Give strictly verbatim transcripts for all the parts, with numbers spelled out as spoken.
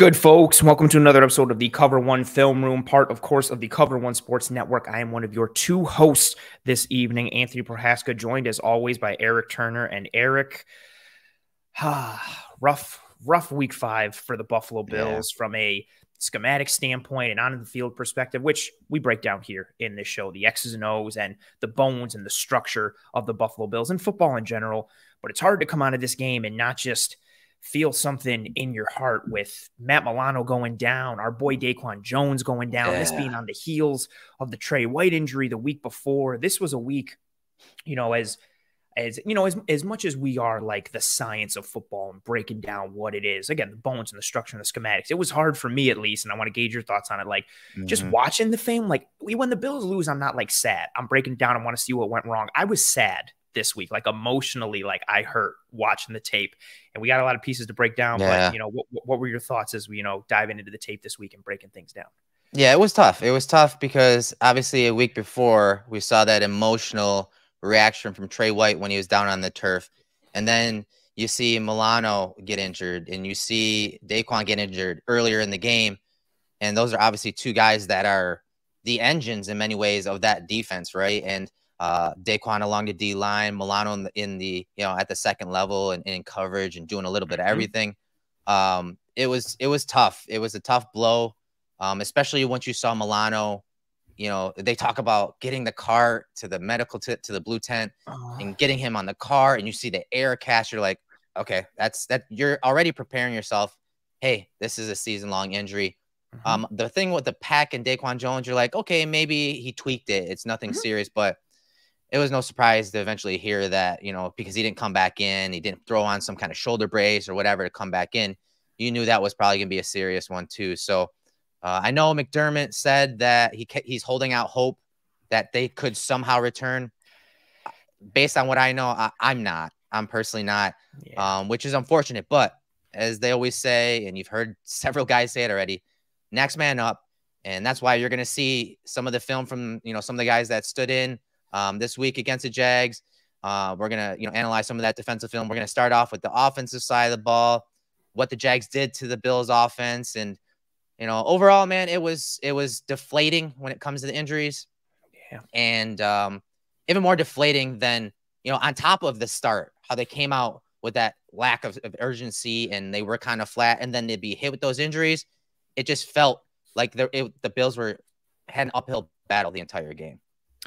Good folks, welcome to another episode of the Cover One Film Room, part, of course, of the Cover One Sports Network. I am one of your two hosts this evening, Anthony Prohaska, joined as always by Eric Turner. And Eric, ah, rough, rough week five for the Buffalo Bills yeah. from a schematic standpoint and on-the-field perspective, which we break down here in this show, the X's and O's and the bones and the structure of the Buffalo Bills and football in general. But it's hard to come out of this game and not just feel something in your heart with Matt Milano going down, our boy Daquan Jones going down, yeah. this being on the heels of the Trey White injury the week before. This was a week, you know, as, as you know, as, as much as we are like the science of football and breaking down what it is, again, the bones and the structure and the schematics, it was hard for me at least, and I want to gauge your thoughts on it. Like, mm-hmm. just watching the fame, like, when the Bills lose, I'm not like sad. I'm breaking it down. I want to see what went wrong. I was sad this week, like emotionally, like I hurt watching the tape, and we got a lot of pieces to break down. Yeah. But you know, what, what were your thoughts as we, you know, diving into the tape this week and breaking things down? Yeah, it was tough. It was tough because obviously a week before we saw that emotional reaction from Trey White when he was down on the turf. And then you see Milano get injured and you see Daquan get injured earlier in the game. And those are obviously two guys that are the engines in many ways of that defense. Right. And, Uh, Daquan along the D line, Milano in the, in the, you know, at the second level and in coverage and doing a little bit of everything. Um, it was, it was tough. It was a tough blow. Um, especially once you saw Milano, you know, they talk about getting the car to the medical, to the blue tent and getting him on the car, and you see the air cast. You're like, okay, that's that you're already preparing yourself. Hey, this is a season long injury. Mm-hmm. Um, the thing with the pack and Daquan Jones, you're like, okay, maybe he tweaked it. It's nothing mm-hmm. serious, but it was no surprise to eventually hear that, you know, because he didn't come back in, he didn't throw on some kind of shoulder brace or whatever to come back in. You knew that was probably going to be a serious one too. So uh, I know McDermott said that he he's holding out hope that they could somehow return. Based on what I know, I, I'm not. I'm personally not, yeah. um, which is unfortunate. But as they always say, and you've heard several guys say it already, next man up. And that's why you're going to see some of the film from, you know, some of the guys that stood in Um, this week against the Jags. Uh, we're going to, you know, analyze some of that defensive film. We're going to start off with the offensive side of the ball, what the Jags did to the Bills offense. And, you know, overall, man, it was, it was deflating when it comes to the injuries. Yeah. And um, even more deflating than, you know, on top of the start, how they came out with that lack of, of urgency and they were kind of flat, and then they'd be hit with those injuries. It just felt like the, it, the Bills were had an uphill battle the entire game.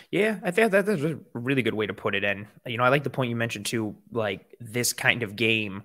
Yeah, I think that, that's a really good way to put it. And, you know, I like the point you mentioned too, like this kind of game,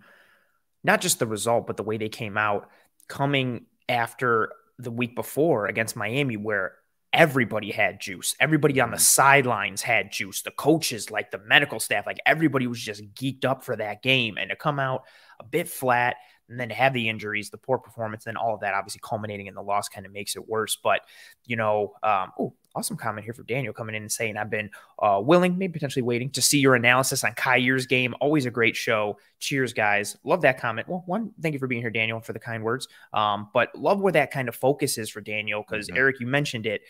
not just the result, but the way they came out, coming after the week before against Miami, where everybody had juice. Everybody on the sidelines had juice. The coaches, like the medical staff, like everybody was just geeked up for that game. And to come out a bit flat and then to have the injuries, the poor performance, then all of that obviously culminating in the loss kind of makes it worse. But, you know, um, oh, awesome comment here for Daniel coming in and saying, I've been uh, willing, maybe potentially waiting to see your analysis on Kaiir's game. Always a great show. Cheers, guys. Love that comment. Well, one, thank you for being here, Daniel, for the kind words. Um, but love where that kind of focus is for Daniel, because mm-hmm. Eric, you mentioned it.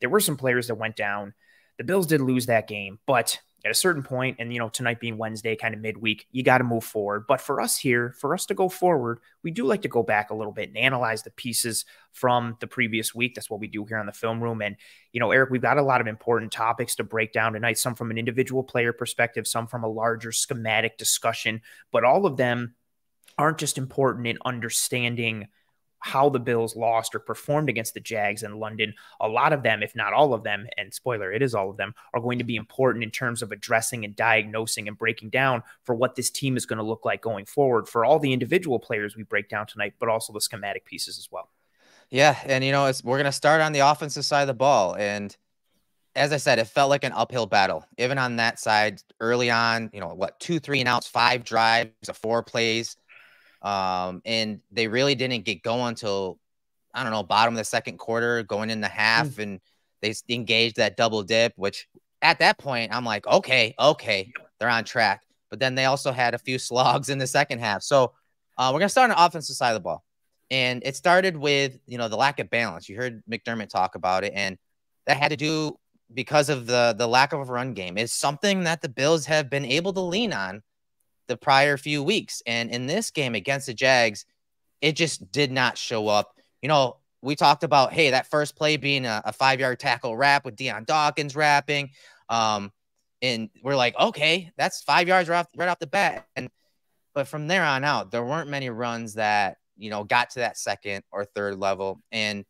There were some players that went down. The Bills did lose that game, but at a certain point, and, you know, tonight being Wednesday, kind of midweek, you got to move forward. But for us here, for us to go forward, we do like to go back a little bit and analyze the pieces from the previous week. That's what we do here on the Film Room. And, you know, Eric, we've got a lot of important topics to break down tonight, some from an individual player perspective, some from a larger schematic discussion. But all of them aren't just important in understanding how the Bills lost or performed against the Jags in London. A lot of them, if not all of them, and spoiler, it is all of them, are going to be important in terms of addressing and diagnosing and breaking down for what this team is going to look like going forward for all the individual players we break down tonight, but also the schematic pieces as well. Yeah. And, you know, it's, we're going to start on the offensive side of the ball. And as I said, it felt like an uphill battle, even on that side early on, you know, what, two, three and outs, five drives, four plays. Um, and they really didn't get going until, I don't know, bottom of the second quarter, going in the half, mm. and they engaged that double dip, which at that point, I'm like, okay, okay, they're on track. But then they also had a few slogs in the second half. So uh, we're going to start on the offensive side of the ball. And it started with, you know, the lack of balance. You heard McDermott talk about it, and that had to do because of the, the lack of a run game. It's something that the Bills have been able to lean on the prior few weeks. And in this game against the Jags, it just did not show up. You know, we talked about, hey, that first play being a, a five-yard tackle wrap with Deion Dawkins wrapping. Um, and we're like, okay, that's five yards right off, right off the bat. And but from there on out, there weren't many runs that, you know, got to that second or third level. And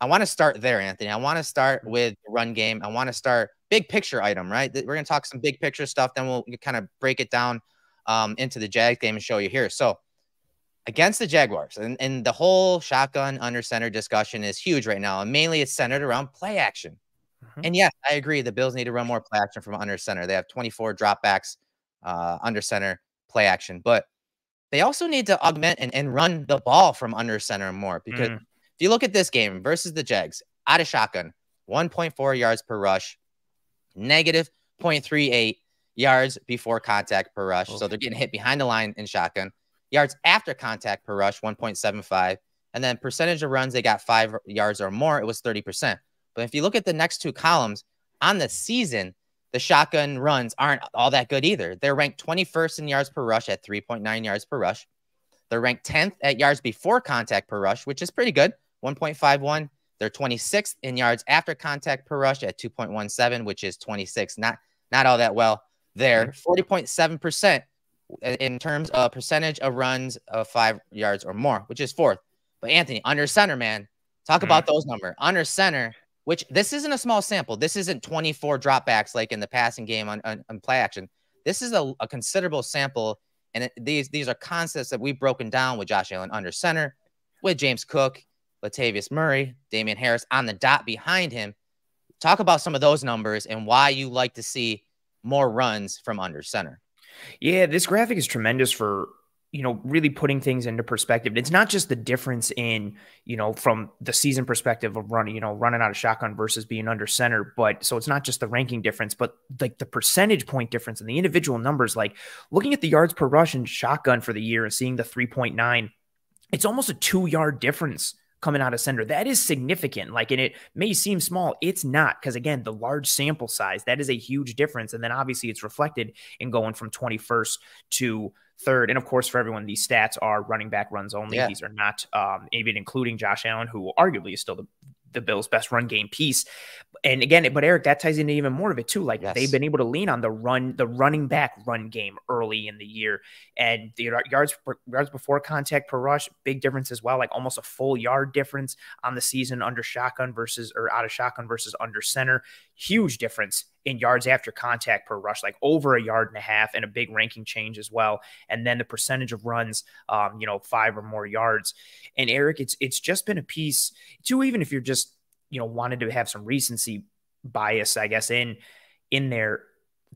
I want to start there, Anthony. I want to start with the run game. I want to start big picture item, right? We're going to talk some big picture stuff. Then we'll kind of break it down um, into the Jags game and show you here. So against the Jaguars, and, and the whole shotgun under center discussion is huge right now. And mainly it's centered around play action. Mm-hmm. And yes, I agree. The Bills need to run more play action from under center. They have twenty-four dropbacks uh, under center play action, but they also need to augment and, and run the ball from under center more, because mm. if you look at this game versus the Jags, out of shotgun, one point four yards per rush, negative zero point three eight yards before contact per rush. Okay. So they're getting hit behind the line in shotgun. Yards after contact per rush, one point seven five. And then percentage of runs they got five yards or more, it was thirty percent. But if you look at the next two columns, on the season, the shotgun runs aren't all that good either. They're ranked twenty-first in yards per rush at three point nine yards per rush. They're ranked tenth at yards before contact per rush, which is pretty good, one point five one. They're twenty-sixth in yards after contact per rush at two point one seven, which is twenty-six. Not, not all that well there. forty point seven percent in terms of percentage of runs of five yards or more, which is fourth. But Anthony, under center, man, talk about those numbers. Under center, which this isn't a small sample. This isn't twenty-four dropbacks like in the passing game on, on, on play action. This is a, a considerable sample, and it, these these are concepts that we've broken down with Josh Allen under center, with James Cook, Latavius Murray, Damian Harris on the dot behind him. Talk about some of those numbers and why you like to see more runs from under center. Yeah, this graphic is tremendous for, you know, really putting things into perspective. It's not just the difference in, you know, from the season perspective of running, you know, running out of shotgun versus being under center. But so it's not just the ranking difference, but like the percentage point difference and the individual numbers, like looking at the yards per rush and shotgun for the year and seeing the three point nine, it's almost a two yard difference coming out of center. That is significant. Like, and it may seem small. It's not. Cause again, the large sample size, that is a huge difference. And then obviously it's reflected in going from twenty-first to third. And of course, for everyone, these stats are running back runs only. Yeah. These are not um, even including Josh Allen, who arguably is still the, the Bills' best run game piece. And again, but Eric, that ties into even more of it too. Like yes. they've been able to lean on the run, the running back run game early in the year, and the yards per, yards before contact per rush, big difference as well. Like almost a full yard difference on the season under shotgun versus or out of shotgun versus under center. Huge difference in yards after contact per rush, like over a yard and a half, and a big ranking change as well. And then the percentage of runs, um, you know, five or more yards. And Eric, it's, it's just been a piece too, even if you're just, you know, wanted to have some recency bias, I guess, in, in there.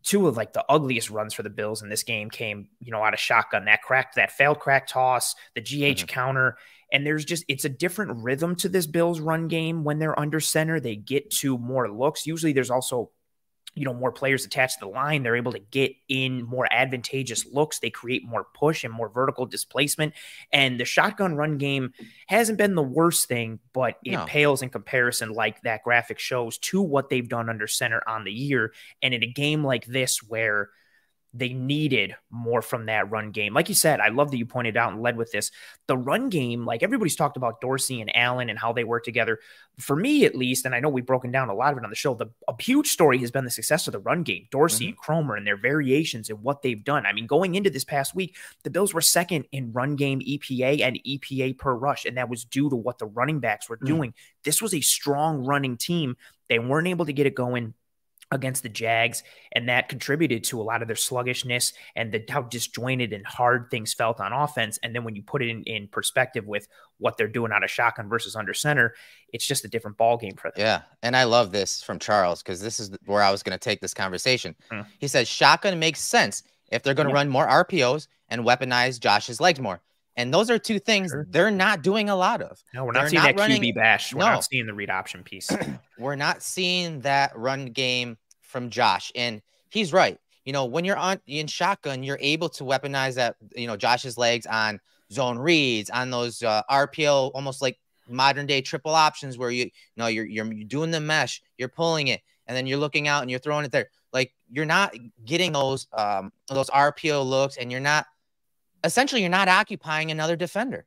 Two of like the ugliest runs for the Bills in this game came, you know, out of shotgun, that cracked, that failed crack toss, the G H mm-hmm. counter. And there's just, it's a different rhythm to this Bills run game. When they're under center, they get to more looks. Usually there's also, you know, more players attached to the line. They're able to get in more advantageous looks. They create more push and more vertical displacement. And the shotgun run game hasn't been the worst thing, but it no. pales in comparison, like that graphic shows, to what they've done under center on the year. And in a game like this where they needed more from that run game. Like you said, I love that you pointed out and led with this. The run game, like everybody's talked about Dorsey and Allen and how they work together. For me, at least, and I know we've broken down a lot of it on the show, the a huge story has been the success of the run game, Dorsey mm-hmm. and Cromer and their variations and what they've done. I mean, going into this past week, the Bills were second in run game E P A and E P A per rush, and that was due to what the running backs were mm-hmm. doing. This was a strong running team. They weren't able to get it going against the Jags, and that contributed to a lot of their sluggishness and the, how disjointed and hard things felt on offense. And then when you put it in, in perspective with what they're doing out of shotgun versus under center, it's just a different ball game for them. Yeah, and I love this from Charles, because this is where I was going to take this conversation. Mm. He says, shotgun makes sense if they're going to yeah. run more R P Os and weaponize Josh's legs more. And those are two things sure. they're not doing a lot of. No, we're not they're seeing not that running, Q B bash. We're no. not seeing the read option piece. We're not seeing that run game from Josh, and he's right. You know, when you're on in shotgun, you're able to weaponize that, you know, Josh's legs on zone reads, on those uh, R P O, almost like modern day triple options where you, you know, you're, you're doing the mesh, you're pulling it, and then you're looking out and you're throwing it there. Like, you're not getting those, um, those R P O looks, and you're not, essentially, you're not occupying another defender.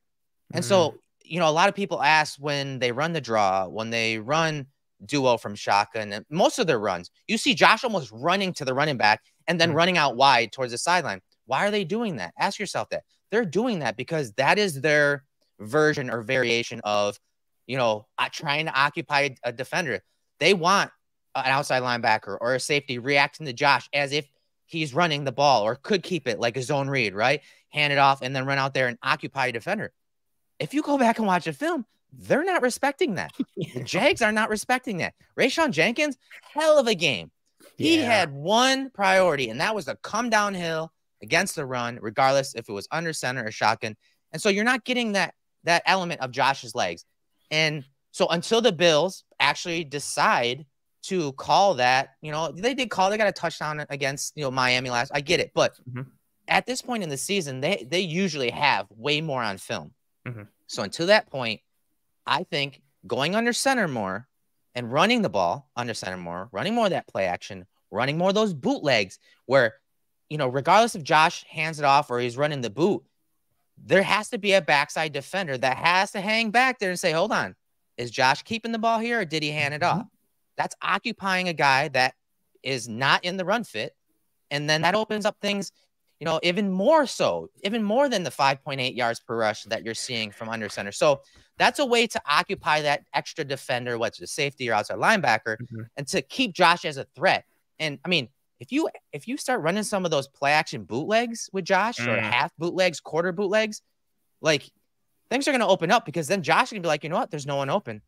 And mm. so, you know, a lot of people ask when they run the draw, when they run duo from shotgun, and most of their runs, you see Josh almost running to the running back and then mm. running out wide towards the sideline. Why are they doing that? Ask yourself that. They're doing that because that is their version or variation of, you know, trying to occupy a defender. They want an outside linebacker or a safety reacting to Josh as if he's running the ball or could keep it like a zone read, right? Hand it off and then run out there and occupy a defender. If you go back and watch a film, they're not respecting that. The Jags are not respecting that. Rayshon Jenkins, hell of a game. He yeah. had one priority, and that was to come downhill against the run, regardless if it was under center or shotgun. And so you're not getting that, that element of Josh's legs. And so until the Bills actually decide to call that, you know, they did call, they got a touchdown against, you know, Miami last, I get it. But mm-hmm. at this point in the season, they, they usually have way more on film. Mm-hmm. So until that point, I think going under center more and running the ball under center more, running more of that play action, running more of those bootlegs where, you know, regardless if Josh hands it off or he's running the boot, there has to be a backside defender that has to hang back there and say, hold on, is Josh keeping the ball here or did he hand it mm-hmm. off? That's occupying a guy that is not in the run fit. And then that opens up things, you know, even more so, even more than the five point eight yards per rush that you're seeing from under center. So that's a way to occupy that extra defender, whether it's a safety or outside linebacker, mm-hmm. and to keep Josh as a threat. And I mean, if you if you start running some of those play action bootlegs with Josh mm. or half bootlegs, quarter bootlegs, like things are going to open up because then Josh can be like, you know what, there's no one open.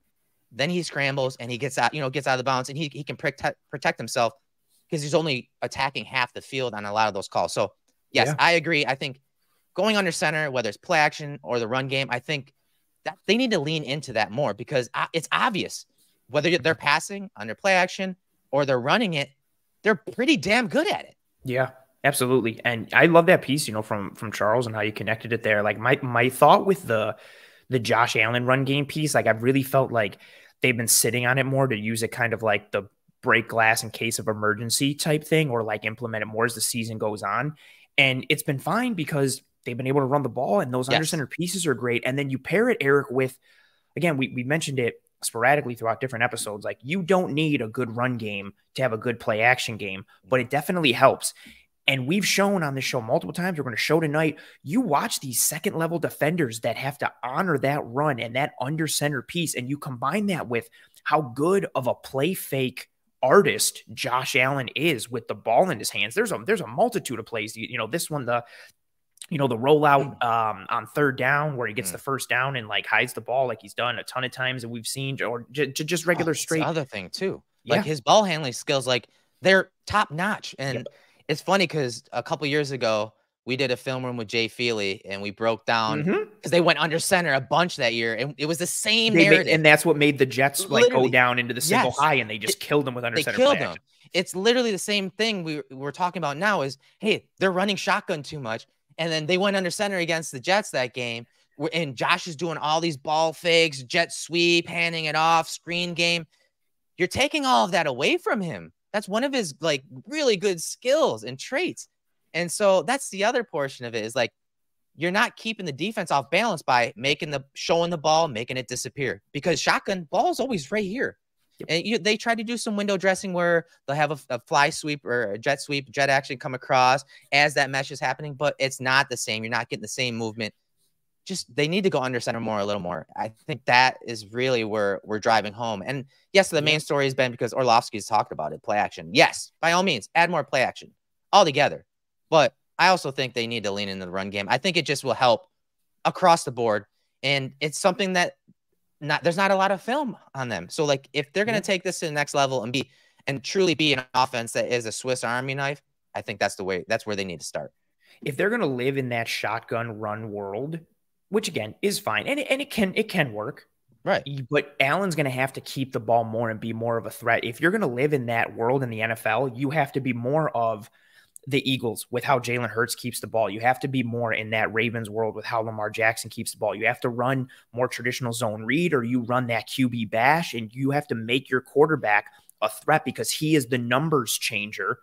Then he scrambles and he gets out, you know, gets out of the bounds and he, he can protect, protect himself because he's only attacking half the field on a lot of those calls. So, yes, yeah. I agree. I think going under center, whether it's play action or the run game, I think that they need to lean into that more because it's obvious whether they're passing under play action or they're running it, they're pretty damn good at it. Yeah, absolutely. And I love that piece, you know, from, from Charles and how you connected it there. Like my, my thought with the, the Josh Allen run game piece, like I've really felt like they've been sitting on it more to use it kind of like the break glass in case of emergency type thing, or like implement it more as the season goes on. And it's been fine because they've been able to run the ball and those yes. under center pieces are great. And then you pair it, Eric, with, again, we, we mentioned it sporadically throughout different episodes. Like you don't need a good run game to have a good play action game, but it definitely helps. And we've shown on this show multiple times, we're going to show tonight, you watch these second level defenders that have to honor that run and that under center piece. And you combine that with how good of a play fake artist Josh Allen is with the ball in his hands. There's a, there's a multitude of plays, you, you know, this one, the, you know, the rollout um, on third down where he gets mm. the first down and like hides the ball, like he's done a ton of times that we've seen, or j j just regular oh, straight. Other thing too, yeah. like his ball handling skills, like they're top notch. And yep. it's funny because a couple years ago we did a film room with Jay Feely and we broke down because mm-hmm. they went under center a bunch that year and it was the same they narrative. Made, and that's what made the Jets literally, like go down into the single yes. high and they just it, killed them with under they center. Killed them. It's literally the same thing we we're talking about now. Is hey, they're running shotgun too much. And then they went under center against the Jets that game. And Josh is doing all these ball fakes, jet sweep, handing it off, screen game. You're taking all of that away from him. That's one of his like really good skills and traits. And so that's the other portion of it is like, you're not keeping the defense off balance by making the showing the ball, making it disappear because shotgun ball is always right here. Yep. And you, they try to do some window dressing where they'll have a, a fly sweep or a jet sweep, jet action come across as that mesh is happening, but it's not the same. You're not getting the same movement. Just they need to go under center more, a little more. I think that is really where we're driving home. And yes, the main story has been because Orlovsky's talked about it, play action. Yes, by all means, add more play action altogether. But I also think they need to lean into the run game. I think it just will help across the board. And it's something that Not there's not a lot of film on them. So like if they're going to take this to the next level and be and truly be an offense that is a Swiss Army knife, I think that's the way that's where they need to start. If they're going to live in that shotgun run world, which again is fine and it, and it can it can work. Right. But Allen's going to have to keep the ball more and be more of a threat. If you're going to live in that world in the N F L, you have to be more of the Eagles with how Jalen Hurts keeps the ball. You have to be more in that Ravens world with how Lamar Jackson keeps the ball. You have to run more traditional zone read or you run that Q B bash and you have to make your quarterback a threat because he is the numbers changer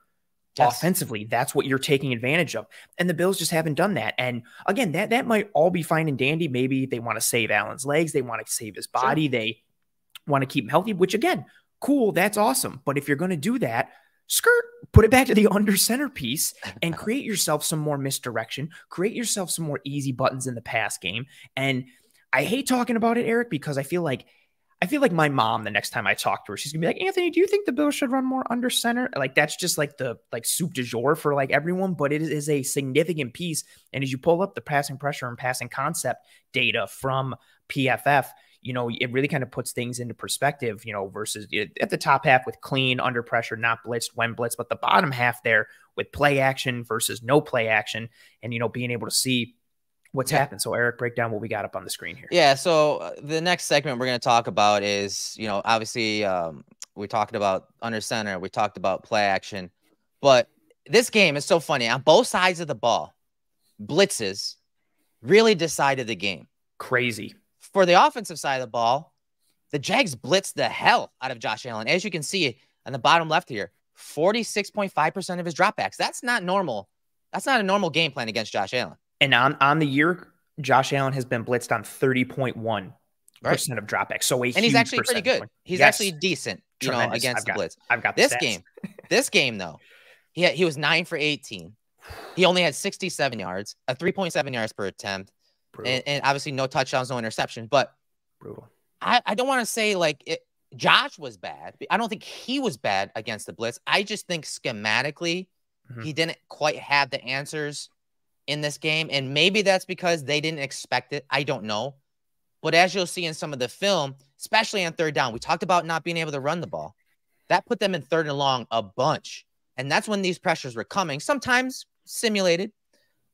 Yes. Offensively, that's what you're taking advantage of. And the Bills just haven't done that. And again, that that might all be fine and dandy. Maybe they want to save Allen's legs. They want to save his body. Sure. They want to keep him healthy, which again, cool. That's awesome. But if you're going to do that, skirt, put it back to the under centerpiece and create yourself some more misdirection. Create yourself some more easy buttons in the pass game. And I hate talking about it, Eric, because I feel like I feel like my mom, the next time I talk to her, she's gonna be like, Anthony, do you think the Bills should run more under center? Like, that's just like the like soup du jour for like everyone, but it is a significant piece. And as you pull up the passing pressure and passing concept data from P F F, you know, it really kind of puts things into perspective, you know, versus at the top half with clean, under pressure, not blitzed, when blitzed, but the bottom half there with play action versus no play action and, you know, being able to see what's yeah. happened. So Eric, break down what we got up on the screen here. Yeah. So uh, the next segment we're going to talk about is, you know, obviously um, we talked about under center. We talked about play action, but this game is so funny. On both sides of the ball, blitzes really decided the game. Crazy. For the offensive side of the ball, the Jags blitzed the hell out of Josh Allen. As you can see on the bottom left here, forty-six point five percent of his dropbacks. That's not normal. That's not a normal game plan against Josh Allen. And on, on the year, Josh Allen has been blitzed on thirty point one percent right. of dropbacks. So a and he's actually pretty good. Point. He's yes. actually decent, you Tremendous. know, against I've the got, blitz. I've got this stats. game. This game though, he had, he was nine for eighteen. He only had sixty-seven yards, a three point seven yards per attempt, and, and obviously no touchdowns, no interception. But brutal. I, I don't want to say like it, Josh was bad. I don't think he was bad against the blitz. I just think schematically, mm-hmm. he didn't quite have the answers in this game, and maybe that's because they didn't expect it. I don't know, but as you'll see in some of the film, especially on third down, we talked about not being able to run the ball. That put them in third and long a bunch, and that's when these pressures were coming. Sometimes simulated,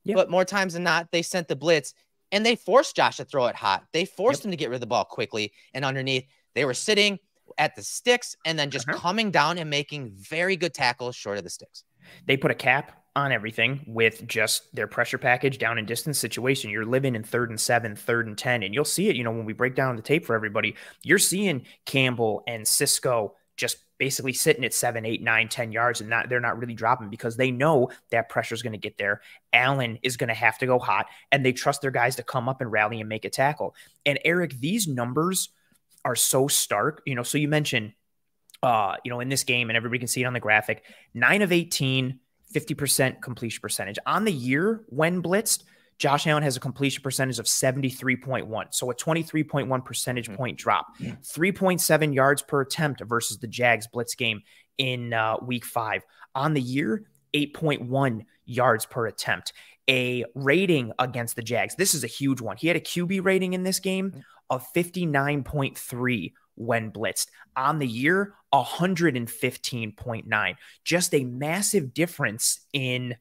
yep. but more times than not, they sent the blitz and they forced Josh to throw it hot. They forced yep. him to get rid of the ball quickly, and underneath, they were sitting at the sticks and then just uh-huh. coming down and making very good tackles short of the sticks. They put a cap on everything with just their pressure package down and distance situation. You're living in third and seven, third and ten, and you'll see it, you know, when we break down the tape for everybody, you're seeing Campbell and Cisco just basically sitting at seven, eight, nine, ten yards, and not, they're not really dropping because they know that pressure is going to get there. Allen is going to have to go hot, and they trust their guys to come up and rally and make a tackle. And Eric, these numbers are so stark, you know, so you mentioned, uh, you know, in this game, and everybody can see it on the graphic, nine of eighteen, fifty percent completion percentage. On the year when blitzed, Josh Allen has a completion percentage of seventy-three point one. So a twenty-three point one percentage point drop, yeah. three point seven yards per attempt versus the Jags blitz game in uh, week five. On the year, eight point one yards per attempt. A rating against the Jags. This is a huge one. He had a Q B rating in this game of fifty-nine point three. when blitzed. On the year, one hundred fifteen point nine. Just a massive difference in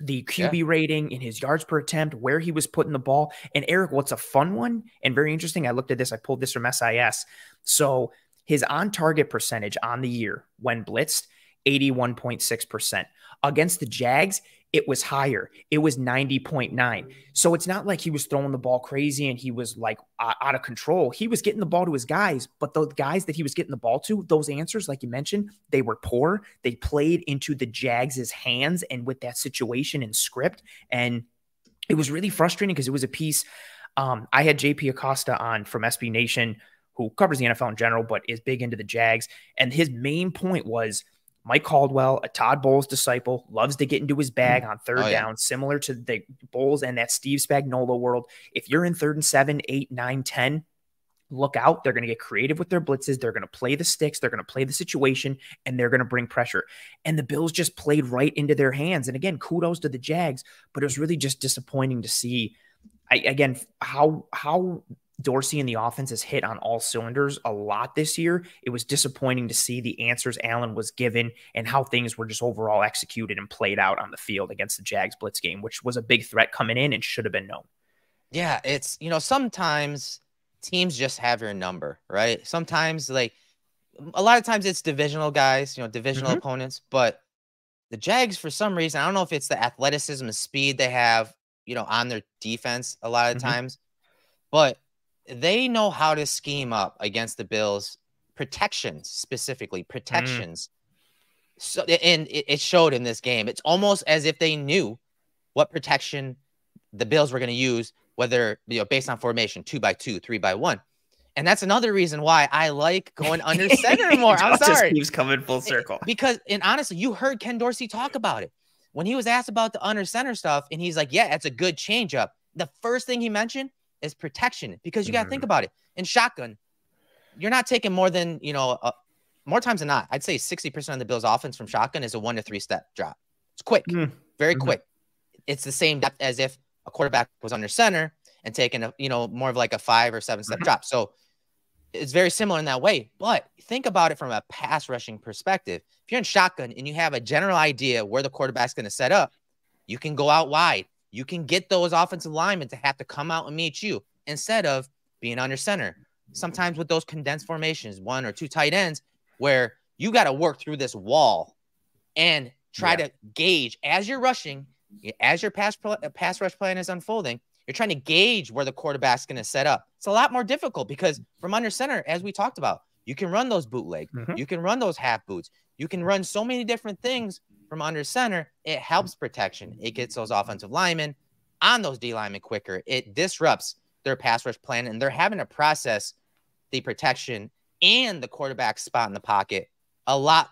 the Q B yeah. rating, in his yards per attempt, where he was putting the ball. And Eric, what's a fun one and very interesting, I looked at this, I pulled this from S I S. So his on-target percentage on the year when blitzed, eighty-one point six percent. Against the Jags, it was higher. It was ninety point nine. So it's not like he was throwing the ball crazy and he was like uh, out of control. He was getting the ball to his guys, but the guys that he was getting the ball to, those answers, like you mentioned, they were poor. They played into the Jags' hands and with that situation and script. And it was really frustrating because it was a piece. Um, I had J P Acosta on from S B Nation, who covers the N F L in general, but is big into the Jags. And his main point was, Mike Caldwell, a Todd Bowles disciple, loves to get into his bag on third oh, yeah. down, similar to the Bowles and that Steve Spagnuolo world. If you're in third and seven, eight, nine, ten, look out. They're going to get creative with their blitzes. They're going to play the sticks. They're going to play the situation, and they're going to bring pressure. And the Bills just played right into their hands. And again, kudos to the Jags, but it was really just disappointing to see, I, again, how how – Dorsey and the offense has hit on all cylinders a lot this year. It was disappointing to see the answers Allen was given and how things were just overall executed and played out on the field against the Jags blitz game, which was a big threat coming in and should have been known. Yeah, it's, you know, sometimes teams just have your number, right? Sometimes, like, a lot of times it's divisional guys, you know, divisional mm-hmm. opponents, but the Jags, for some reason, I don't know if it's the athleticism and speed they have, you know, on their defense a lot of mm-hmm. times, but they know how to scheme up against the Bills, protections specifically, protections. Mm. so, and it, it showed in this game. It's almost as if they knew what protection the Bills were going to use, whether, you know, based on formation, two by two, three by one. And that's another reason why I like going under center more. I'm sorry. Just keeps coming full circle. Because, and honestly, you heard Ken Dorsey talk about it when he was asked about the under center stuff, and he's like, yeah, that's a good change up. The first thing he mentioned is protection, because you got to mm. think about it. In shotgun, you're not taking more than, you know, uh, more times than not, I'd say sixty percent of the Bills' offense from shotgun is a one to three step drop. It's quick, mm. very mm-hmm. quick. It's the same depth as if a quarterback was under center and taking a, you know, more of like a five or seven step mm-hmm. drop. So it's very similar in that way. But think about it from a pass rushing perspective. If you're in shotgun and you have a general idea where the quarterback's going to set up, you can go out wide. You can get those offensive linemen to have to come out and meet you instead of being under center. Sometimes with those condensed formations, one or two tight ends, where you got to work through this wall and try yeah. to gauge as you're rushing, as your pass pass rush plan is unfolding, you're trying to gauge where the quarterback's going to set up. It's a lot more difficult because from under center, as we talked about, you can run those bootleg. Mm-hmm. You can run those half boots. You can run so many different things from under center. It helps protection. It gets those offensive linemen on those D linemen quicker. It disrupts their pass rush plan, and they're having to process the protection and the quarterback spot in the pocket a lot,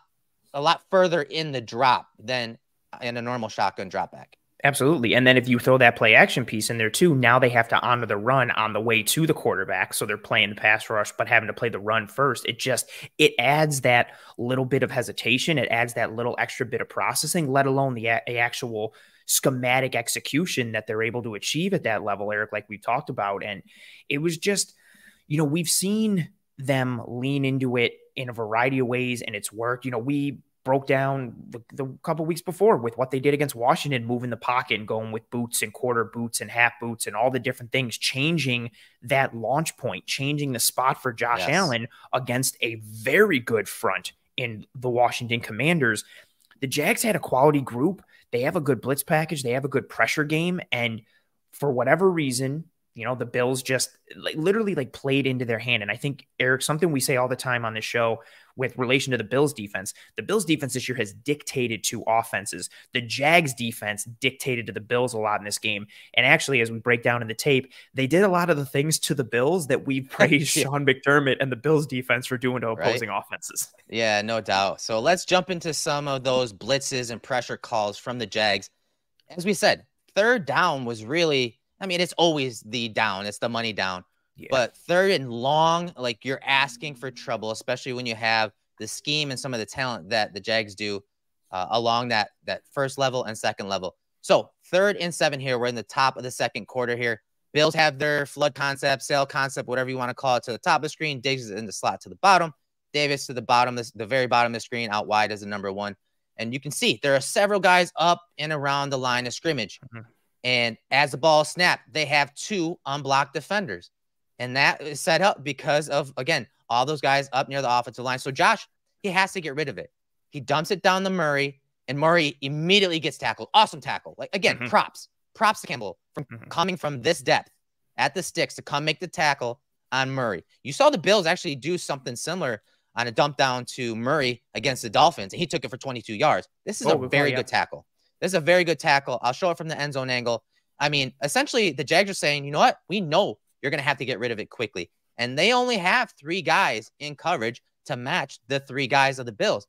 a lot further in the drop than in a normal shotgun drop back. Absolutely. And then if you throw that play action piece in there too, now they have to honor the run on the way to the quarterback. So they're playing the pass rush, but having to play the run first. It just, it adds that little bit of hesitation. It adds that little extra bit of processing, let alone the a actual schematic execution that they're able to achieve at that level, Eric, like we talked about. And it was just, you know, we've seen them lean into it in a variety of ways, and it's worked. You know, we broke down the, the couple weeks before with what they did against Washington, moving the pocket and going with boots and quarter boots and half boots and all the different things, changing that launch point, changing the spot for Josh yes. Allen against a very good front in the Washington Commanders. The Jags had a quality group. They have a good blitz package. They have a good pressure game. And for whatever reason, you know, the Bills just like, literally like played into their hand. And I think, Eric, something we say all the time on this show with relation to the Bills defense, the Bills defense this year has dictated to offenses. The Jags defense dictated to the Bills a lot in this game. And actually, as we break down in the tape, they did a lot of the things to the Bills that we praised yeah. Sean McDermott and the Bills defense for doing to opposing right? offenses. Yeah, no doubt. So let's jump into some of those blitzes and pressure calls from the Jags. As we said, third down was really, I mean, it's always the down. It's the money down. Yeah. But third and long, like you're asking for trouble, especially when you have the scheme and some of the talent that the Jags do uh, along that, that first level and second level. So third and seven here. We're in the top of the second quarter here. Bills have their flood concept, sail concept, whatever you want to call it, to the top of the screen. Diggs is in the slot to the bottom. Davis to the bottom, the, the very bottom of the screen, out wide as the number one. And you can see there are several guys up and around the line of scrimmage. Mm-hmm. And as the ball snapped, they have two unblocked defenders. And that is set up because of, again, all those guys up near the offensive line. So Josh, he has to get rid of it. He dumps it down to Murray, and Murray immediately gets tackled. Awesome tackle. Like, again, mm-hmm. props. Props to Campbell from mm-hmm. coming from this depth at the sticks to come make the tackle on Murray. You saw the Bills actually do something similar on a dump down to Murray against the Dolphins, and he took it for twenty-two yards. This is oh, a very yeah. good tackle. This is a very good tackle. I'll show it from the end zone angle. I mean, essentially, the Jags are saying, you know what? We know you're going to have to get rid of it quickly. And they only have three guys in coverage to match the three guys of the Bills.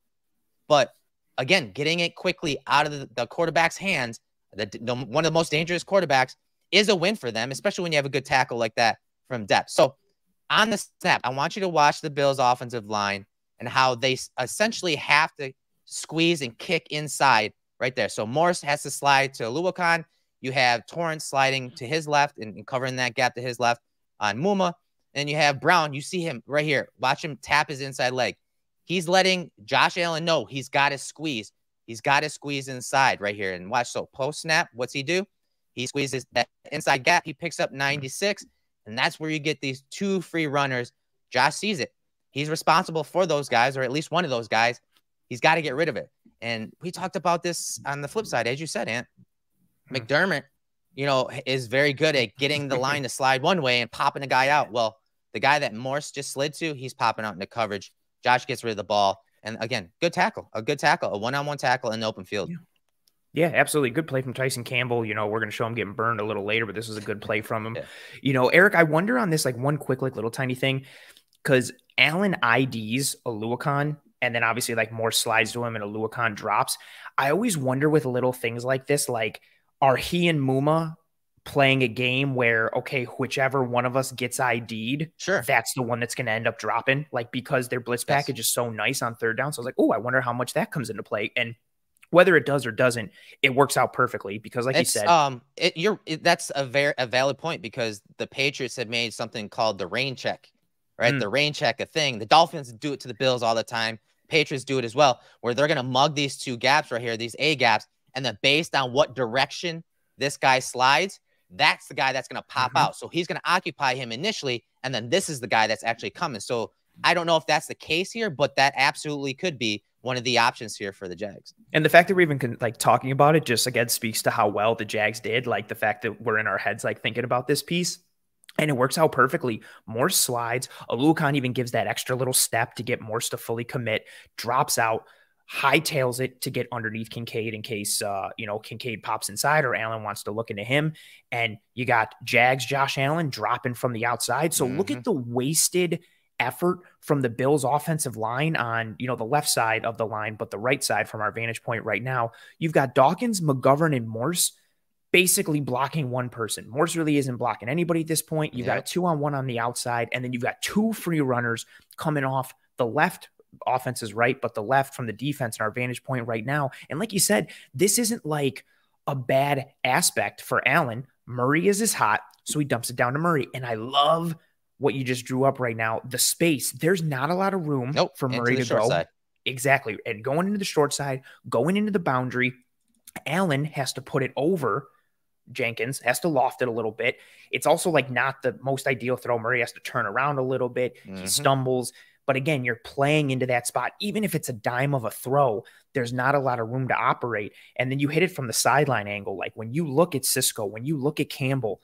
But, again, getting it quickly out of the, the quarterback's hands, the, the, one of the most dangerous quarterbacks, is a win for them, especially when you have a good tackle like that from depth. So, on the snap, I want you to watch the Bills' offensive line and how they essentially have to squeeze and kick inside right there. So Morris has to slide to Luwakan. You have Torrance sliding to his left and, and covering that gap to his left on Muma. And you have Brown. You see him right here. Watch him tap his inside leg. He's letting Josh Allen know he's got to squeeze. He's got to squeeze inside right here. And watch. So post snap, what's he do? He squeezes that inside gap. He picks up ninety-six. And that's where you get these two free runners. Josh sees it. He's responsible for those guys, or at least one of those guys. He's got to get rid of it. And we talked about this on the flip side, as you said, Ant. McDermott, you know, is very good at getting the line to slide one way and popping a guy out. Well, the guy that Morse just slid to, he's popping out into coverage. Josh gets rid of the ball. And again, good tackle, a good tackle, a one-on-one tackle in the open field. Yeah. Yeah, absolutely. Good play from Tyson Campbell. You know, we're going to show him getting burned a little later, but this was a good play from him. Yeah. You know, Eric, I wonder on this, like one quick, like little tiny thing, because Allen I Ds Oluokun, and then obviously like more slides to him and Oluokun drops. I always wonder with little things like this, like are he and Muma playing a game where, okay, whichever one of us gets ID'd, sure, that's the one that's going to end up dropping, like because their blitz yes. package is so nice on third down. So I was like, oh, I wonder how much that comes into play. And whether it does or doesn't, it works out perfectly because, like it's, you said, um, it, you're it, that's a very a valid point because the Patriots have made something called the rain check, right? Mm. The rain check, a thing. The Dolphins do it to the Bills all the time. Patriots do it as well, where they're going to mug these two gaps right here, these A gaps, and then based on what direction this guy slides, that's the guy that's going to pop mm-hmm. out. So he's going to occupy him initially, and then this is the guy that's actually coming. So I don't know if that's the case here, but that absolutely could be one of the options here for the Jags. And the fact that we're even like talking about it just again speaks to how well the Jags did, like the fact that we're in our heads like thinking about this piece. And it works out perfectly. More slides. Oluokun even gives that extra little step to get Morse to fully commit, drops out, hightails it to get underneath Kincaid in case uh, you know, Kincaid pops inside or Allen wants to look into him. And you got Jags, Josh Allen dropping from the outside. So mm-hmm. look at the wasted effort from the Bills offensive line on, you know, the left side of the line, but the right side from our vantage point right now, you've got Dawkins, McGovern, and Morse basically blocking one person. Morse really isn't blocking anybody at this point. You've yep. got a two on one on the outside, and then you've got two free runners coming off the left. Offense is right, but the left from the defense in our vantage point right now. And like you said, this isn't like a bad aspect for Allen. Murray is as hot, so he dumps it down to Murray. And I love what you just drew up right now, the space. There's not a lot of room nope. for Murray to go. Side. Exactly. And going into the short side, going into the boundary, Allen has to put it over Jenkins, has to loft it a little bit. It's also like not the most ideal throw. Murray has to turn around a little bit. Mm-hmm. He stumbles. But again, you're playing into that spot. Even if it's a dime of a throw, there's not a lot of room to operate. And then you hit it from the sideline angle. Like when you look at Cisco, when you look at Campbell,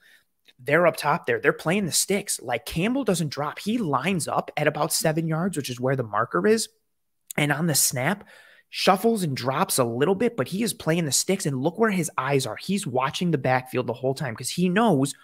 they're up top there. They're playing the sticks. Like Campbell doesn't drop. He lines up at about seven yards, which is where the marker is. And on the snap, shuffles and drops a little bit, but he is playing the sticks. And look where his eyes are. He's watching the backfield the whole time because he knows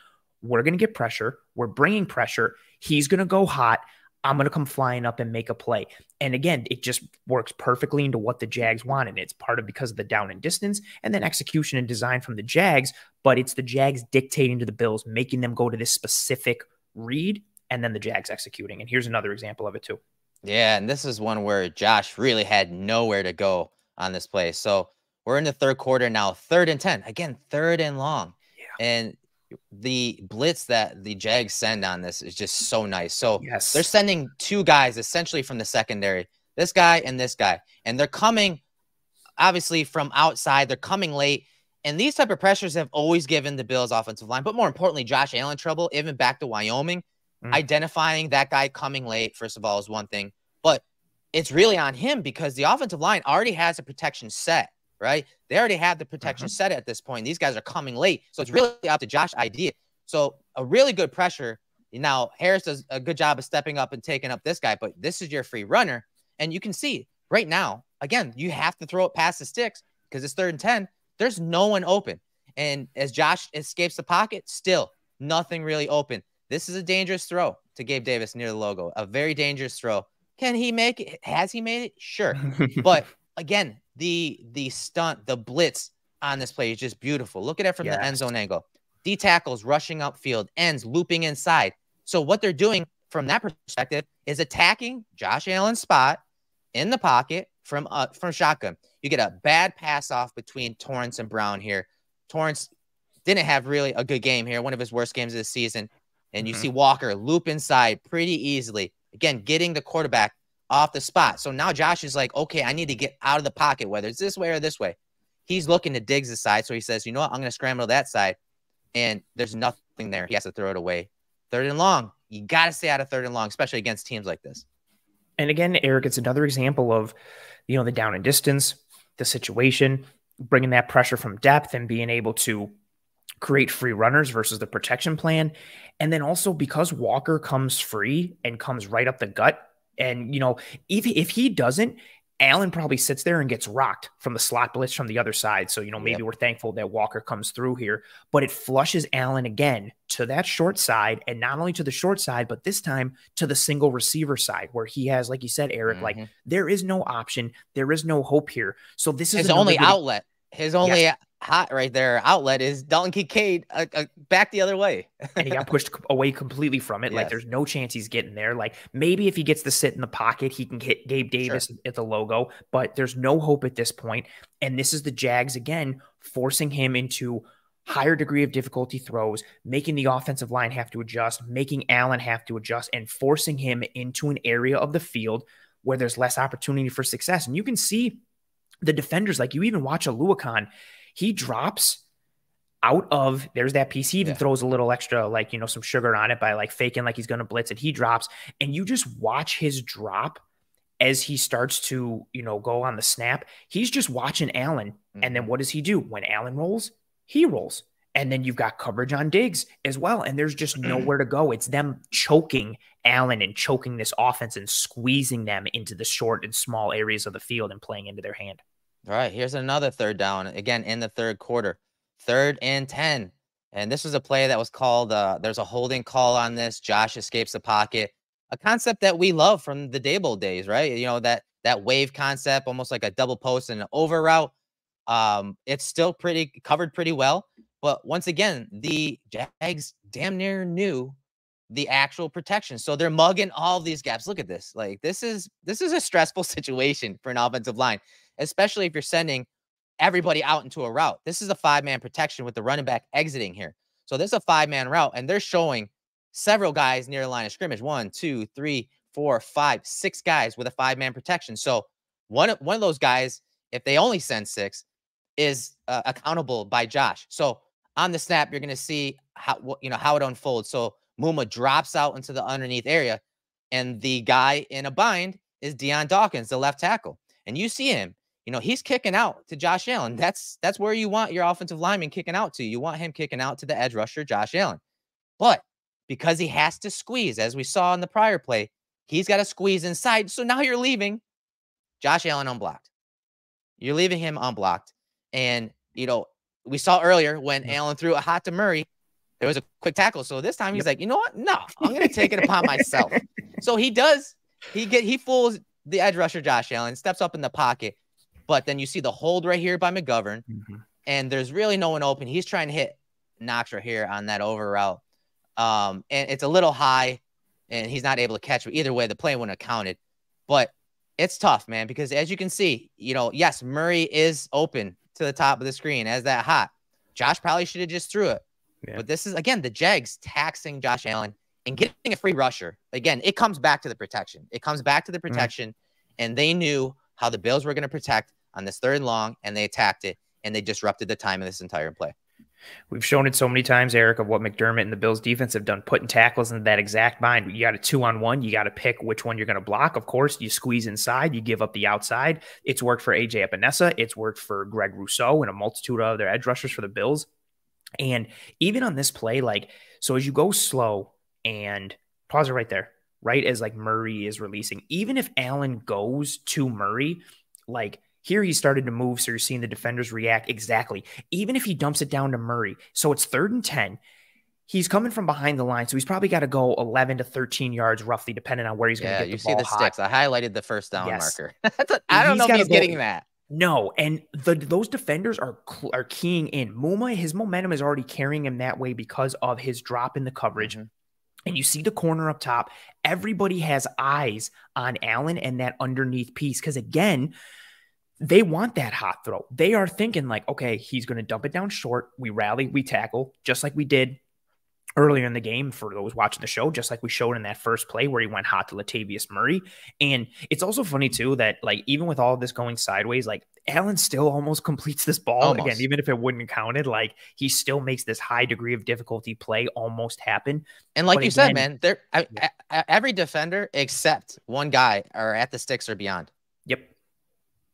we're going to get pressure. We're bringing pressure. He's going to go hot. I'm going to come flying up and make a play. And again, it just works perfectly into what the Jags want. And it's part of because of the down and distance and then execution and design from the Jags, but it's the Jags dictating to the Bills, making them go to this specific read and then the Jags executing. And here's another example of it too. Yeah. And this is one where Josh really had nowhere to go on this play. So we're in the third quarter now, third and ten, again, third and long. Yeah. And the blitz that the Jags send on this is just so nice. So yes. they're sending two guys essentially from the secondary, this guy and this guy, and they're coming obviously from outside. They're coming late, and these type of pressures have always given the Bills offensive line, but more importantly, Josh Allen trouble, even back to Wyoming. Mm. Identifying that guy coming late, first of all, is one thing, but it's really on him because the offensive line already has a protection set. Right? They already have the protection uh-huh. set at this point. These guys are coming late. So it's really up to Josh idea. So a really good pressure. Now, Harris does a good job of stepping up and taking up this guy, but this is your free runner. And you can see right now, again, you have to throw it past the sticks because it's third and ten. There's no one open. And as Josh escapes the pocket, still nothing really open. This is a dangerous throw to Gabe Davis near the logo. A very dangerous throw. Can he make it? Has he made it? Sure. But again, the the stunt, the blitz on this play is just beautiful. Look at it from yes. the end zone angle. D tackles rushing upfield, ends looping inside. So what they're doing from that perspective is attacking Josh Allen's spot in the pocket from uh, from shotgun. You get a bad pass off between Torrance and Brown here. Torrance didn't have really a good game here, one of his worst games of the season. And you mm-hmm. see Walker loop inside pretty easily. Again, getting the quarterback off the spot. So now Josh is like, okay, I need to get out of the pocket, whether it's this way or this way. He's looking to Diggs' side. So he says, you know what? I'm going to scramble that side. And there's nothing there. He has to throw it away. Third and long. You got to stay out of third and long, especially against teams like this. And again, Eric, it's another example of, you know, the down and distance, the situation, bringing that pressure from depth and being able to create free runners versus the protection plan. And then also because Walker comes free and comes right up the gut. And, you know, if, if he doesn't, Allen probably sits there and gets rocked from the slot blitz from the other side. So, you know, maybe yep. we're thankful that Walker comes through here, but it flushes Allen again to that short side, and not only to the short side, but this time to the single receiver side where he has, like you said, Eric, mm-hmm. like there is no option. There is no hope here. So this is his only outlet. His only yes. hot right there outlet is Dalton Kincaid uh, uh, back the other way. And he got pushed away completely from it. Yes. Like there's no chance he's getting there. Like maybe if he gets to sit in the pocket, he can hit Gabe Davis sure. at the logo, but there's no hope at this point. And this is the Jags again, forcing him into higher degree of difficulty throws, making the offensive line have to adjust, making Allen have to adjust, and forcing him into an area of the field where there's less opportunity for success. And you can see the defenders, like you even watch a Luakon, he drops out of, there's that piece. He even yeah. throws a little extra, like, you know, some sugar on it by like faking like he's going to blitz it. He drops, and you just watch his drop as he starts to, you know, go on the snap. He's just watching Allen. Mm-hmm. And then what does he do? When Allen rolls, he rolls. And then you've got coverage on Diggs as well. And there's just nowhere to go. It's them choking Allen and choking this offense and squeezing them into the short and small areas of the field and playing into their hand. All right. Here's another third down. Again, in the third quarter, third and ten. And this was a play that was called, uh, there's a holding call on this. Josh escapes the pocket, a concept that we love from the Dable days, right? You know, that, that wave concept, almost like a double post and an over route. Um, it's still pretty covered pretty well. But once again, the Jags damn near knew the actual protection. So they're mugging all these gaps. Look at this. Like this is, this is a stressful situation for an offensive line, especially if you're sending everybody out into a route. This is a five-man protection with the running back exiting here. So this is a five-man route, and they're showing several guys near the line of scrimmage. One, two, three, four, five, six guys with a five-man protection. So one, one of those guys, if they only send six, is uh, accountable by Josh. So on the snap, you're going to see how, you know, how it unfolds. So Muma drops out into the underneath area, and the guy in a bind is Deion Dawkins, the left tackle. And you see him, you know, he's kicking out to Josh Allen. That's, that's where you want your offensive lineman kicking out to. You want him kicking out to the edge rusher, Josh Allen. But because he has to squeeze, as we saw in the prior play, he's got to squeeze inside. So now you're leaving Josh Allen unblocked. You're leaving him unblocked. And, you know, we saw earlier when yeah. Allen threw a hot to Murray, there was a quick tackle. So this time he's yep. like, you know what? No, I'm going to take it upon myself. So he does. He get he fools the edge rusher, Josh Allen, steps up in the pocket. But then you see the hold right here by McGovern. Mm-hmm. And there's really no one open. He's trying to hit Knox right here on that over route. Um, and it's a little high, and he's not able to catch. But either way, the play wouldn't have counted. But it's tough, man, because as you can see, you know, yes, Murray is open to the top of the screen as that hot. Josh probably should have just threw it. Yeah. But this is, again, the Jags taxing Josh Allen and getting a free rusher. Again, it comes back to the protection. It comes back to the protection, mm-hmm. and they knew how the Bills were going to protect on this third and long, and they attacked it, and they disrupted the time of this entire play. We've shown it so many times, Eric, of what McDermott and the Bills defense have done, putting tackles into that exact bind. You got a two-on-one. You got to pick which one you're going to block. Of course, you squeeze inside. You give up the outside. It's worked for A J Epinesa. It's worked for Greg Rousseau and a multitude of other edge rushers for the Bills. And even on this play, like, so as you go slow and pause it right there, right as like Murray is releasing, even if Allen goes to Murray, like, here he started to move, so you're seeing the defenders react exactly. Even if he dumps it down to Murray, so it's third and ten, he's coming from behind the line, so he's probably got to go eleven to thirteen yards roughly, depending on where he's going to yeah, get the ball. Yeah, you see the hot sticks. I highlighted the first down yes. marker. a, I don't he's know if he's go. getting that. No, and the, those defenders are are keying in. Muma, his momentum is already carrying him that way because of his drop in the coverage. Mm-hmm. And you see the corner up top. Everybody has eyes on Allen and that underneath piece because, again, they want that hot throw. They are thinking like, okay, he's going to dump it down short. We rally, we tackle, just like we did earlier in the game for those watching the show, just like we showed in that first play where he went hot to Latavius Murray. And it's also funny too, that like, even with all of this going sideways, like Allen still almost completes this ball almost. Again, even if it wouldn't have counted, like he still makes this high degree of difficulty play almost happen. And like but you again, said, man, there, I, I, every defender except one guy are at the sticks or beyond. Yep.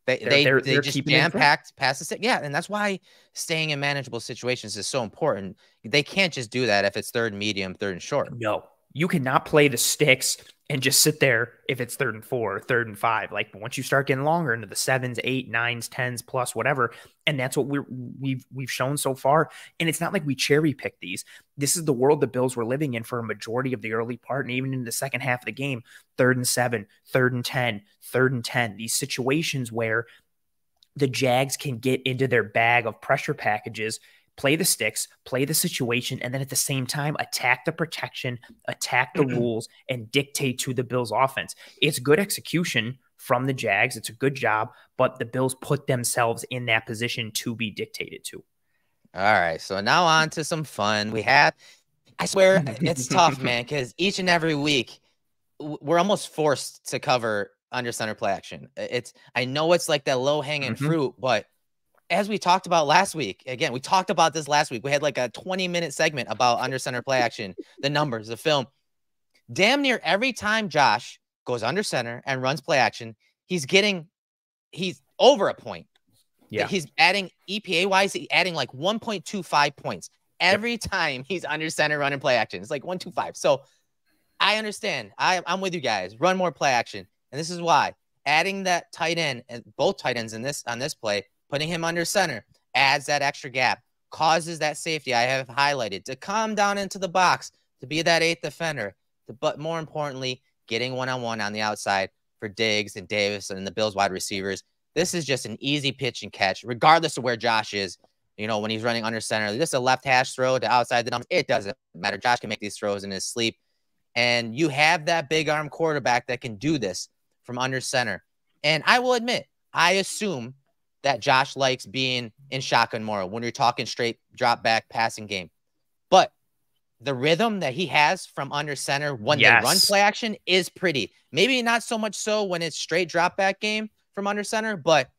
They, they're, they, they're, they they're just jam-packed past the stick. Yeah, and that's why staying in manageable situations is so important. They can't just do that if it's third and medium, third and short. No, You cannot play the sticks and just sit there if it's third and four, third and five. Like, but once you start getting longer into the sevens, eight, nines, tens, plus whatever, and that's what we're, we've we've shown so far. And it's not like we cherry pick these. This is the world the Bills were living in for a majority of the early part, and even in the second half of the game. Third and seven, third and ten, third and ten. These situations where the Jags can get into their bag of pressure packages, play the sticks, play the situation, and then at the same time, attack the protection, attack the mm-hmm. rules, and dictate to the Bills' offense. It's good execution from the Jags. It's a good job, but the Bills put themselves in that position to be dictated to. All right, so now on to some fun. We have, I swear, it's tough, man, because each and every week, we're almost forced to cover under center play action. It's, I know it's like that low-hanging mm-hmm. fruit, but as we talked about last week, again, we talked about this last week. We had like a twenty minute segment about under center play action, the numbers, the film. Damn near every time Josh goes under center and runs play action, he's getting, he's over a point. Yeah. He's adding E P A wise, he's adding like one point two five points every yep. time he's under center running play action. It's like one point two five. So I understand. I, I'm with you guys. Run more play action. And this is why adding that tight end and both tight ends in this, on this play, putting him under center adds that extra gap, causes that safety I have highlighted to come down into the box, to be that eighth defender, but more importantly, getting one-on-one on the outside for Diggs and Davis and the Bills wide receivers. This is just an easy pitch and catch, regardless of where Josh is. You know, when he's running under center, just a left hash throw to outside the numbers. It doesn't matter. Josh can make these throws in his sleep. And you have that big arm quarterback that can do this from under center. And I will admit, I assume that Josh likes being in shotgun more when you're talking straight drop back passing game. But the rhythm that he has from under center when yes. they run play action is pretty. Maybe not so much so when it's straight drop back game from under center, but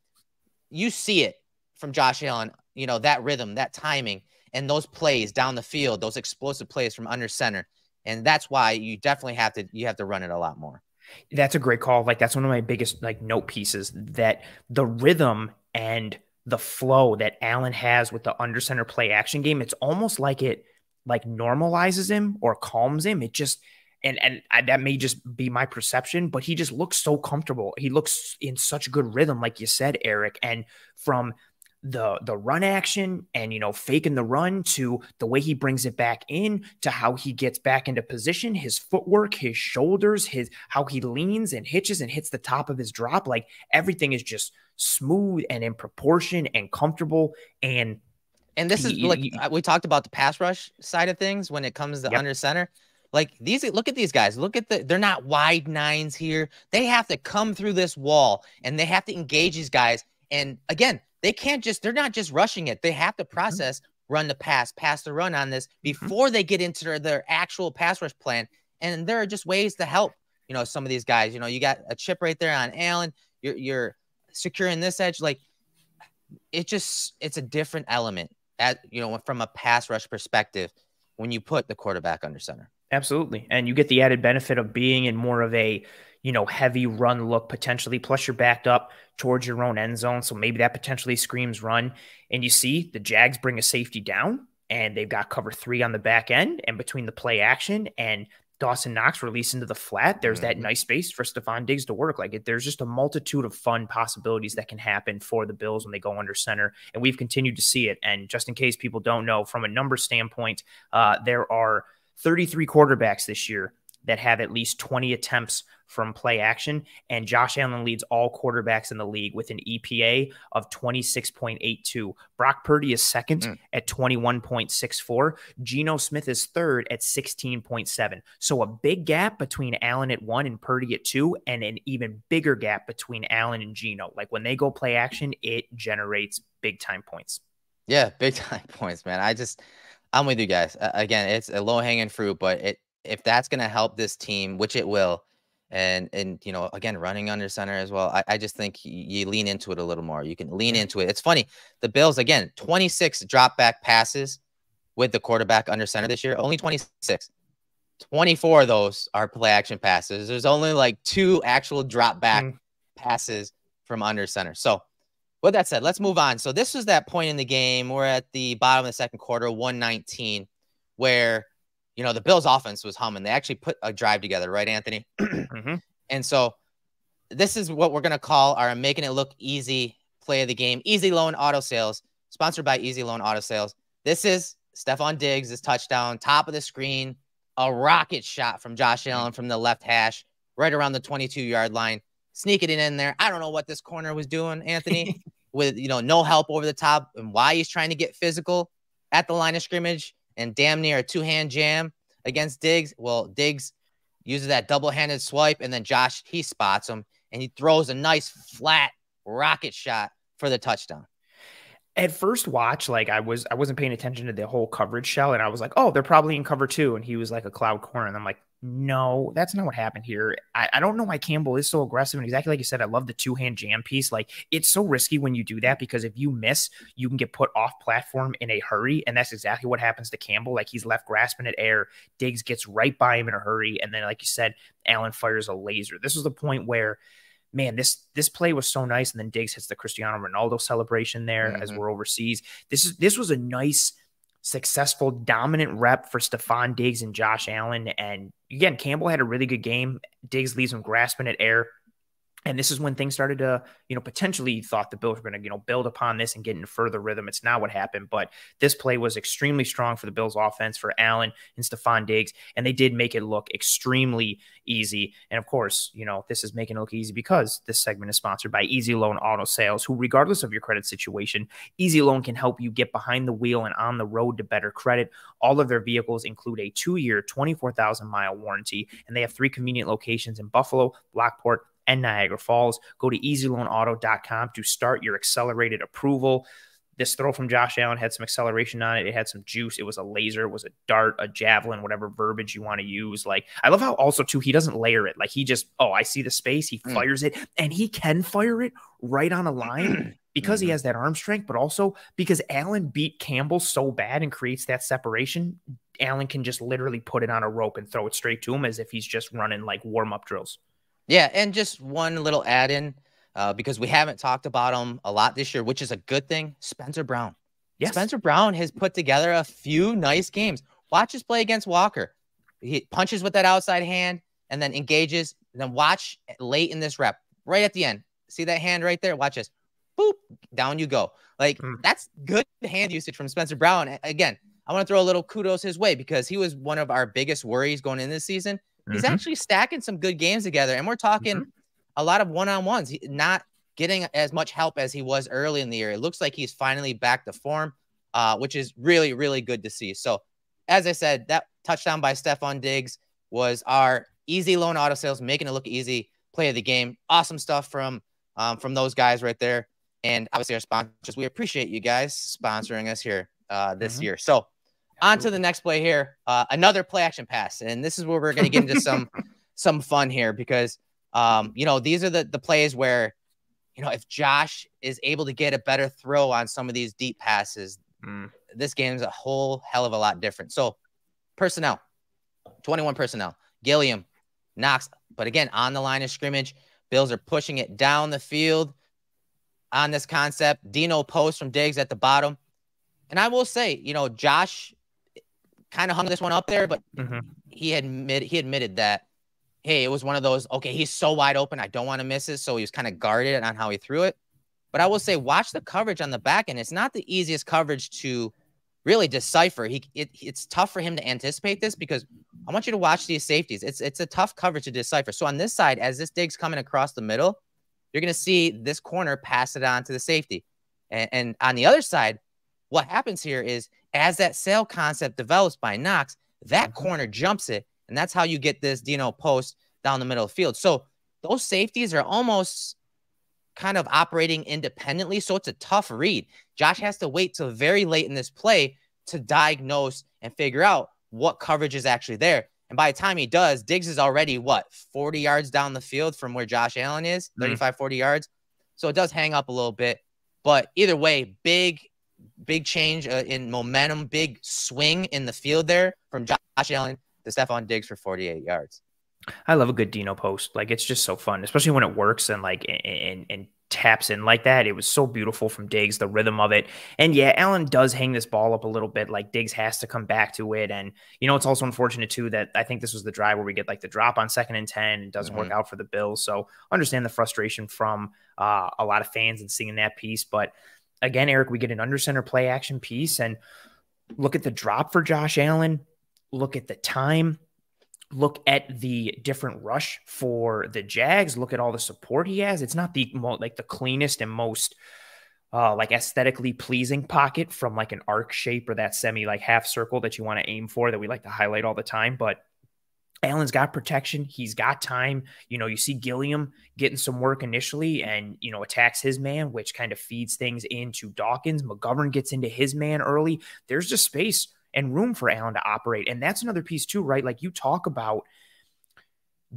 you see it from Josh Allen, you know, that rhythm, that timing, and those plays down the field, those explosive plays from under center. And that's why you definitely have to, you have to run it a lot more. That's a great call. Like, that's one of my biggest like note pieces, that the rhythm and the flow that Allen has with the under center play action game, it's almost like it like normalizes him or calms him. It just, and, and I, that may just be my perception, but he just looks so comfortable. He looks in such good rhythm, like you said, Eric, and from the, the run action and, you know, faking the run to the way he brings it back in to how he gets back into position, his footwork, his shoulders, his, how he leans and hitches and hits the top of his drop. Like, everything is just smooth and in proportion and comfortable. And and this he, is like, we talked about the pass rush side of things when it comes to yep. under center. Like, these, look at these guys, look at the, they're not wide nines here. They have to come through this wall and they have to engage these guys. And again, they can't just, they're not just rushing it. They have to process, mm-hmm. run the pass, pass the run on this before mm-hmm. they get into their, their actual pass rush plan. And there are just ways to help, you know, some of these guys. You know, you got a chip right there on Allen. You're, you're, securing this edge, like, it just, it's a different element, at, you know, from a pass rush perspective when you put the quarterback under center. Absolutely. And you get the added benefit of being in more of a, you know, heavy run look potentially, plus you're backed up towards your own end zone, so maybe that potentially screams run. And you see the Jags bring a safety down, and they've got cover three on the back end, and between the play action and Dawson Knox release into the flat, there's that nice space for Stefon Diggs to work. Like, there's just a multitude of fun possibilities that can happen for the Bills when they go under center, and we've continued to see it. And just in case people don't know, from a number standpoint, uh, there are thirty-three quarterbacks this year that have at least twenty attempts from play action, and Josh Allen leads all quarterbacks in the league with an E P A of twenty-six point eight two. Brock Purdy is second mm. at twenty-one point six four. Geno Smith is third at sixteen point seven. So a big gap between Allen at one and Purdy at two, and an even bigger gap between Allen and Geno. Like, when they go play action, it generates big time points. Yeah, big time points, man. I just, I'm with you guys. Uh, again, it's a low hanging fruit, but it, if that's going to help this team, which it will, and, and, you know, again, running under center as well, I, I just think you lean into it a little more. You can lean into it. It's funny. The Bills, again, twenty-six drop back passes with the quarterback under center this year, only twenty-six, twenty-four of those are play action passes. There's only like two actual drop back mm. passes from under center. So with that said, let's move on. So this was that point in the game. We're at the bottom of the second quarter, one nineteen, where you know, the Bills offense was humming. They actually put a drive together, right, Anthony? Mm-hmm. And so this is what we're going to call our Making It Look Easy play of the game. Easy Loan Auto Sales, sponsored by Easy Loan Auto Sales. This is Stefon Diggs, this touchdown, top of the screen, a rocket shot from Josh Allen from the left hash, right around the twenty-two yard line. Sneaking it in there. I don't know what this corner was doing, Anthony, with, you know, no help over the top, and why he's trying to get physical at the line of scrimmage and damn near a two-hand jam against Diggs. Well, Diggs uses that double-handed swipe, and then Josh, he spots him, and he throws a nice flat rocket shot for the touchdown. At first watch, like I was, I wasn't paying attention to the whole coverage shell, and I was like, oh, they're probably in cover two, and he was like a cloud corner, and I'm like, no, that's not what happened here. I, I don't know why Campbell is so aggressive. And exactly like you said, I love the two-hand jam piece. Like, it's so risky when you do that, because if you miss, you can get put off platform in a hurry. And that's exactly what happens to Campbell. Like, he's left grasping at air. Diggs gets right by him in a hurry. And then, like you said, Allen fires a laser. This was the point where, man, this this play was so nice. And then Diggs hits the Cristiano Ronaldo celebration there. Mm-hmm. As we're overseas. This is this was a nice, successful, dominant rep for Stefon Diggs and Josh Allen. And again, Campbell had a really good game. Diggs leaves him grasping at air. And this is when things started to, you know, potentially you thought the Bills were going to, you know, build upon this and get into further rhythm. It's not what happened, but this play was extremely strong for the Bills offense, for Allen and Stefon Diggs. And they did make it look extremely easy. And of course, you know, this is making it look easy because this segment is sponsored by Easy Loan Auto Sales, who, regardless of your credit situation, Easy Loan can help you get behind the wheel and on the road to better credit. All of their vehicles include a two year, twenty-four thousand mile warranty, and they have three convenient locations in Buffalo, Lockport, and Niagara Falls. Go to easy loan auto dot com to start your accelerated approval. This throw from Josh Allen had some acceleration on it. It had some juice. It was a laser. It was a dart, a javelin, whatever verbiage you want to use. Like, I love how also, too, he doesn't layer it. Like, he just, oh, I see the space. He fires mm. it, and he can fire it right on a line because mm-hmm. he has that arm strength, but also because Allen beat Campbell so bad and creates that separation. Allen can just literally put it on a rope and throw it straight to him as if he's just running, like, warm-up drills. Yeah, and just one little add-in, uh, because we haven't talked about him a lot this year, which is a good thing, Spencer Brown. Yes. Spencer Brown has put together a few nice games. Watch his play against Walker. He punches with that outside hand and then engages. And then watch late in this rep, right at the end. See that hand right there? Watch this. Boop, down you go. Like, mm. that's good hand usage from Spencer Brown. Again, I want to throw a little kudos his way because he was one of our biggest worries going into this season. He's mm-hmm. actually stacking some good games together. And we're talking mm-hmm. a lot of one-on-ones, not getting as much help as he was early in the year. It looks like he's finally back to form, uh, which is really, really good to see. So, as I said, that touchdown by Stefon Diggs was our Easy Loan Auto Sales, making it look easy, play of the game. Awesome stuff from, um, from those guys right there. And obviously our sponsors, we appreciate you guys sponsoring us here uh, this mm-hmm. year. So, on to the next play here, uh, another play action pass. And this is where we're going to get into some some fun here because, um, you know, these are the, the plays where, you know, if Josh is able to get a better throw on some of these deep passes, mm. this game's a whole hell of a lot different. So personnel, twenty-one personnel, Gilliam, Knox. But again, on the line of scrimmage, Bills are pushing it down the field on this concept. Dino post from Diggs at the bottom. And I will say, you know, Josh kind of hung this one up there, but mm-hmm. he had admit, he admitted that, hey, it was one of those, okay, he's so wide open, I don't want to miss it. So he was kind of guarded on how he threw it. But I will say, watch the coverage on the back end. It's not the easiest coverage to really decipher. He it, It's tough for him to anticipate this because I want you to watch these safeties. It's, it's a tough coverage to decipher. So on this side, as this dig's coming across the middle, you're going to see this corner pass it on to the safety. And, and on the other side, what happens here is, as that sail concept develops by Knox, that mm-hmm. corner jumps it, and that's how you get this Dino post down the middle of the field. So those safeties are almost kind of operating independently, so it's a tough read. Josh has to wait till very late in this play to diagnose and figure out what coverage is actually there. And by the time he does, Diggs is already, what, forty yards down the field from where Josh Allen is, mm-hmm. thirty-five, forty yards. So it does hang up a little bit. But either way, big – Big change uh, in momentum, big swing in the field there from Josh Allen to Stefon Diggs for forty-eight yards. I love a good Dino post. Like, it's just so fun, especially when it works and like and and taps in like that. It was so beautiful from Diggs, the rhythm of it. And yeah, Allen does hang this ball up a little bit. Like Diggs has to come back to it. And, you know, it's also unfortunate too that I think this was the drive where we get like the drop on second and ten. It doesn't mm-hmm. work out for the Bills. So understand the frustration from uh, a lot of fans and seeing that piece. But again, Eric, we get an under center play action piece and look at the drop for Josh Allen. Look at the time. Look at the different rush for the Jags. Look at all the support he has. It's not the like the cleanest and most uh, like aesthetically pleasing pocket from like an arc shape or that semi like half circle that you want to aim for that we like to highlight all the time. But Allen's got protection. He's got time. You know, you see Gilliam getting some work initially and, you know, attacks his man, which kind of feeds things into Dawkins. McGovern gets into his man early. There's just space and room for Allen to operate. And that's another piece too, right? Like you talk about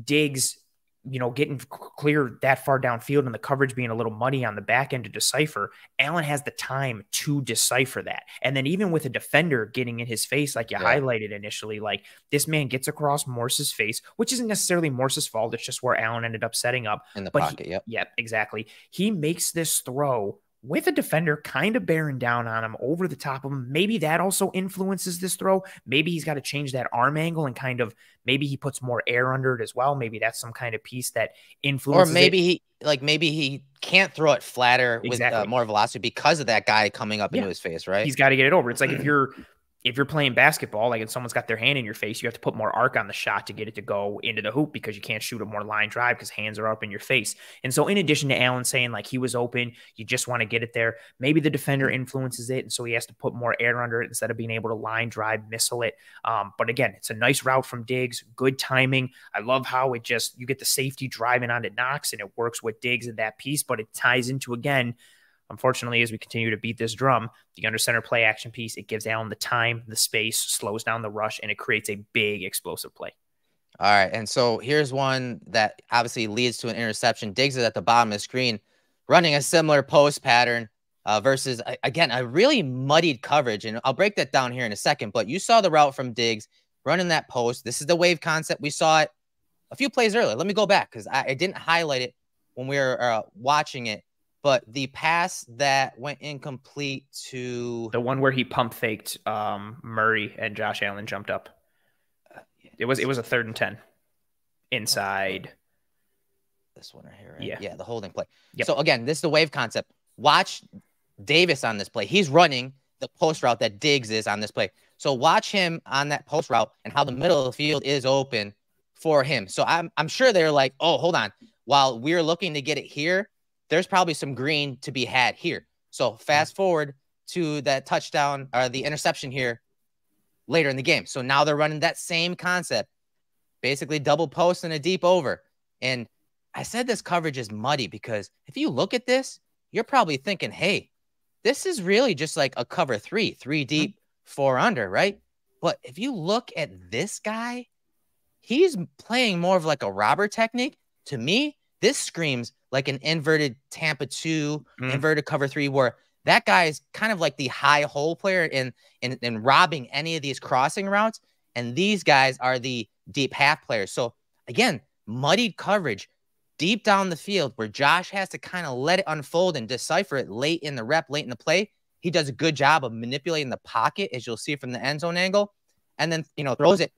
Diggs, you know, getting clear that far downfield and the coverage being a little muddy on the back end to decipher. Allen has the time to decipher that. And then even with a defender getting in his face, like you yeah. highlighted initially, like this man gets across Morse's face, which isn't necessarily Morse's fault. It's just where Allen ended up setting up. In the but pocket, he, yep. Yep, exactly. He makes this throw with a defender kind of bearing down on him over the top of him. Maybe that also influences this throw. Maybe he's got to change that arm angle and kind of, maybe he puts more air under it as well. Maybe that's some kind of piece that influences. Or maybe it. he, like maybe he can't throw it flatter exactly. with uh, more velocity because of that guy coming up yeah. into his face, right? He's got to get it over. It's like if you're, if you're playing basketball, like if someone's got their hand in your face, you have to put more arc on the shot to get it to go into the hoop because you can't shoot a more line drive because hands are up in your face. And so in addition to Allen saying like he was open, you just want to get it there. Maybe the defender influences it. And so he has to put more air under it instead of being able to line drive, missile it. Um, but again, it's a nice route from Diggs. Good timing. I love how it just, you get the safety driving on to Knox and it works with Diggs in that piece, but it ties into again, unfortunately, as we continue to beat this drum, the under center play action piece, it gives Allen the time, the space, slows down the rush, and it creates a big explosive play. All right. And so here's one that obviously leads to an interception. Diggs is at the bottom of the screen, running a similar post pattern uh, versus, again, a really muddied coverage. And I'll break that down here in a second, but you saw the route from Diggs running that post. This is the wave concept. We saw it a few plays earlier. Let me go back because I, I didn't highlight it when we were uh, watching it. But the pass that went incomplete to the one where he pump faked um, Murray and Josh Allen jumped up. It was it was a third and ten inside. This one right here. Right? Yeah. Yeah. The holding play. Yep. So again, this is the wave concept. Watch Davis on this play. He's running the post route that Diggs is on this play. So watch him on that post route and how the middle of the field is open for him. So I'm, I'm sure they're like, oh, hold on. While we're looking to get it here, there's probably some green to be had here. So fast forward to that touchdown or the interception here later in the game. So now they're running that same concept, basically double post and a deep over. And I said this coverage is muddy because if you look at this, you're probably thinking, hey, this is really just like a cover three, three deep, four under, right? But if you look at this guy, he's playing more of like a robber technique. To me, this screams like an inverted Tampa two, mm. inverted cover three, where that guy is kind of like the high hole player in, in, in robbing any of these crossing routes. And these guys are the deep half players. So again, muddied coverage deep down the field where Josh has to kind of let it unfold and decipher it late in the rep, late in the play. He does a good job of manipulating the pocket, as you'll see from the end zone angle, and then, you know, throws it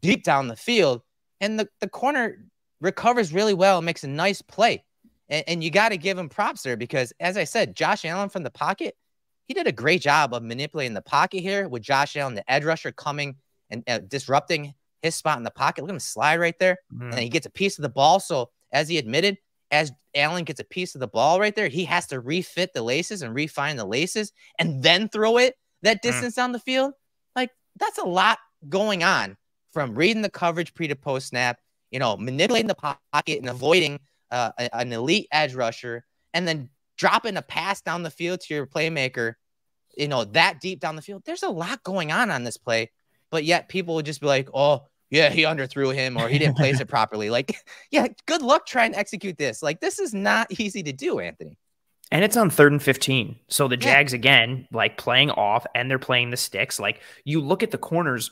deep down the field. And the, the corner recovers really well and makes a nice play. And, and you got to give him props there because, as I said, Josh Allen from the pocket, he did a great job of manipulating the pocket here with Josh Allen, the edge rusher, coming and uh, disrupting his spot in the pocket. Look at him slide right there. Mm. And he gets a piece of the ball. So, as he admitted, as Allen gets a piece of the ball right there, he has to refit the laces and refine the laces and then throw it that distance mm. down the field. Like, that's a lot going on from reading the coverage pre to post snap, you know, manipulating the pocket and avoiding uh, an elite edge rusher and then dropping a pass down the field to your playmaker, you know, that deep down the field. There's a lot going on on this play, but yet people would just be like, oh, yeah, he underthrew him or he didn't place it properly. Like, yeah, good luck trying to execute this. Like, this is not easy to do, Anthony. And it's on third and fifteen. So the Jags, yeah. again, like playing off and they're playing the sticks. Like, you look at the corners.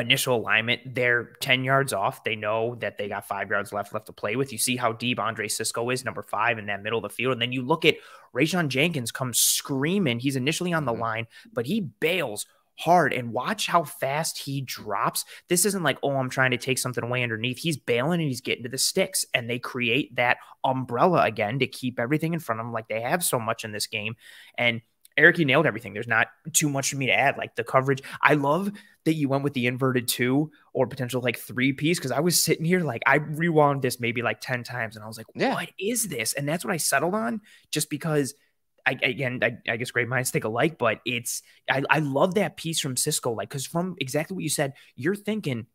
initial alignment, they're ten yards off. They know that they got five yards left left to play with. You see how deep Andre Cisco is, number five, in that middle of the field. And then you look at Rayshon Jenkins comes screaming. He's initially on the line, but he bails hard, and watch how fast he drops. This isn't like, oh, I'm trying to take something away underneath. He's bailing and he's getting to the sticks, and they create that umbrella again to keep everything in front of them, like they have so much in this game. And Eric, you nailed everything. There's not too much for me to add. Like the coverage, I love that you went with the inverted two or potential like three piece, because I was sitting here like I rewound this maybe like ten times and I was like, yeah. What is this? And that's what I settled on, just because I, again, I, I guess great minds think alike, but it's, I, I love that piece from Cisco. Like, cause from exactly what you said, you're thinking,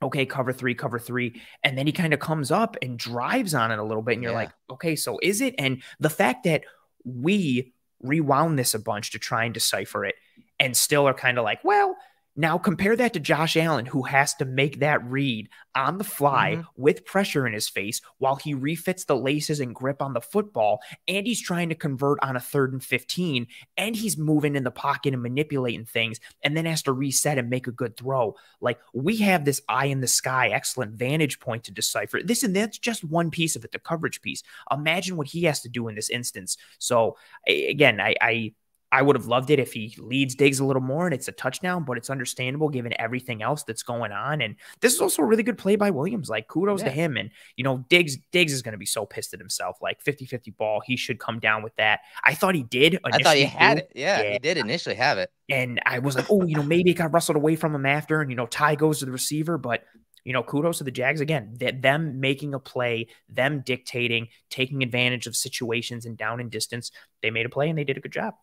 okay, cover three, cover three. And then he kind of comes up and drives on it a little bit. And you're yeah. like, okay, so is it? And the fact that we rewound this a bunch to try and decipher it and still are kind of like, well, now compare that to Josh Allen, who has to make that read on the fly mm-hmm. with pressure in his face while he refits the laces and grip on the football, and he's trying to convert on a third and fifteen, and he's moving in the pocket and manipulating things, and then has to reset and make a good throw. Like, we have this eye in the sky, excellent vantage point to decipher this, and that's just one piece of it, the coverage piece. Imagine what he has to do in this instance. So again, I... I I would have loved it if he leads Diggs a little more and it's a touchdown, but it's understandable given everything else that's going on. And this is also a really good play by Williams. Like, kudos yeah. to him. And, you know, Diggs, Diggs is going to be so pissed at himself. Like, fifty fifty ball, he should come down with that. I thought he did. I thought he had it. Yeah, yeah, he did initially have it. And I was like, oh, you know, maybe it got wrestled away from him after. And, you know, tie goes to the receiver, but you know, kudos to the Jags again, that them making a play, them dictating, taking advantage of situations and down and distance. They made a play and they did a good job.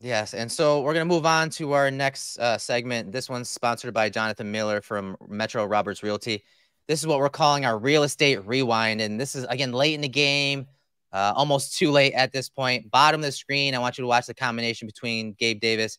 Yes, and so we're going to move on to our next uh, segment. This one's sponsored by Jonathan Miller from Metro Roberts Realty. This is what we're calling our real estate rewind, and this is, again, late in the game, uh, almost too late at this point. Bottom of the screen, I want you to watch the combination between Gabe Davis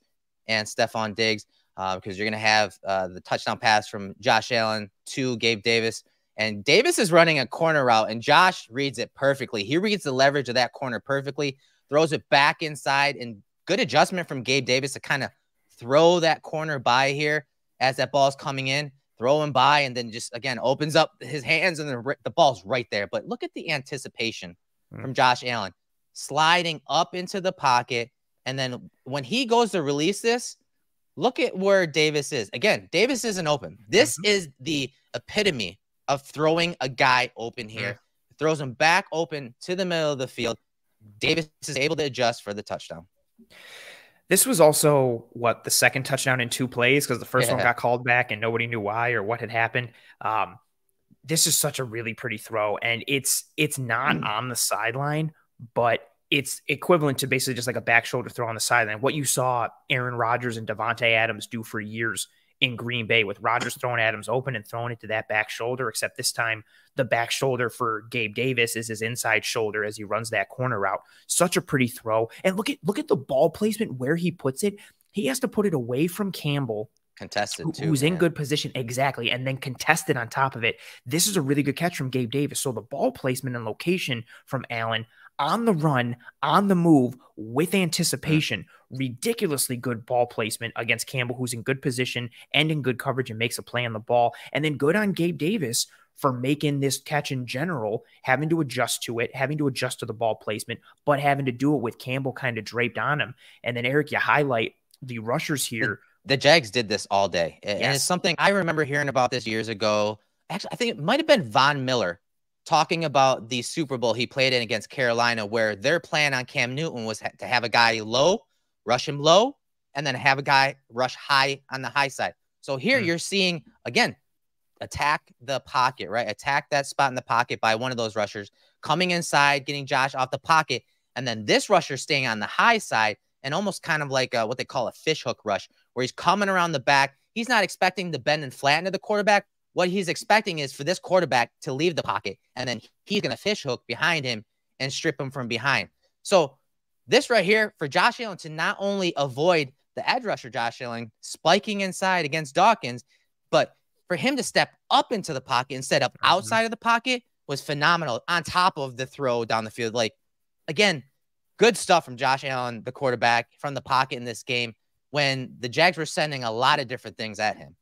and Stefon Diggs, uh, because you're going to have uh, the touchdown pass from Josh Allen to Gabe Davis, and Davis is running a corner route, and Josh reads it perfectly. He reads the leverage of that corner perfectly, throws it back inside, and good adjustment from Gabe Davis to kind of throw that corner by here as that ball's coming in, throw him by, and then just, again, opens up his hands, and the, the ball's right there. But look at the anticipation mm. from Josh Allen, sliding up into the pocket, and then when he goes to release this, look at where Davis is. Again, Davis isn't open. This mm-hmm. is the epitome of throwing a guy open here. Mm. Throws him back open to the middle of the field. Davis is able to adjust for the touchdown. This was also, what, the second touchdown in two plays, because the first yeah. one got called back and nobody knew why or what had happened. Um, this is such a really pretty throw, and it's it's not mm. on the sideline, but it's equivalent to basically just like a back shoulder throw on the sideline. What you saw Aaron Rodgers and Devontae Adams do for years in Green Bay, with Rodgers throwing Adams open and throwing it to that back shoulder, except this time the back shoulder for Gabe Davis is his inside shoulder as he runs that corner route. Such a pretty throw. And look at look at the ball placement where he puts it. He has to put it away from Campbell, contested who, too, who's man. in good position, exactly, and then contested on top of it. This is a really good catch from Gabe Davis. So the ball placement and location from Allen, on the run, on the move, with anticipation, ridiculously good ball placement against Campbell, who's in good position and in good coverage and makes a play on the ball. And then good on Gabe Davis for making this catch in general, having to adjust to it, having to adjust to the ball placement, but having to do it with Campbell kind of draped on him. And then, Eric, you highlight the rushers here. The, the Jags did this all day. And yes. it's something I remember hearing about this years ago. Actually, I think it might have been Von Miller talking about the Super Bowl he played in against Carolina, where their plan on Cam Newton was ha to have a guy low, rush him low, and then have a guy rush high on the high side. So here mm. you're seeing, again, attack the pocket, right? Attack that spot in the pocket by one of those rushers, coming inside, getting Josh off the pocket, and then this rusher staying on the high side, and almost kind of like a, what they call a fishhook rush, where he's coming around the back. He's not expecting to bend and flatten to the quarterback. What he's expecting is for this quarterback to leave the pocket, and then he's going to fishhook behind him and strip him from behind. So this right here, for Josh Allen to not only avoid the edge rusher Josh Allen spiking inside against Dawkins, but for him to step up into the pocket instead of outside of the pocket was phenomenal, on top of the throw down the field. Like, again, good stuff from Josh Allen, the quarterback, from the pocket in this game when the Jags were sending a lot of different things at him.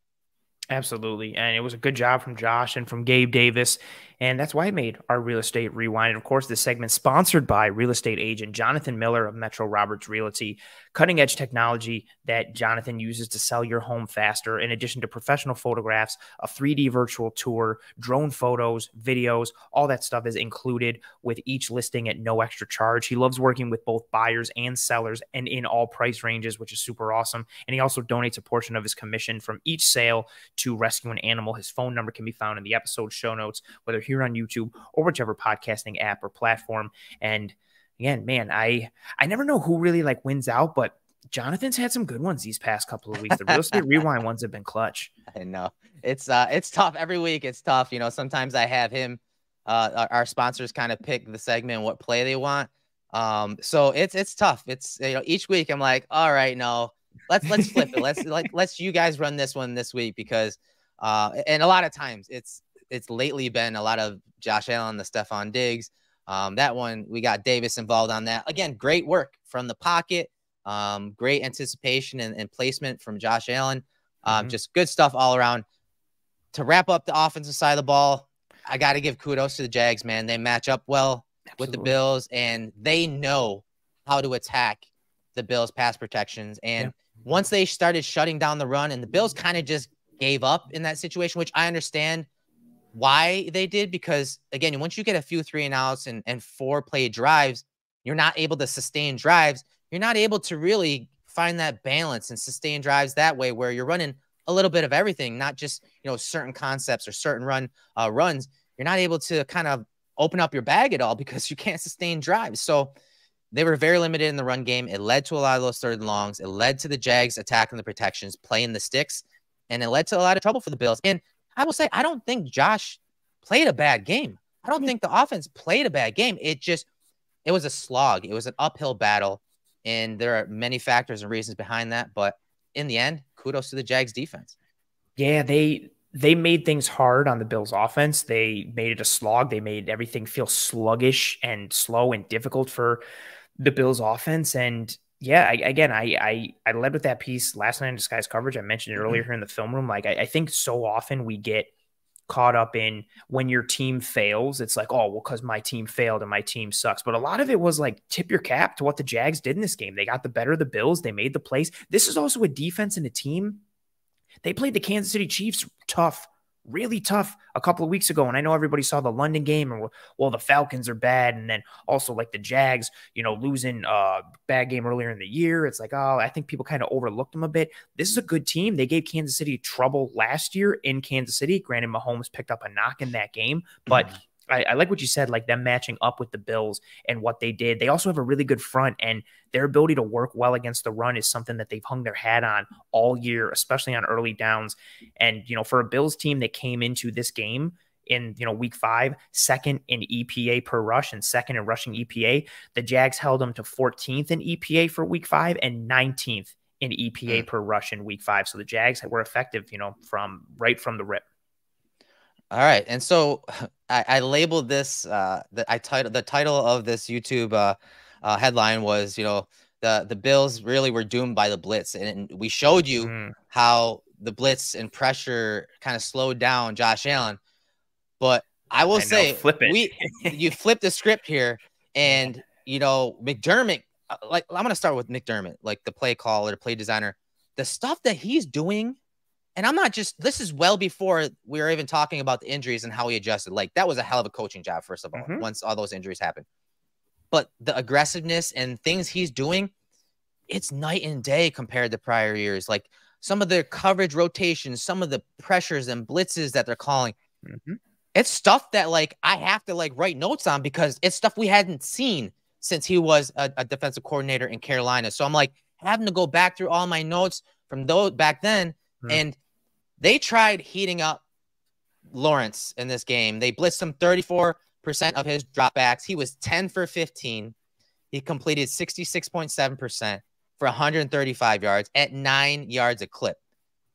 Absolutely. And it was a good job from Josh and from Gabe Davis. And that's why I made our Real Estate Rewind. And of course, this segment sponsored by real estate agent Jonathan Miller of Metro Roberts Realty, cutting edge technology that Jonathan uses to sell your home faster. In addition to professional photographs, a three D virtual tour, drone photos, videos, all that stuff is included with each listing at no extra charge. He loves working with both buyers and sellers and in all price ranges, which is super awesome. And he also donates a portion of his commission from each sale to Rescue an Animal. His phone number can be found in the episode show notes, whether here on YouTube or whichever podcasting app or platform. And again, man, I I never know who really like wins out, but Jonathan's had some good ones these past couple of weeks. The Real Estate Rewind ones have been clutch. I know. It's uh it's tough every week. It's tough. You know, sometimes I have him uh our, our sponsors kind of pick the segment, what play they want. Um so it's it's tough. It's, you know, each week I'm like, all right, no. Let's let's flip it. Let's like let's you guys run this one this week because uh and a lot of times it's It's lately been a lot of Josh Allen, the Stefon Diggs. Um, that one, we got Davis involved on that. Again, great work from the pocket. Um, great anticipation and, and placement from Josh Allen. Um, mm-hmm. Just good stuff all around. To wrap up the offensive side of the ball, I got to give kudos to the Jags, man. They match up well Absolutely. With the Bills, and they know how to attack the Bills' pass protections. And yeah. once they started shutting down the run, and the Bills kind of just gave up in that situation, which I understand why they did, because again, once you get a few three and outs and, and four play drives, you're not able to sustain drives. You're not able to really find that balance and sustain drives that way, where you're running a little bit of everything, not just, you know, certain concepts or certain run uh, runs. You're not able to kind of open up your bag at all because you can't sustain drives. So they were very limited in the run game. It led to a lot of those third and longs. It led to the Jags attacking the protections, playing the sticks, and it led to a lot of trouble for the Bills. And I will say, I don't think Josh played a bad game. I don't think the offense played a bad game. It just, it was a slog. It was an uphill battle, and there are many factors and reasons behind that. But in the end, kudos to the Jags defense. Yeah, they they made things hard on the Bills offense. They made it a slog. They made everything feel sluggish and slow and difficult for the Bills offense. And yeah, I, again, I, I I led with that piece last night in Disguise coverage. I mentioned it earlier here in the film room. Like, I, I think so often we get caught up in when your team fails, it's like, oh, well, because my team failed and my team sucks. But a lot of it was like, tip your cap to what the Jags did in this game. They got the better of the Bills. They made the plays. This is also a defense and a team. They played the Kansas City Chiefs tough, really tough a couple of weeks ago. And I know everybody saw the London game and, well, the Falcons are bad. And then also like the Jags, you know, losing a bad game earlier in the year. It's like, oh, I think people kind of overlooked them a bit. This is a good team. They gave Kansas City trouble last year in Kansas City. Granted, Mahomes picked up a knock in that game, but mm-hmm. I, I like what you said, like them matching up with the Bills and what they did. They also have a really good front, and their ability to work well against the run is something that they've hung their hat on all year, especially on early downs. And, you know, for a Bills team that came into this game in, you know, week five, second in E P A per rush and second in rushing E P A, the Jags held them to fourteenth in E P A for week five and nineteenth in E P A per rush in week five. So the Jags were effective, you know, from right from the rip. All right. And so I, I labeled this, uh, the, I titled the title of this YouTube uh, uh, headline was, you know, the, the Bills really were doomed by the blitz. And, and we showed you mm. how the blitz and pressure kind of slowed down Josh Allen. But I will I say, know, flip it. we you flip the script here. And, you know, McDermott, like I'm going to start with McDermott, like the play caller, the play designer, the stuff that he's doing. And I'm not just, this is well before we were even talking about the injuries and how he adjusted. Like, that was a hell of a coaching job, first of all, mm-hmm. once all those injuries happened. But the aggressiveness and things he's doing, it's night and day compared to prior years. Like, some of the coverage rotations, some of the pressures and blitzes that they're calling, mm-hmm. it's stuff that, like, I have to, like, write notes on because it's stuff we hadn't seen since he was a, a defensive coordinator in Carolina. So I'm, like, having to go back through all my notes from those back then mm-hmm. and they tried heating up Lawrence in this game. They blitzed him thirty-four percent of his dropbacks. He was ten for fifteen. He completed sixty-six point seven percent for one hundred thirty-five yards at nine yards a clip.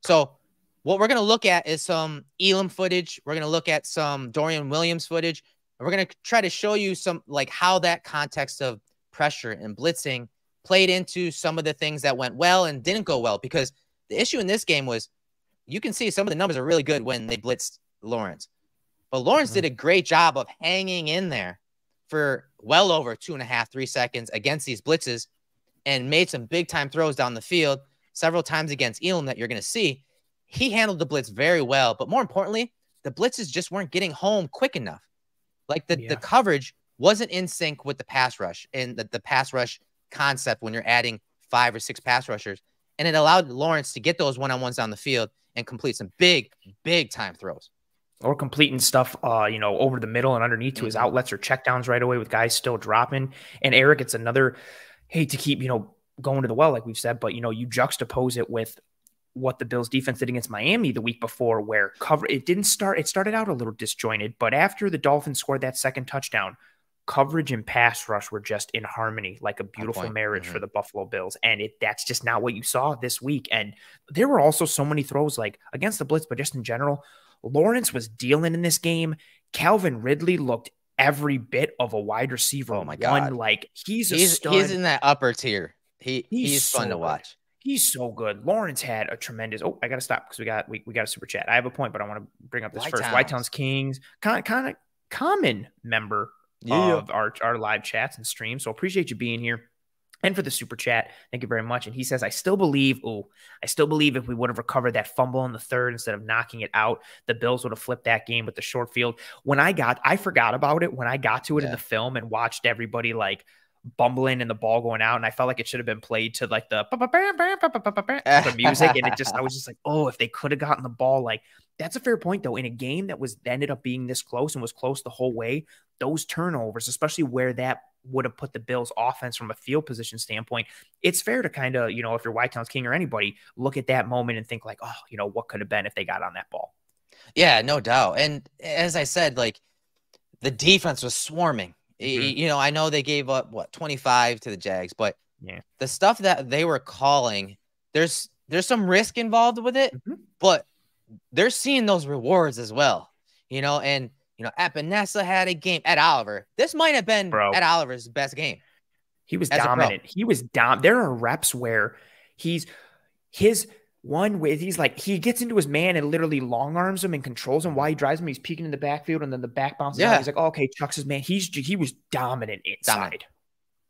So what we're going to look at is some Elam footage. We're going to look at some Dorian Williams footage. And we're going to try to show you some, like, how that context of pressure and blitzing played into some of the things that went well and didn't go well. Because the issue in this game was you can see some of the numbers are really good when they blitzed Lawrence. But Lawrence mm-hmm. did a great job of hanging in there for well over two and a half, three seconds against these blitzes and made some big-time throws down the field several times against Elam that you're going to see. He handled the blitz very well, but more importantly, the blitzes just weren't getting home quick enough. Like the, yeah. the coverage wasn't in sync with the pass rush and the, the pass rush concept when you're adding five or six pass rushers. And it allowed Lawrence to get those one-on-ones down the field and complete some big, big-time throws. Or completing stuff, uh, you know, over the middle and underneath to his outlets or checkdowns right away with guys still dropping. And Eric, it's another, hate to keep, you know, going to the well, like we've said, but, you know, you juxtapose it with what the Bills defense did against Miami the week before, where cover it didn't start. It started out a little disjointed, but after the Dolphins scored that second touchdown, coverage and pass rush were just in harmony, like a beautiful marriage mm-hmm. for the Buffalo Bills. And it that's just not what you saw this week. And there were also so many throws, like against the blitz, but just in general, Lawrence was dealing in this game. Calvin Ridley looked every bit of a wide receiver. Oh my God. One, like he's, he's, a stud. He's in that upper tier. He He's, he's so fun to good. watch. He's so good. Lawrence had a tremendous. Oh, I got to stop because we got, we, we got a super chat. I have a point, but I want to bring up this White first. Towns. White Towns Kings, kind of, kind of common member yeah. of our, our live chats and streams. So appreciate you being here. And for the super chat, thank you very much. And he says, I still believe, oh, I still believe if we would have recovered that fumble in the third instead of knocking it out, the Bills would have flipped that game with the short field. When I got, I forgot about it when I got to it yeah. in the film and watched everybody like bumbling and the ball going out. And I felt like it should have been played to like the, the music. And it just, I was just like, oh, if they could have gotten the ball, like that's a fair point though. In a game that was ended up being this close and was close the whole way, those turnovers, especially where that would have put the Bills offense from a field position standpoint, it's fair to kind of, you know, if you're White Towns King or anybody, look at that moment and think like, oh, you know, what could have been if they got on that ball? Yeah, no doubt. And as I said, like the defense was swarming, mm-hmm. you know, I know they gave up what, twenty-five to the Jags, but yeah, the stuff that they were calling, there's, there's some risk involved with it, mm-hmm. but they're seeing those rewards as well, you know, and You know, Epinesa had a game. Ed Oliver. This might have been Bro. Ed Oliver's best game. He was dominant. He was dom. There are reps where he's his one with he's like he gets into his man and literally long arms him and controls him while he drives him. He's peeking in the backfield and then the back bounces. Yeah, out. He's like, oh, okay, chucks his man. He's he was dominant inside. Dominant.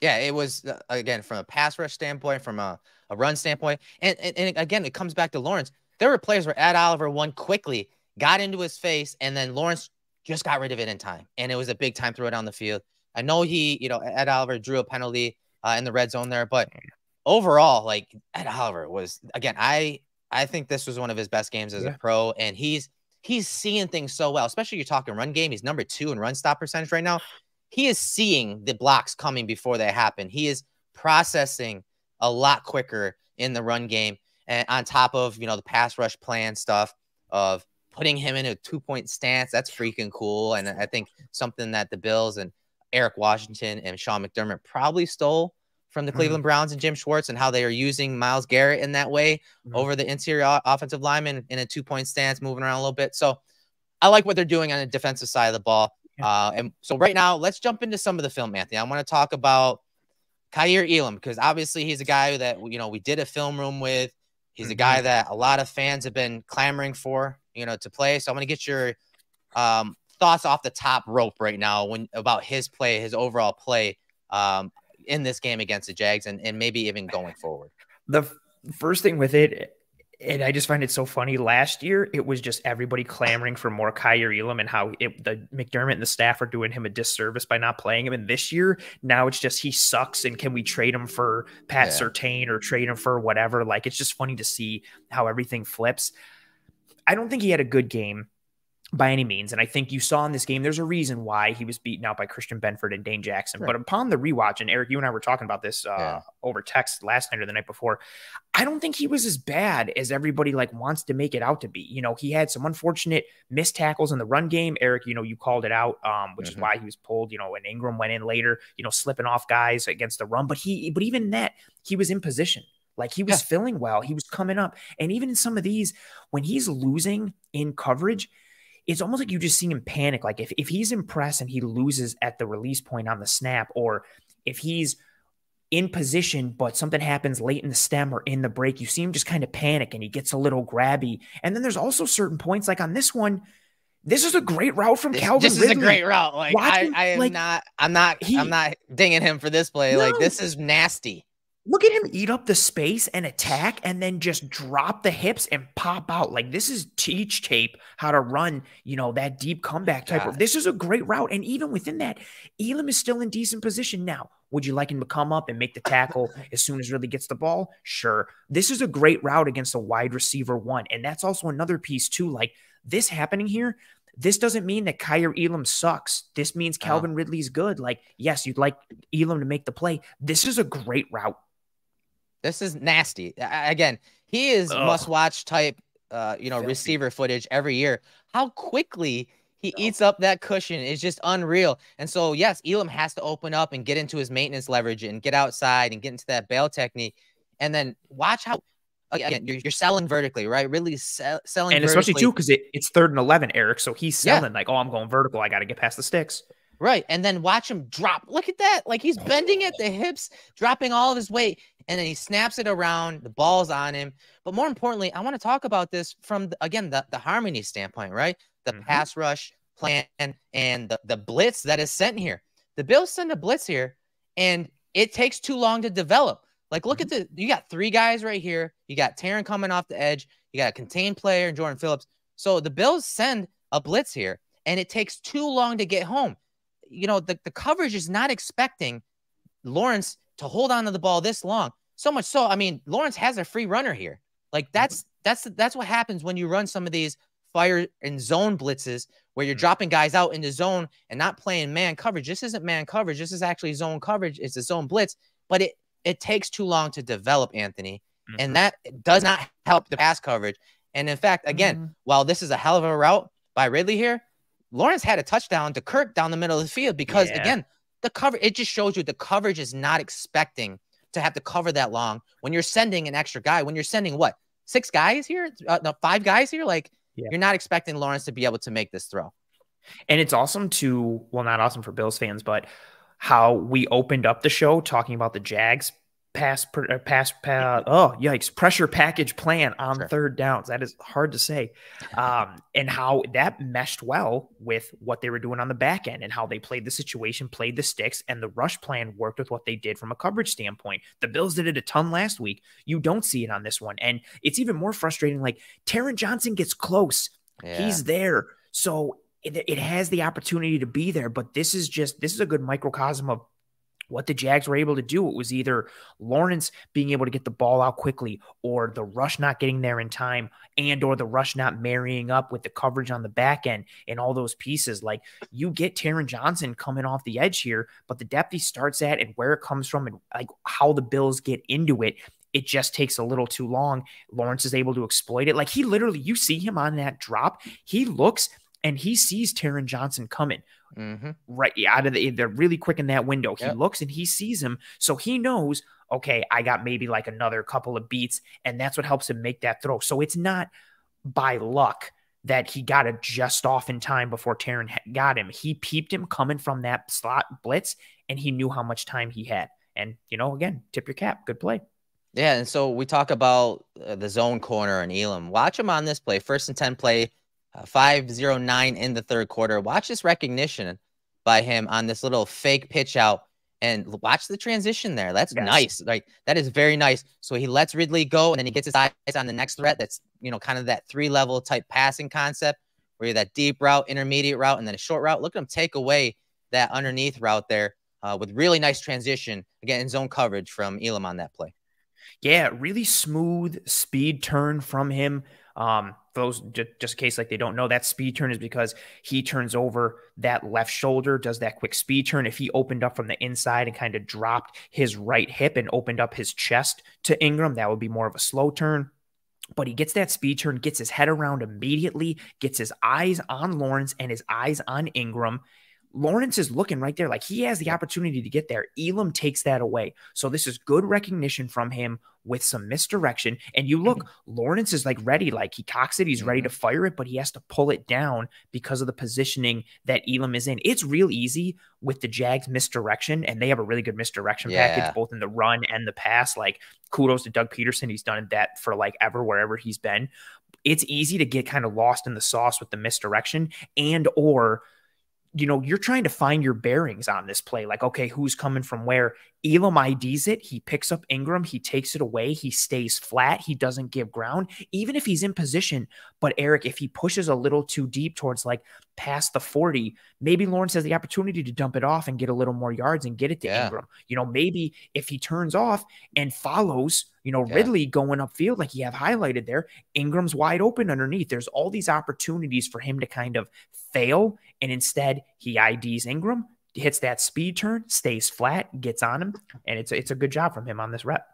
Yeah, it was uh, again from a pass rush standpoint, from a, a run standpoint, and, and and again it comes back to Lawrence. There were plays where Ed Oliver won quickly, got into his face, and then Lawrence just got rid of it in time. And it was a big time throw down the field. I know he, you know, Ed Oliver drew a penalty uh, in the red zone there, but overall, like Ed Oliver was, again, I, I think this was one of his best games as yeah. a pro, and he's, he's seeing things so well, especially you're talking run game. He's number two in run stop percentage right now. He is seeing the blocks coming before they happen. He is processing a lot quicker in the run game. And on top of, you know, the pass rush plan stuff of, putting him in a two-point stance, that's freaking cool. And I think something that the Bills and Eric Washington and Sean McDermott probably stole from the mm-hmm. Cleveland Browns and Jim Schwartz, and how they are using Myles Garrett in that way mm-hmm. over the interior offensive lineman in a two-point stance, moving around a little bit. So I like what they're doing on the defensive side of the ball. Yeah. Uh, and so right now, let's jump into some of the film, Anthony. I want to talk about Kaiir Elam, because obviously he's a guy that, you know, we did a film room with. He's mm-hmm. a guy that a lot of fans have been clamoring for, you know, to play. So I'm going to get your um, thoughts off the top rope right now when about his play, his overall play um, in this game against the Jags, and, and maybe even going forward. The first thing with it, and I just find it so funny, last year it was just everybody clamoring for more Kaiir Elam, and how it, the McDermott and the staff are doing him a disservice by not playing him. And this year, now it's just he sucks, and can we trade him for Pat yeah. Surtain or trade him for whatever? Like, it's just funny to see how everything flips. I don't think he had a good game by any means. And I think you saw in this game, there's a reason why he was beaten out by Christian Benford and Dane Jackson. Sure. But upon the rewatch, and Eric, you and I were talking about this uh, yeah. over text last night or the night before, I don't think he was as bad as everybody like wants to make it out to be. You know, he had some unfortunate missed tackles in the run game. Eric, you know, you called it out, um, which mm-hmm. is why he was pulled, you know, and Ingram went in later, you know, slipping off guys against the run. But he, but even that, he was in position. Like he was yeah. filling well, he was coming up. And even in some of these, when he's losing in coverage, it's almost like you just see him panic. Like if, if he's impressed and he loses at the release point on the snap, or if he's in position, but something happens late in the stem or in the break. You see him just kind of panic and he gets a little grabby. And then there's also certain points, like on this one, this is a great route from this, Calvin Ridley. This is Ridley. a great route. Like Watching, I, I am like, not, I'm not, he, I'm not dinging him for this play. No. Like this is nasty. Look at him eat up the space and attack and then just drop the hips and pop out. Like this is teach tape how to run, you know, that deep comeback type. God. Of, this is a great route. And even within that, Elam is still in decent position. Now, would you like him to come up and make the tackle as soon as Ridley gets the ball? Sure. This is a great route against a wide receiver one. And that's also another piece too. Like this happening here, this doesn't mean that Kaiir Elam sucks. This means Calvin Ridley's good. Like, yes, you'd like Elam to make the play. This is a great route. This is nasty. I, again, he is Ugh. must watch type, uh, you know, Filthy. receiver footage every year. How quickly he no. eats up that cushion is just unreal. And so, yes, Elam has to open up and get into his maintenance leverage and get outside and get into that bail technique. And then watch how. Again, you're, you're selling vertically, right? Really sell, selling and vertically. Especially, too, because it, it's third and eleven, Eric. So he's selling yeah. like, oh, I'm going vertical. I got to get past the sticks. Right. And then watch him drop. Look at that. Like, he's bending at the hips, dropping all of his weight, and then he snaps it around. The ball's on him. But more importantly, I want to talk about this from, the, again, the, the harmony standpoint, right? The mm-hmm. pass rush plan and the, the blitz that is sent here. The Bills send a blitz here, and it takes too long to develop. Like, look at the, you got three guys right here. You got Taryn coming off the edge. You got a contained player and Jordan Phillips. So the Bills send a blitz here, and it takes too long to get home. You know, the, the coverage is not expecting Lawrence to hold on to the ball this long. So much so, I mean, Lawrence has a free runner here. Like, that's, that's, that's what happens when you run some of these fire and zone blitzes where you're dropping guys out into zone and not playing man coverage. This isn't man coverage. This is actually zone coverage. It's a zone blitz, but it, It takes too long to develop, Anthony, mm-hmm. and that does not help the pass coverage. And in fact, again, mm-hmm. while this is a hell of a route by Ridley here, Lawrence had a touchdown to Kirk down the middle of the field because, yeah. again, the cover it just shows you the coverage is not expecting to have to cover that long when you're sending an extra guy. When you're sending what six guys here, uh, no, five guys here, like yeah. you're not expecting Lawrence to be able to make this throw. And it's awesome to well, not awesome for Bills fans, but how we opened up the show talking about the Jags pass, pass, pass oh, yikes, pressure package plan on sure. third downs. That is hard to say. Um, and how that meshed well with what they were doing on the back end and how they played the situation, played the sticks, and the rush plan worked with what they did from a coverage standpoint. The Bills did it a ton last week. You don't see it on this one. And it's even more frustrating. Like, Taron Johnson gets close. Yeah. He's there. So It, it has the opportunity to be there, but this is just, this is a good microcosm of what the Jags were able to do. It was either Lawrence being able to get the ball out quickly or the rush not getting there in time and or the rush not marrying up with the coverage on the back end and all those pieces. Like, you get Taron Johnson coming off the edge here, but the depth he starts at and where it comes from and like how the Bills get into it, it just takes a little too long. Lawrence is able to exploit it. Like, he literally, you see him on that drop, he looks and he sees Taron Johnson coming mm-hmm. right out of the, they're really quick in that window. He yep. looks and he sees him. So he knows, okay, I got maybe like another couple of beats, and that's what helps him make that throw. So it's not by luck that he got it just off in time before Taron got him. He peeped him coming from that slot blitz, and he knew how much time he had. And, you know, again, tip your cap. Good play. Yeah, and so we talk about uh, the zone corner and Elam. Watch him on this play. First and ten play. Uh, five oh nine in the third quarter. Watch this recognition by him on this little fake pitch out and watch the transition there. That's yes. nice. Like, that is very nice. So he lets Ridley go, and then he gets his eyes on the next threat. That's, you know, kind of that three level type passing concept where you're that deep route, intermediate route, and then a short route. Look at him take away that underneath route there uh, with really nice transition again in zone coverage from Elam on that play. Yeah, really smooth speed turn from him. Um, those just, just in case, like, they don't know, that speed turn is because he turns over that left shoulder, does that quick speed turn. If he opened up from the inside and kind of dropped his right hip and opened up his chest to Ingram, that would be more of a slow turn. But he gets that speed turn, gets his head around immediately, gets his eyes on Lawrence and his eyes on Ingram. Lawrence is looking right there. Like, he has the opportunity to get there. Elam takes that away. So this is good recognition from him with some misdirection. And you look, Lawrence is like ready. Like, he cocks it. He's ready to fire it, but he has to pull it down because of the positioning that Elam is in. It's real easy with the Jags misdirection, and they have a really good misdirection yeah. package, both in the run and the pass. Like, kudos to Doug Peterson. He's done that for like ever, wherever he's been. It's easy to get kind of lost in the sauce with the misdirection, and or you know, you're trying to find your bearings on this play. Like, okay, who's coming from where? Elam I Ds it. He picks up Ingram. He takes it away. He stays flat. He doesn't give ground, even if he's in position. But Eric, if he pushes a little too deep towards like past the forty, maybe Lawrence has the opportunity to dump it off and get a little more yards and get it to yeah. Ingram. You know, maybe if he turns off and follows, you know, yeah. Ridley going upfield, like you have highlighted there, Ingram's wide open underneath. There's all these opportunities for him to kind of fail. And instead he I Ds Ingram, hits that speed turn, stays flat, gets on him. And it's, it's a good job from him on this rep.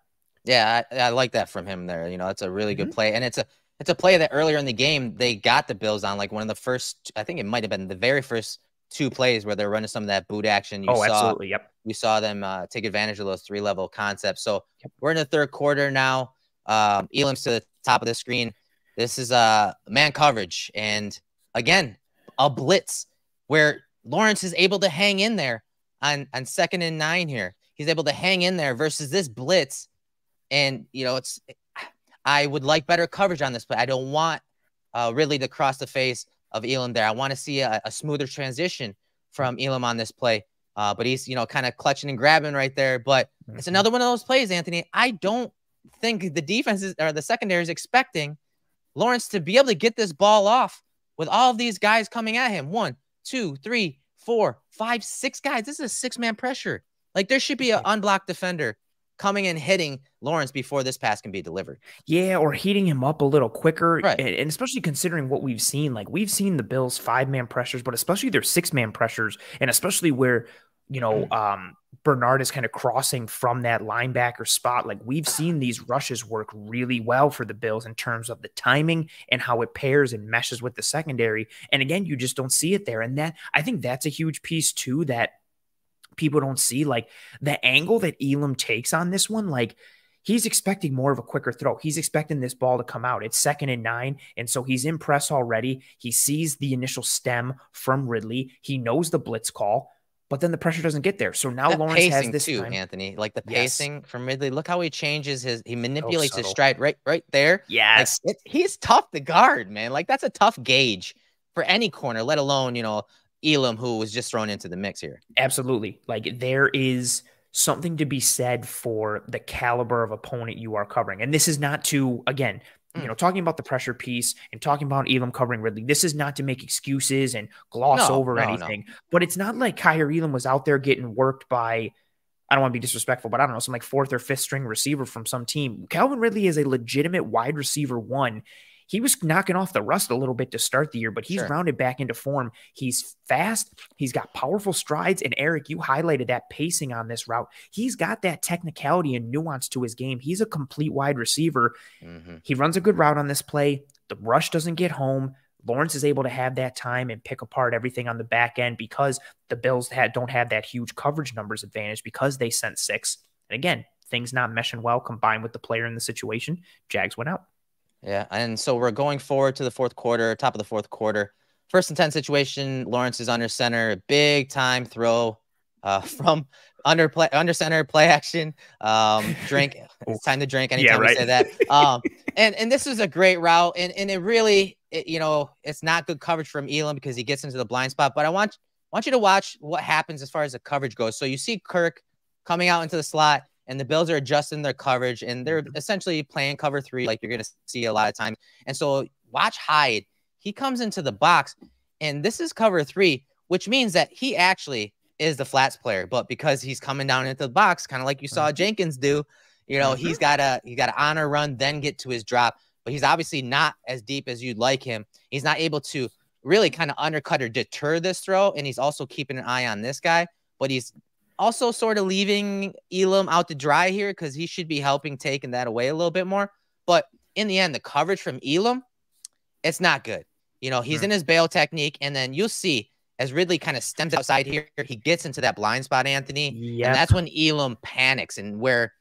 Yeah. I, I like that from him there. You know, that's a really good mm-hmm. play. And it's a, it's a play that earlier in the game, they got the Bills on like one of the first, I think it might've been the very first two plays where they're running some of that boot action. You oh, saw, absolutely. Yep. You saw them uh, take advantage of those three level concepts. So yep. we're in the third quarter now. Um, Elam's to the top of the screen. This is a uh, man coverage. And again, a blitz where Lawrence is able to hang in there on, on second and nine here. He's able to hang in there versus this blitz. And, you know, it's, I would like better coverage on this play. I don't want uh, Ridley to cross the face of Elam there. I want to see a, a smoother transition from Elam on this play. Uh, but he's, you know, kind of clutching and grabbing right there. But it's another one of those plays, Anthony. I don't think the defense is, or the secondary is expecting Lawrence to be able to get this ball off with all of these guys coming at him. One, two, three, four, five, six guys. This is a six-man pressure. Like, there should be an unblocked defender coming and hitting Lawrence before this pass can be delivered. Yeah, or heating him up a little quicker. Right. And, and especially considering what we've seen. Like, we've seen the Bills' five-man pressures, but especially their six-man pressures, and especially where, you know, um, Bernard is kind of crossing from that linebacker spot. Like, we've seen these rushes work really well for the Bills in terms of the timing and how it pairs and meshes with the secondary. And again, you just don't see it there. And that, I think that's a huge piece too, that people don't see, like the angle that Elam takes on this one. Like, he's expecting more of a quicker throw. He's expecting this ball to come out. It's second and nine, and so he's in press already. He sees the initial stem from Ridley. He knows the blitz call. But then the pressure doesn't get there. So now the Lawrence has this too, time. Anthony. Like the pacing yes. from Ridley. Look how he changes his. He manipulates oh, his stride right, right there. Yes, like, it, he's tough to guard, man. Like, that's a tough gauge for any corner, let alone, you know, Elam, who was just thrown into the mix here. Absolutely. Like, there is something to be said for the caliber of opponent you are covering, and this is not to again. You know, talking about the pressure piece and talking about Elam covering Ridley, this is not to make excuses and gloss no, over no, anything. No. But it's not like Kaiir Elam was out there getting worked by, I don't want to be disrespectful, but I don't know, some like fourth or fifth string receiver from some team. Calvin Ridley is a legitimate wide receiver one. He was knocking off the rust a little bit to start the year, but he's sure. rounded back into form. He's fast. He's got powerful strides. And Eric, you highlighted that pacing on this route. He's got that technicality and nuance to his game. He's a complete wide receiver. Mm-hmm. He runs a good route on this play. The rush doesn't get home. Lawrence is able to have that time and pick apart everything on the back end because the Bills had, don't have that huge coverage numbers advantage because they sent six. And again, things not meshing well combined with the player in the situation. Jags went out. Yeah, and so we're going forward to the fourth quarter, top of the fourth quarter. First and ten situation, Lawrence is under center. Big time throw uh, from under play, under center, play action. Um, drink, it's time to drink anytime yeah, right. you say that. Um, and, and this is a great route, and, and it really, it, you know, it's not good coverage from Elam because he gets into the blind spot. But I want, want you to watch what happens as far as the coverage goes. So you see Kirk coming out into the slot, and the Bills are adjusting their coverage, and they're essentially playing cover three like you're going to see a lot of times. And so watch Hyde. He comes into the box, and this is cover three, which means that he actually is the flats player. But because he's coming down into the box, kind of like you saw Jenkins do, you know, he's got to he got to honor run, then get to his drop. But he's obviously not as deep as you'd like him. He's not able to really kind of undercut or deter this throw, and he's also keeping an eye on this guy. But he's also sort of leaving Elam out to dry here because he should be helping taking that away a little bit more. But in the end, the coverage from Elam, it's not good. You know, he's mm-hmm. in his bail technique, and then you'll see as Ridley kind of stems outside here, he gets into that blind spot, Anthony. Yep. And that's when Elam panics, and where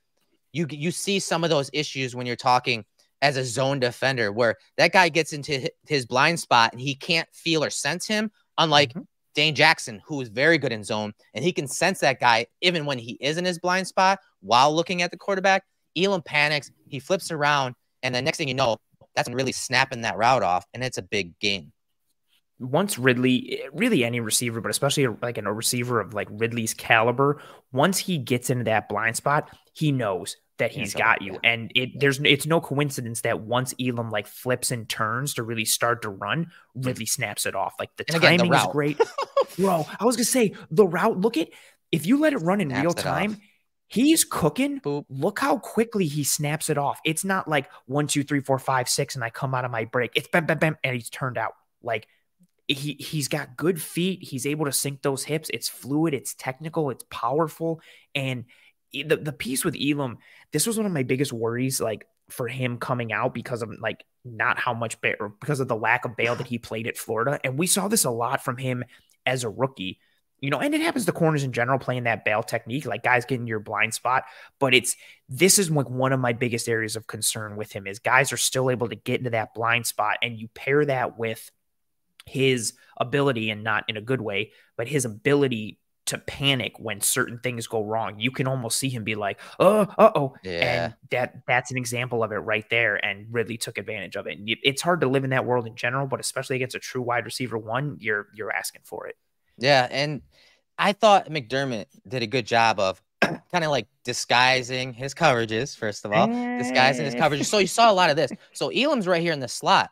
you you see some of those issues when you're talking as a zone defender, where that guy gets into his blind spot and he can't feel or sense him, unlike mm-hmm. Dane Jackson, who is very good in zone, and he can sense that guy even when he is in his blind spot while looking at the quarterback. Elam panics, he flips around, and the next thing you know, that's really snapping that route off, and it's a big game. Once Ridley, really any receiver, but especially like a receiver of like Ridley's caliber, once he gets into that blind spot, he knows that he's got you. And it there's it's no coincidence that once Elam like flips and turns to really start to run, Ridley snaps it off. Like the and timing again, the is great. Bro, I was going to say the route, look at, if you let it run in snaps real time, he's cooking. Boop. Look how quickly he snaps it off. It's not like one, two, three, four, five, six, and I come out of my break. It's bam, bam, bam, and he's turned out. Like he, he's got good feet. He's able to sink those hips. It's fluid. It's technical. It's powerful. And the, the piece with Elam, this was one of my biggest worries, like for him coming out because of like not how much bail, or because of the lack of bail that he played at Florida. And we saw this a lot from him as a rookie. You know, and it happens to corners in general playing that bail technique, like guys getting your blind spot. But it's this is like one of my biggest areas of concern with him is guys are still able to get into that blind spot, and you pair that with his ability, and not in a good way, but his ability to panic when certain things go wrong. You can almost see him be like, oh, uh-oh. Yeah. And that that's an example of it right there. And Ridley took advantage of it. And it's hard to live in that world in general, but especially against a true wide receiver one, you're you're asking for it. Yeah, and I thought McDermott did a good job of kind of like disguising his coverages, first of all, hey. disguising his coverages. So you saw a lot of this. So Elam's right here in the slot,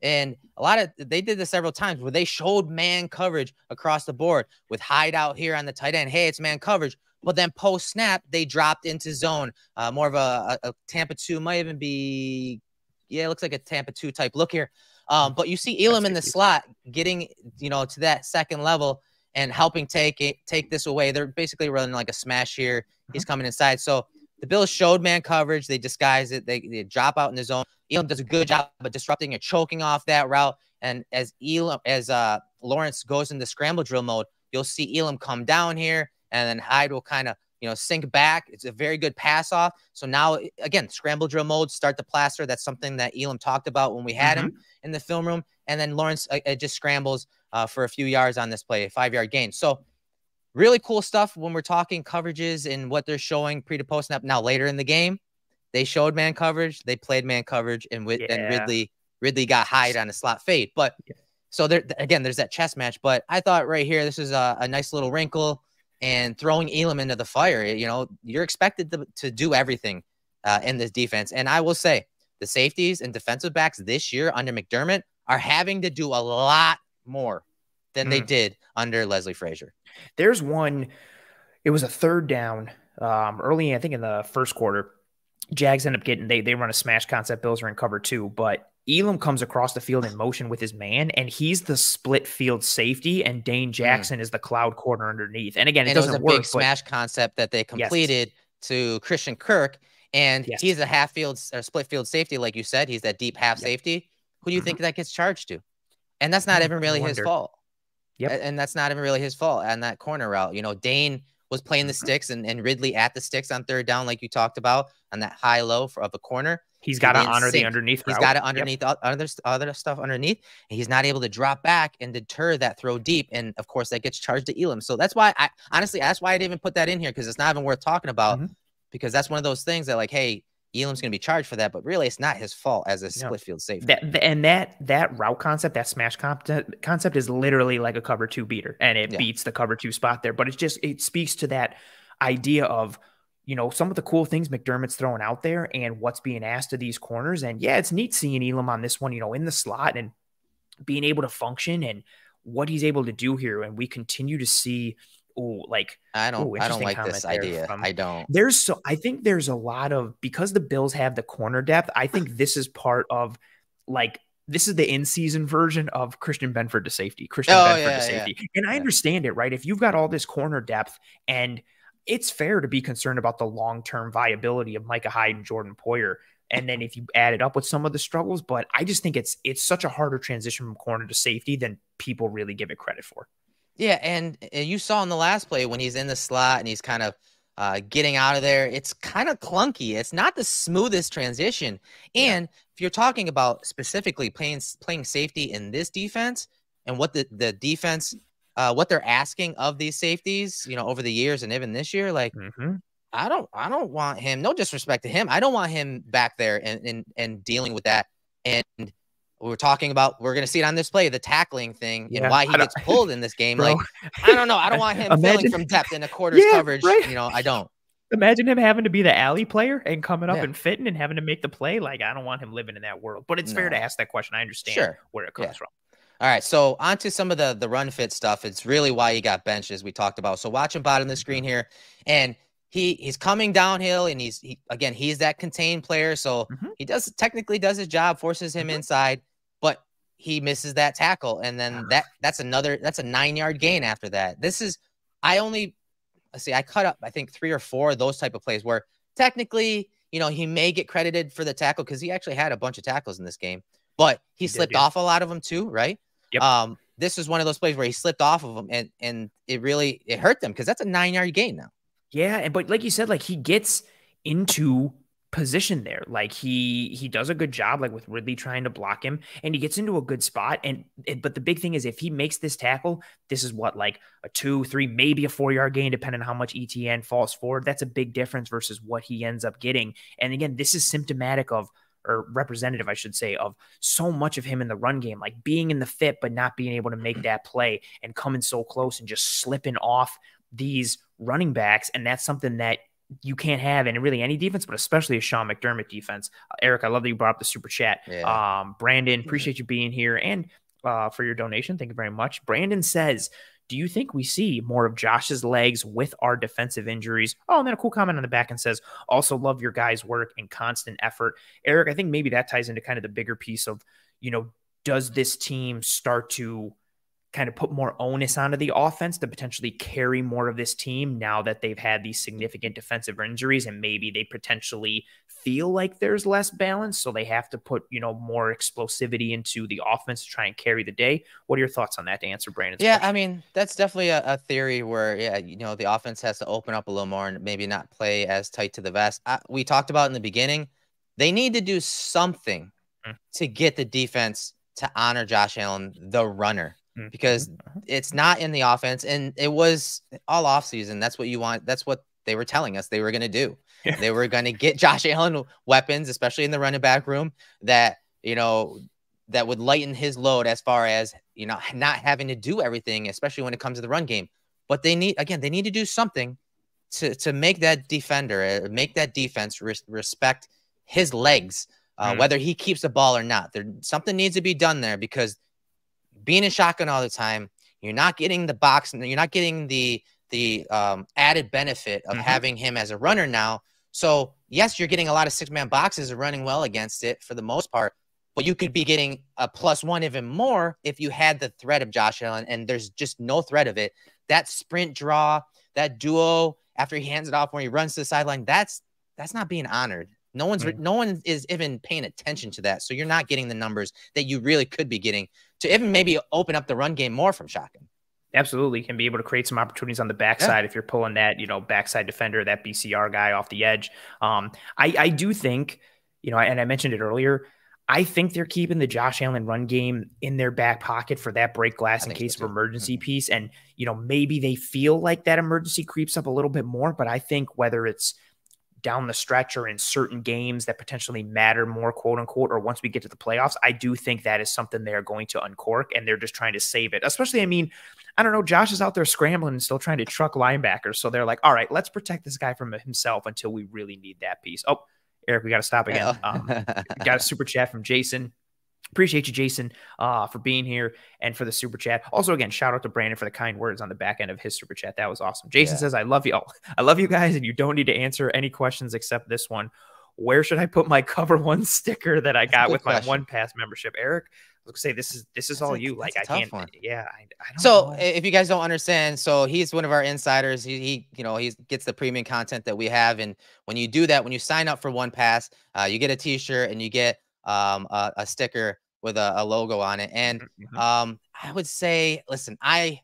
and a lot of – they did this several times where they showed man coverage across the board with Hyde out here on the tight end. Hey, it's man coverage. But then post-snap, they dropped into zone, uh, more of a, a, a Tampa two, might even be – yeah, it looks like a Tampa two type look here. Um, but you see Elam in the slot getting, you know, to that second level and helping take it, take this away. They're basically running like a smash here. He's coming inside. So the Bills showed man coverage. They disguise it. They, they drop out in the zone. Elam does a good job of disrupting and choking off that route. And as Elam, as uh, Lawrence goes into scramble drill mode, you'll see Elam come down here, and then Hyde will kind of, you know, sink back. It's a very good pass off. So now, again, scramble drill mode, start the plaster. That's something that Elam talked about when we had mm-hmm. him in the film room. And then Lawrence uh, it just scrambles uh, for a few yards on this play, a five-yard gain. So really cool stuff when we're talking coverages and what they're showing pre to post snap. Now, later in the game, they showed man coverage. They played man coverage, and, with, yeah. and Ridley Ridley got Hyde on a slot fade. But yeah. so, there again, there's that chess match. But I thought right here, this is a, a nice little wrinkle. And throwing Elam into the fire, you know, you're expected to, to do everything uh, in this defense. And I will say the safeties and defensive backs this year under McDermott are having to do a lot more than mm. they did under Leslie Frazier. There's one. It was a third down um, early, I think, in the first quarter. Jags end up getting they they run a smash concept. Bills are in cover two, but Elam comes across the field in motion with his man, and he's the split field safety, and Dane Jackson mm. is the cloud corner underneath. And again, it, and it doesn't was a work, big but... smash concept that they completed yes. to Christian Kirk, and yes. he's a half field or split field safety, like you said. He's that deep half yep. safety. Who do you mm-hmm. think that gets charged to? And that's not even really his fault. Yep. And that's not even really his fault on that corner route. You know, Dane was playing the sticks and, and Ridley at the sticks on third down, like you talked about, on that high low for, of a corner. He's got to honor sink. the underneath. He's got to underneath yep. other, other stuff underneath. And he's not able to drop back and deter that throw deep. And, of course, that gets charged to Elam. So that's why I – honestly, that's why I didn't even put that in here, because it's not even worth talking about mm-hmm. because that's one of those things that, like, hey, Elam's going to be charged for that. But really, it's not his fault as a split no. field safety. That, and that that route concept, that smash concept is literally like a cover two beater. And it yeah. beats the cover two spot there. But it's just – it speaks to that idea of – you know, some of the cool things McDermott's throwing out there and what's being asked of these corners. And yeah, it's neat seeing Elam on this one, you know, in the slot and being able to function and what he's able to do here. And we continue to see, oh, like, I don't, ooh, I don't like this idea. From, I don't, there's so, I think there's a lot of, because the Bills have the corner depth, I think this is part of like, this is the in-season version of Christian Benford to safety, Christian oh, Benford yeah, to safety. Yeah. And I understand yeah. it, right? If you've got all this corner depth and it's fair to be concerned about the long-term viability of Micah Hyde and Jordan Poyer. And then if you add it up with some of the struggles, but I just think it's, it's such a harder transition from corner to safety than people really give it credit for. Yeah, and, and you saw in the last play when he's in the slot and he's kind of uh, getting out of there, it's kind of clunky. It's not the smoothest transition. And yeah. if you're talking about specifically playing playing safety in this defense and what the, the defense, uh, what they're asking of these safeties, you know, over the years and even this year, like mm-hmm. I don't I don't want him, no disrespect to him, I don't want him back there and and, and dealing with that. And we were talking about, we're going to see it on this play, the tackling thing yeah, and why he gets pulled in this game. Bro, like, I don't know. I don't want him imagine, filling from depth in a quarter's yeah, coverage. Right. You know, I don't. Imagine him having to be the alley player and coming up yeah. and fitting and having to make the play. Like, I don't want him living in that world. But it's no. fair to ask that question. I understand sure. where it comes yeah. from. All right. So on to some of the, the run fit stuff. It's really why he got benched, as we talked about. So watch him bottom the screen here. And He he's coming downhill, and he's he, again he's that contained player, so mm-hmm. he does technically does his job, forces him mm-hmm. inside, but he misses that tackle, and then that that's another that's a nine yard gain after that. This is I only let's see I cut up I think three or four of those type of plays where technically you know he may get credited for the tackle because he actually had a bunch of tackles in this game, but he, he slipped did, yeah. off a lot of them too, right? Yep. Um, this is one of those plays where he slipped off of them, and and it really it hurt them because that's a nine yard gain now. Yeah, and but like you said, like he gets into position there. Like he he does a good job, like with Ridley trying to block him, and he gets into a good spot. And, and but the big thing is if he makes this tackle, this is what like a two, three, maybe a four yard gain, depending on how much E T N falls forward. That's a big difference versus what he ends up getting. And again, this is symptomatic of, or representative, I should say, of so much of him in the run game, like being in the fit but not being able to make that play and coming so close and just slipping off these running backs. And that's something that you can't have in really any defense, but especially a Sean McDermott defense. Uh, Eric, I love that you brought up the super chat. Yeah. Um, Brandon, appreciate you being here and uh, for your donation. Thank you very much. Brandon says, do you think we see more of Josh's legs with our defensive injuries? Oh, and then a cool comment on the back and says, also love your guys' work and constant effort. Eric, I think maybe that ties into kind of the bigger piece of, you know, does this team start to kind of put more onus onto the offense to potentially carry more of this team now that they've had these significant defensive injuries, and maybe they potentially feel like there's less balance, so they have to put, you know, more explosivity into the offense to try and carry the day. What are your thoughts on that to answer Brandon's yeah, question? I mean, that's definitely a, a theory where, yeah, you know, the offense has to open up a little more and maybe not play as tight to the vest. I, we talked about in the beginning, they need to do something mm-hmm. to get the defense to honor Josh Allen, the runner. Because it's not in the offense, and it was all offseason. That's what you want. That's what they were telling us they were going to do. Yeah. They were going to get Josh Allen weapons, especially in the running back room, that, you know, that would lighten his load as far as, you know, not having to do everything, especially when it comes to the run game. But they need, again, they need to do something to, to make that defender, make that defense res respect his legs, uh, mm-hmm. whether he keeps the ball or not. There, something needs to be done there, because being in shotgun all the time, you're not getting the box, and you're not getting the the um, added benefit of mm-hmm. having him as a runner now. So yes, you're getting a lot of six-man boxes and running well against it for the most part, but you could be getting a plus one even more if you had the threat of Josh Allen, and there's just no threat of it. That sprint draw, that duo after he hands it off when he runs to the sideline, that's that's not being honored. No one's mm-hmm. no one is even paying attention to that. So you're not getting the numbers that you really could be getting to even maybe open up the run game more from shotgun. Absolutely. Can be able to create some opportunities on the backside yeah. if you're pulling that, you know, backside defender, that B C R guy off the edge. Um, I, I do think, you know, and I mentioned it earlier, I think they're keeping the Josh Allen run game in their back pocket for that break glass in case so of emergency mm-hmm. piece. And, you know, maybe they feel like that emergency creeps up a little bit more, but I think whether it's down the stretch or in certain games that potentially matter more, quote unquote, or once we get to the playoffs, I do think that is something they're going to uncork, and they're just trying to save it. Especially, I mean, I don't know, Josh is out there scrambling and still trying to truck linebackers. So they're like, all right, let's protect this guy from himself until we really need that piece. Oh, Eric, we got to stop again. um, got a super chat from Jason. Appreciate you, Jason, uh, for being here and for the super chat. Also, again, shout out to Brandon for the kind words on the back end of his super chat. That was awesome. Jason yeah. says, I love you all. I love you guys, and you don't need to answer any questions except this one. Where should I put my Cover One sticker that I got with question. my One Pass membership? Eric, I was gonna say, this is this is that's all a, you. Like, I can't. One. Yeah. I, I don't so know. If you guys don't understand, so he's one of our insiders. He, he you know, he gets the premium content that we have. And when you do that, when you sign up for One Pass, uh, you get a T-shirt and you get um, a, a sticker with a, a logo on it. And, um, I would say, listen, I,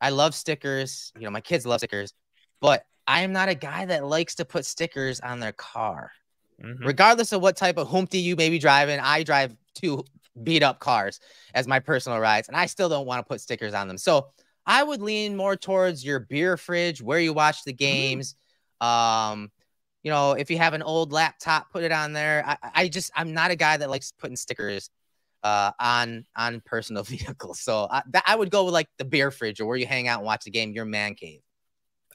I love stickers. You know, my kids love stickers, but I am not a guy that likes to put stickers on their car. Mm-hmm. Regardless of what type of Humpty you may be driving, I drive two beat up cars as my personal rides, and I still don't want to put stickers on them. So I would lean more towards your beer fridge, where you watch the games. Mm-hmm. Um, you know, if you have an old laptop, put it on there. I, I just, I'm not a guy that likes putting stickers uh, on on personal vehicles. So I, that, I would go with like the beer fridge, or where you hang out and watch the game, your man cave.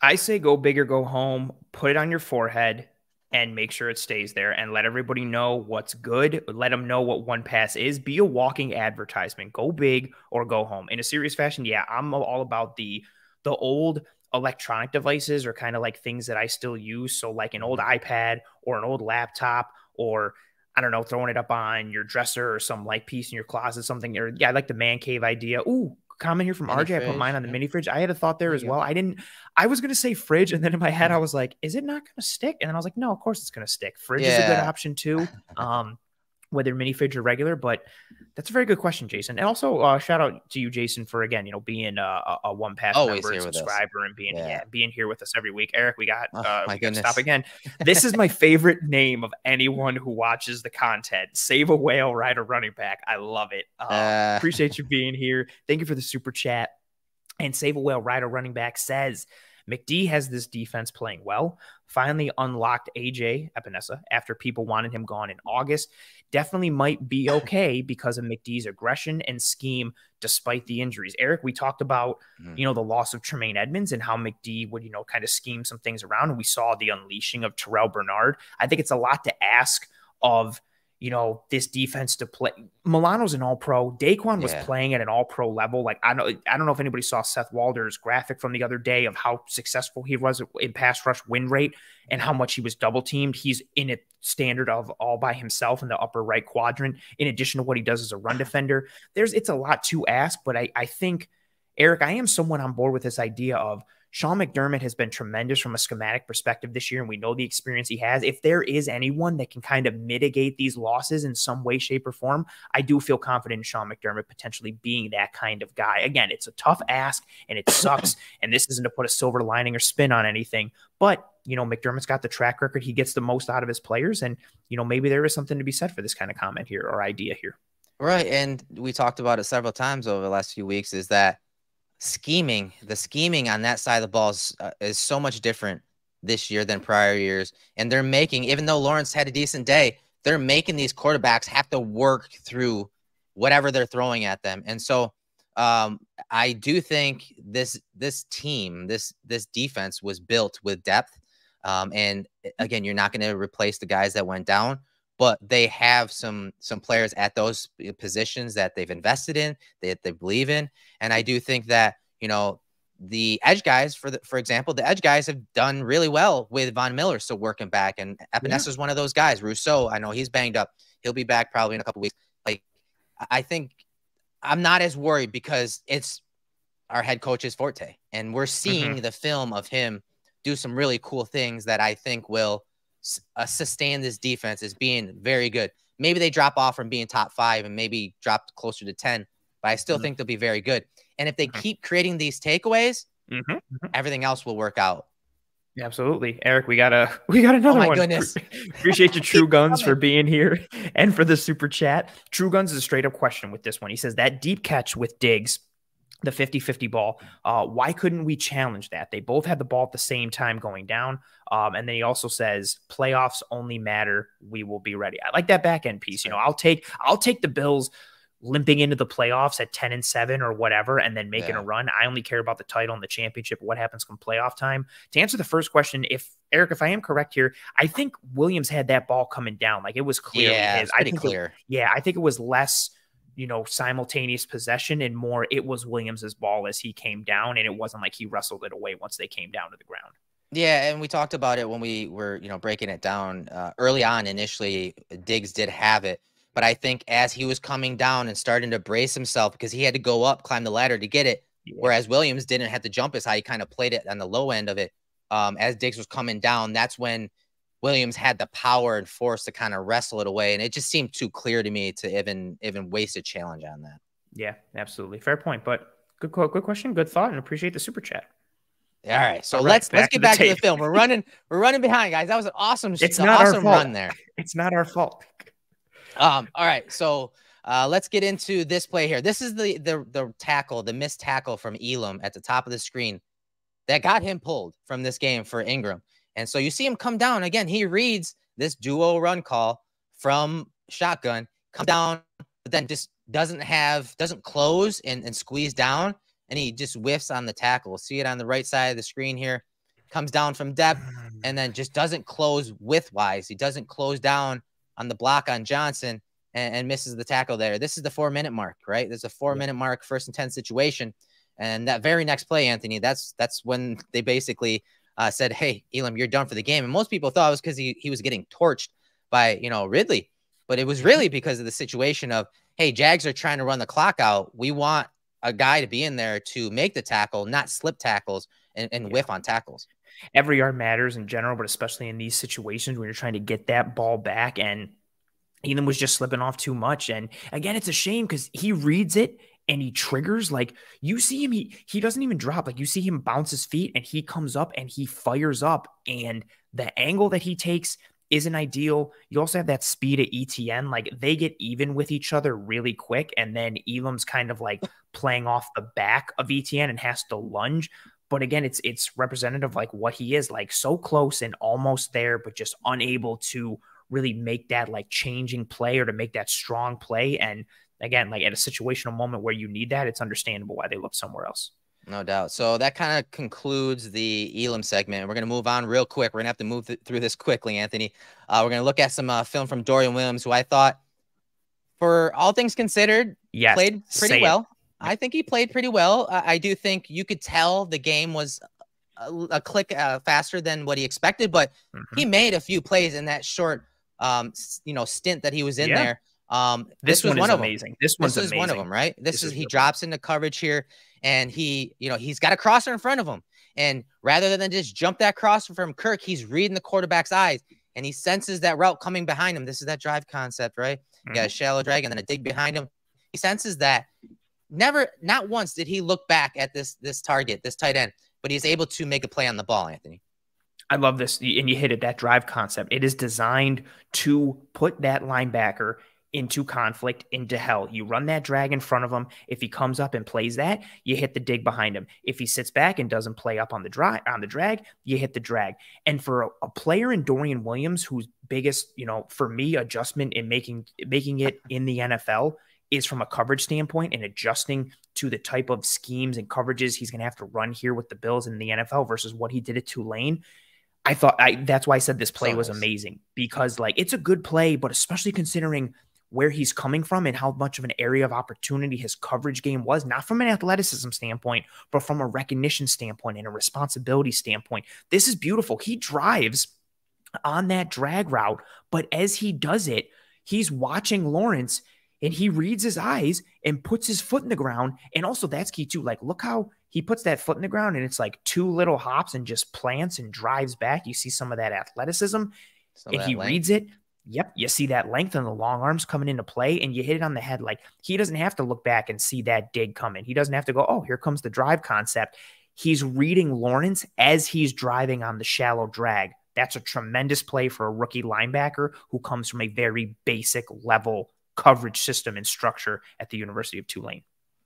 I say go big or go home, put it on your forehead, and make sure it stays there, and let everybody know what's good. Let them know what one pass is. Be a walking advertisement. Go big or go home. In a serious fashion, yeah, I'm all about the the old electronic devices, or kind of like things that I still use. So like an old iPad or an old laptop, or I don't know, throwing it up on your dresser or some like piece in your closet, something. Or yeah, I like the man cave idea. Ooh, comment here from mini R J. Fridge. I put mine on the yeah. mini fridge. I had a thought there as yeah. well. I didn't, I was going to say fridge. And then in my head, I was like, is it not going to stick? And then I was like, no, of course it's going to stick. Fridge yeah. is a good option too. Um, whether mini fridge or regular, but that's a very good question, Jason. And also uh, shout out to you, Jason, for again, you know, being a, a one pass member and subscriber us. and being, yeah. Yeah, being here with us every week. Eric, we got, oh, uh, my we goodness. Stop again. This is my favorite name of anyone who watches the content. Save a whale, ride a running back. I love it. Uh, uh. Appreciate you being here. Thank you for the super chat. And save a whale, ride a running back says, McD has this defense playing well. Finally unlocked A J Epinesa after people wanted him gone in August. Definitely might be okay because of McD's aggression and scheme despite the injuries. Eric, we talked about, mm. you know, the loss of Tremaine Edmonds and how McD would, you know, kind of scheme some things around. And we saw the unleashing of Terrell Bernard. I think it's a lot to ask of, you know, this defense to play. Milano's an all-pro. Daquan was yeah. playing at an all-pro level. Like, I know, I don't know if anybody saw Seth Walder's graphic from the other day of how successful he was in pass rush win rate and how much he was double teamed. He's in a standard of all by himself in the upper right quadrant, in addition to what he does as a run defender. There's, it's a lot to ask, but I, I think, Eric, I am somewhat on board with this idea of Sean McDermott has been tremendous from a schematic perspective this year, and we know the experience he has. If there is anyone that can kind of mitigate these losses in some way, shape, or form, I do feel confident in Sean McDermott potentially being that kind of guy. Again, it's a tough ask, and it sucks, and this isn't to put a silver lining or spin on anything, but, you know, McDermott's got the track record. He gets the most out of his players, and, you know, maybe there is something to be said for this kind of comment here or idea here. Right, and we talked about it several times over the last few weeks, is that scheming, the scheming on that side of the ball is, uh, is so much different this year than prior years. And they're making, even though Lawrence had a decent day, they're making these quarterbacks have to work through whatever they're throwing at them. And so um, I do think this, this team, this, this defense was built with depth. Um, and again, you're not going to replace the guys that went down, but they have some some players at those positions that they've invested in, that they believe in. And I do think that, you know, the edge guys, for the, for example, the edge guys have done really well with Von Miller still working back. And Epinesa is yeah. one of those guys. Rousseau, I know he's banged up. He'll be back probably in a couple weeks. Like, I think I'm not as worried because it's our head coach's forte. And we're seeing mm-hmm. the film of him do some really cool things that I think will Uh, sustain this defense as being very good. Maybe they drop off from being top five and maybe drop closer to ten, but I still mm-hmm. think they'll be very good. And if they mm-hmm. keep creating these takeaways, mm-hmm. everything else will work out. Yeah, absolutely. Eric, we got a we got another oh my one. Goodness. Appreciate you, True Guns, for being here and for the super chat. True Guns is a straight up question with this one. He says that deep catch with Diggs, the fifty fifty ball, uh, why couldn't we challenge that? They both had the ball at the same time going down. Um, and then he also says, playoffs only matter. We will be ready. I like that back end piece. You know, I'll take, I'll take the Bills limping into the playoffs at ten and seven or whatever, and then making yeah. a run. I only care about the title and the championship, what happens come playoff time. To answer the first question, if Eric, if I am correct here, I think Williams had that ball coming down. Like, it was clear. Yeah, it's pretty I think clear. It, yeah. I think it was less, you know, simultaneous possession and more it was Williams's ball as he came down, and it wasn't like he wrestled it away once they came down to the ground. Yeah, and we talked about it when we were, you know, breaking it down uh, early on. Initially, Diggs did have it, but I think as he was coming down and starting to brace himself because he had to go up, climb the ladder to get it, yeah. whereas Williams didn't have to jump as high. He kind of played it on the low end of it. Um, as Diggs was coming down, that's when Williams had the power and force to kind of wrestle it away. And it just seemed too clear to me to even, even waste a challenge on that. Yeah, absolutely. Fair point. But Good quote, good question, good thought, and appreciate the super chat. All right, so All right, let's let's get to back to the film. We're running, we're running behind, guys. That was an awesome, it's an not awesome our fault. run there. It's not our fault. Um, all right, so uh, let's get into this play here. This is the the the tackle, the missed tackle from Elam at the top of the screen that got him pulled from this game for Ingram. And so you see him come down again. He reads this duo run call from shotgun, come down, but then just doesn't have doesn't close and, and squeeze down. And he just whiffs on the tackle. We'll see it on the right side of the screen here. Comes down from depth and then just doesn't close width-wise. He doesn't close down on the block on Johnson and, and misses the tackle there. This is the four-minute mark, right? There's a four-minute mark, first and ten situation. And that very next play, Anthony, that's that's when they basically uh, said, hey, Elam, you're done for the game. And most people thought it was because he, he was getting torched by, you know, Ridley. But it was really because of the situation of, hey, Jags are trying to run the clock out. We want a guy to be in there to make the tackle, not slip tackles and, and yeah. whiff on tackles. Every yard matters in general, but especially in these situations when you're trying to get that ball back. And Elam was just slipping off too much. And again, it's a shame because he reads it and he triggers. Like you see him, he, he doesn't even drop. Like you see him bounce his feet and he comes up and he fires up. And the angle that he takes isn't ideal. You also have that speed at E T N. Like they get even with each other really quick. And then Elam's kind of like playing off the back of E T N and has to lunge. But again, it's, it's representative of like what he is, like so close and almost there, but just unable to really make that like changing play or to make that strong play. And again, like at a situational moment where you need that, it's understandable why they look somewhere else. No doubt. So that kind of concludes the Elam segment. We're going to move on real quick. We're going to have to move th through this quickly, Anthony. Uh, we're going to look at some uh, film from Dorian Williams, who I thought, for all things considered, yes, played pretty well. It. I think he played pretty well. Uh, I do think you could tell the game was a, a click uh, faster than what he expected, but mm-hmm. he made a few plays in that short um, you know, stint that he was in yeah. there. Um, this, this was one, one of amazing. them. This one's this amazing. one of them, right? This, this is, is he drops into coverage here and he, you know, he's got a crosser in front of him. And rather than just jump that crosser from Kirk, he's reading the quarterback's eyes and he senses that route coming behind him. This is that drive concept, right? Mm-hmm. You got a shallow drag and then a dig behind him. He senses that. Never, not once did he look back at this, this target, this tight end, but he's able to make a play on the ball, Anthony. I love this. And you hit it, that drive concept. It is designed to put that linebacker into conflict, into hell. You run that drag in front of him. If he comes up and plays that, you hit the dig behind him. If he sits back and doesn't play up on the drive, on the drag, you hit the drag. And for a, a player in Dorian Williams, whose biggest, you know, for me, adjustment in making making it in the N F L is from a coverage standpoint and adjusting to the type of schemes and coverages he's going to have to run here with the Bills in the N F L versus what he did at Tulane. I thought I, that's why I said this play so was nice. amazing because like it's a good play, but especially considering where he's coming from and how much of an area of opportunity his coverage game was, not from an athleticism standpoint, but from a recognition standpoint and a responsibility standpoint. This is beautiful. He drives on that drag route, but as he does it, he's watching Lawrence and he reads his eyes and puts his foot in the ground. And also that's key too. Like, look how he puts that foot in the ground and it's like two little hops and just plants and drives back. You see some of that athleticism some and that he length. reads it. Yep, you see that length and the long arms coming into play, and you hit it on the head. Like he doesn't have to look back and see that dig coming. He doesn't have to go, oh, here comes the drive concept. He's reading Lawrence as he's driving on the shallow drag. That's a tremendous play for a rookie linebacker who comes from a very basic level coverage system and structure at the University of Tulane.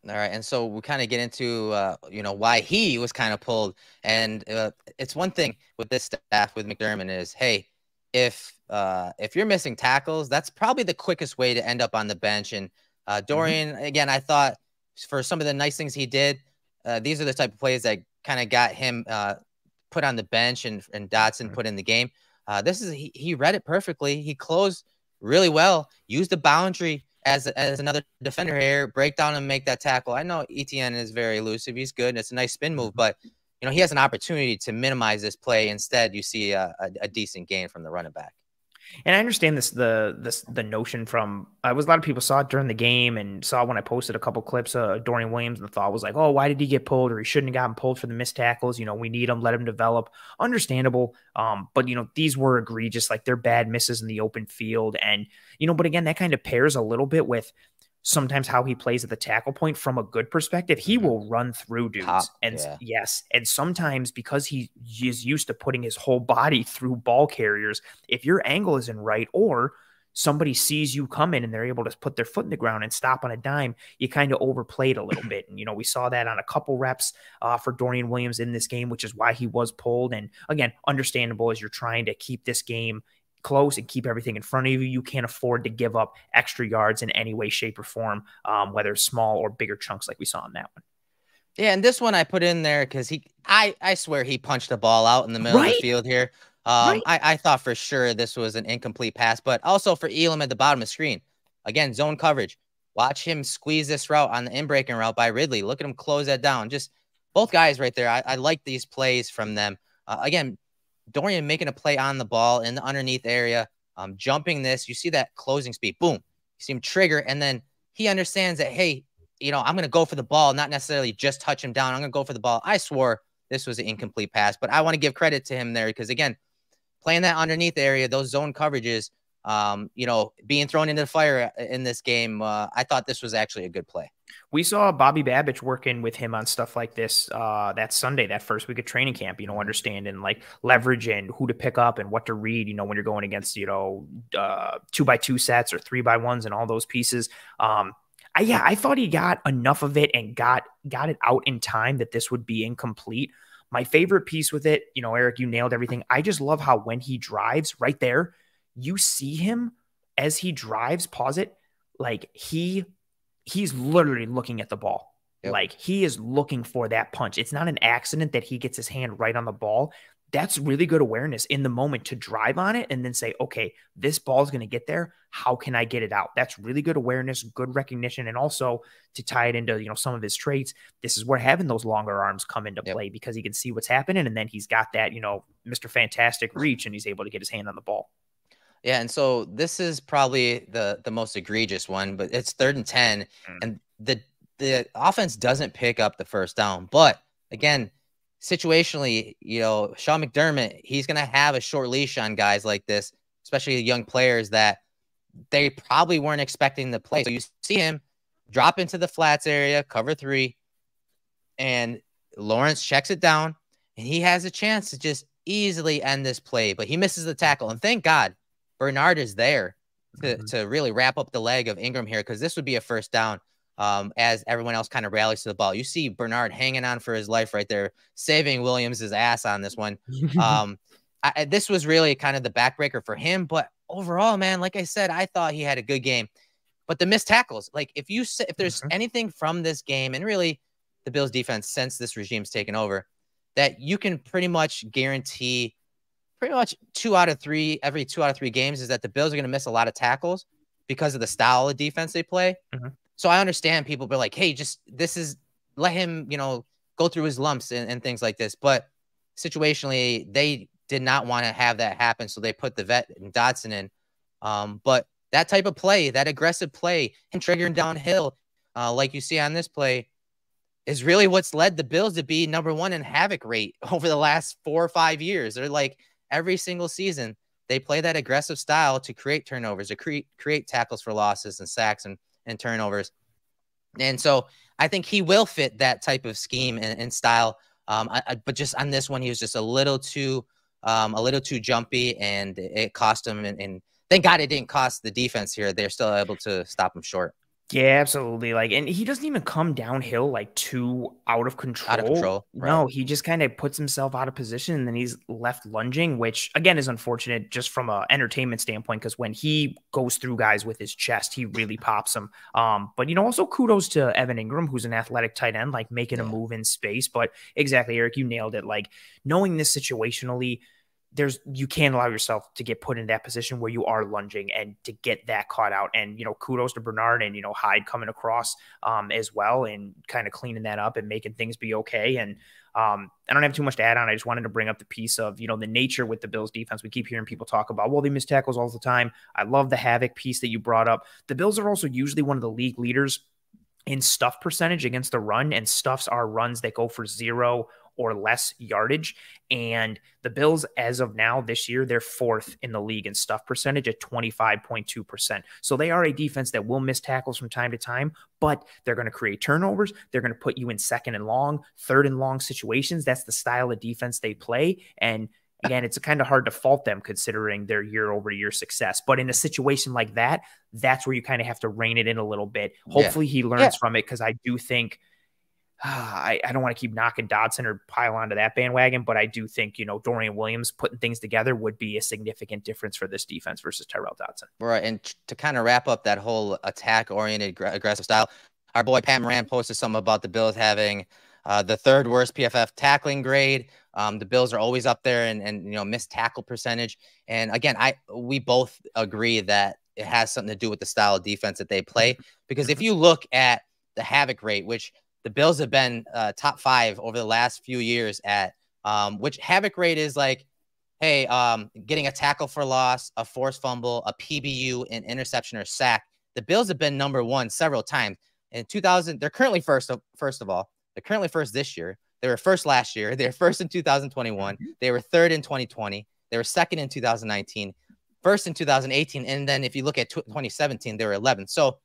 All right, and so we kind of get into, uh, you know, why he was kind of pulled. And uh, it's one thing with this staff, with McDermott, is, hey, if uh, if you're missing tackles, that's probably the quickest way to end up on the bench. And uh, Dorian, mm-hmm. again, I thought for some of the nice things he did, uh, these are the type of plays that kind of got him uh, put on the bench and, and Dotson mm-hmm. put in the game. Uh, this is he, he read it perfectly. He closed really well, used the boundary as, as another defender here, break down and make that tackle. I know E T N is very elusive. He's good. And it's a nice spin move, but you know, he has an opportunity to minimize this play. Instead, you see a, a, a decent gain from the running back. And I understand this, the, this, the notion from, I was a lot of people saw it during the game and saw when I posted a couple clips of uh, Dorian Williams and the thought was like, oh, why did he get pulled? Or he shouldn't have gotten pulled for the missed tackles. You know, we need him, let him develop. Understandable. Um, but you know, these were egregious, like they're bad misses in the open field. And, you know, but again, that kind of pairs a little bit with sometimes how he plays at the tackle point from a good perspective, he will run through dudes. Pop, and yeah. yes. And sometimes because he is used to putting his whole body through ball carriers, if your angle isn't right, or somebody sees you come in and they're able to put their foot in the ground and stop on a dime, you kind of overplayed a little bit. And, you know, we saw that on a couple reps uh, for Dorian Williams in this game, which is why he was pulled. And again, understandable, as you're trying to keep this game close and keep everything in front of you. You can't afford to give up extra yards in any way, shape, or form, um, whether small or bigger chunks like we saw in that one. Yeah, and this one I put in there because he, I, I swear he punched the ball out in the middle right? of the field here. Um, right. I, I thought for sure this was an incomplete pass, but also for Elam at the bottom of the screen. Again, zone coverage. Watch him squeeze this route on the in-breaking route by Ridley. Look at him close that down. Just both guys right there. I, I like these plays from them. Uh, again, Dorian making a play on the ball in the underneath area, um, jumping this. You see that closing speed. Boom. You see him trigger, and then he understands that, hey, you know, I'm going to go for the ball, not necessarily just touch him down. I'm going to go for the ball. I swore this was an incomplete pass, but I want to give credit to him there because, again, playing that underneath area, those zone coverages, um, you know, being thrown into the fire in this game, uh, I thought this was actually a good play. We saw Bobby Babbage working with him on stuff like this uh, that Sunday, that first week of training camp, you know, understanding like leverage and who to pick up and what to read, you know, when you're going against, you know, uh, two by two sets or three by ones and all those pieces. Um, I, yeah, I thought he got enough of it and got got it out in time that this would be incomplete. My favorite piece with it, you know, Eric, you nailed everything. I just love how when he drives right there, you see him as he drives, pause it, like he he's literally looking at the ball. Yep. Like he is looking for that punch. It's not an accident that he gets his hand right on the ball. That's really good awareness in the moment to drive on it and then say, okay, this ball is going to get there. How can I get it out? That's really good awareness, good recognition. And also to tie it into, you know, some of his traits, this is where having those longer arms come into yep. play because he can see what's happening. And then he's got that, you know, Mister Fantastic reach and he's able to get his hand on the ball. Yeah, and so this is probably the the most egregious one, but it's third and ten, and the the offense doesn't pick up the first down. But again, situationally, you know, Sean McDermott, he's gonna have a short leash on guys like this, especially young players that they probably weren't expecting to play. So you see him drop into the flats area, cover three, and Lawrence checks it down, and he has a chance to just easily end this play, but he misses the tackle, and thank God Bernard is there to, mm-hmm. to really wrap up the leg of Ingram here because this would be a first down um, as everyone else kind of rallies to the ball. You see Bernard hanging on for his life right there, saving Williams' ass on this one. um, I, this was really kind of the backbreaker for him. But overall, man, like I said, I thought he had a good game. But the missed tackles, like if you if there's mm-hmm. anything from this game and really the Bills defense since this regime's taken over, that you can pretty much guarantee – pretty much two out of three, every two out of three games is that the Bills are going to miss a lot of tackles because of the style of defense they play. Mm-hmm. So I understand people be like, hey, just this is let him, you know, go through his lumps and, and things like this. But situationally, they did not want to have that happen. So they put the vet and Dotson in. Um, but that type of play, that aggressive play and triggering downhill, uh, like you see on this play, is really what's led the Bills to be number one in havoc rate over the last four or five years. They're like, every single season, they play that aggressive style to create turnovers, to create create tackles for losses and sacks and, and turnovers. And so I think he will fit that type of scheme and, and style. Um, I, I, but just on this one, he was just a little too um, a little too jumpy, and it cost him. And, and thank God it didn't cost the defense here. They're still able to stop him short. Yeah, absolutely. Like, and he doesn't even come downhill like too out of control. Out of control. Right. No, he just kind of puts himself out of position and then he's left lunging, which again is unfortunate just from a entertainment standpoint because when he goes through guys with his chest, he really pops them. Um, but you know, also kudos to Evan Ingram, who's an athletic tight end, like making yeah. a move in space. But exactly, Eric, you nailed it. Like knowing this situationally, there's you can't allow yourself to get put in that position where you are lunging and to get that caught out. And, you know, kudos to Bernard and, you know, Hyde coming across um, as well and kind of cleaning that up and making things be okay. And um, I don't have too much to add on. I just wanted to bring up the piece of, you know, the nature with the Bills defense. We keep hearing people talk about, well, they miss tackles all the time. I love the havoc piece that you brought up. The Bills are also usually one of the league leaders in stuff percentage against the run, and stuffs are runs that go for zero or less yardage. And the Bills, as of now this year, they're fourth in the league in stuff percentage at twenty-five point two percent. So they are a defense that will miss tackles from time to time, but they're going to create turnovers. They're going to put you in second and long, third and long situations. That's the style of defense they play. And again, it's kind of hard to fault them considering their year-over-year success. But in a situation like that, that's where you kind of have to rein it in a little bit. Hopefully yeah. he learns yeah. from it, because I do think uh, – I, I don't want to keep knocking Dodson or pile onto that bandwagon, but I do think, you know, Dorian Williams putting things together would be a significant difference for this defense versus Tyrell Dodson. Right, and to kind of wrap up that whole attack-oriented aggressive style, our boy Pat Moran posted something about the Bills having uh, the third worst P F F tackling grade. Um, the Bills are always up there and, and, you know, missed tackle percentage. And again, I, we both agree that it has something to do with the style of defense that they play, because if you look at the havoc rate, which the Bills have been uh, top five over the last few years at, um, which havoc rate is like, hey, um, getting a tackle for loss, a forced fumble, a P B U, an interception or sack. The Bills have been number one several times in two thousand. They're currently first, first of all, they're currently first this year. They were first last year. They were first in two thousand twenty-one. They were third in twenty twenty. They were second in two thousand nineteen, first in two thousand eighteen. And then if you look at twenty seventeen, they were eleventh. So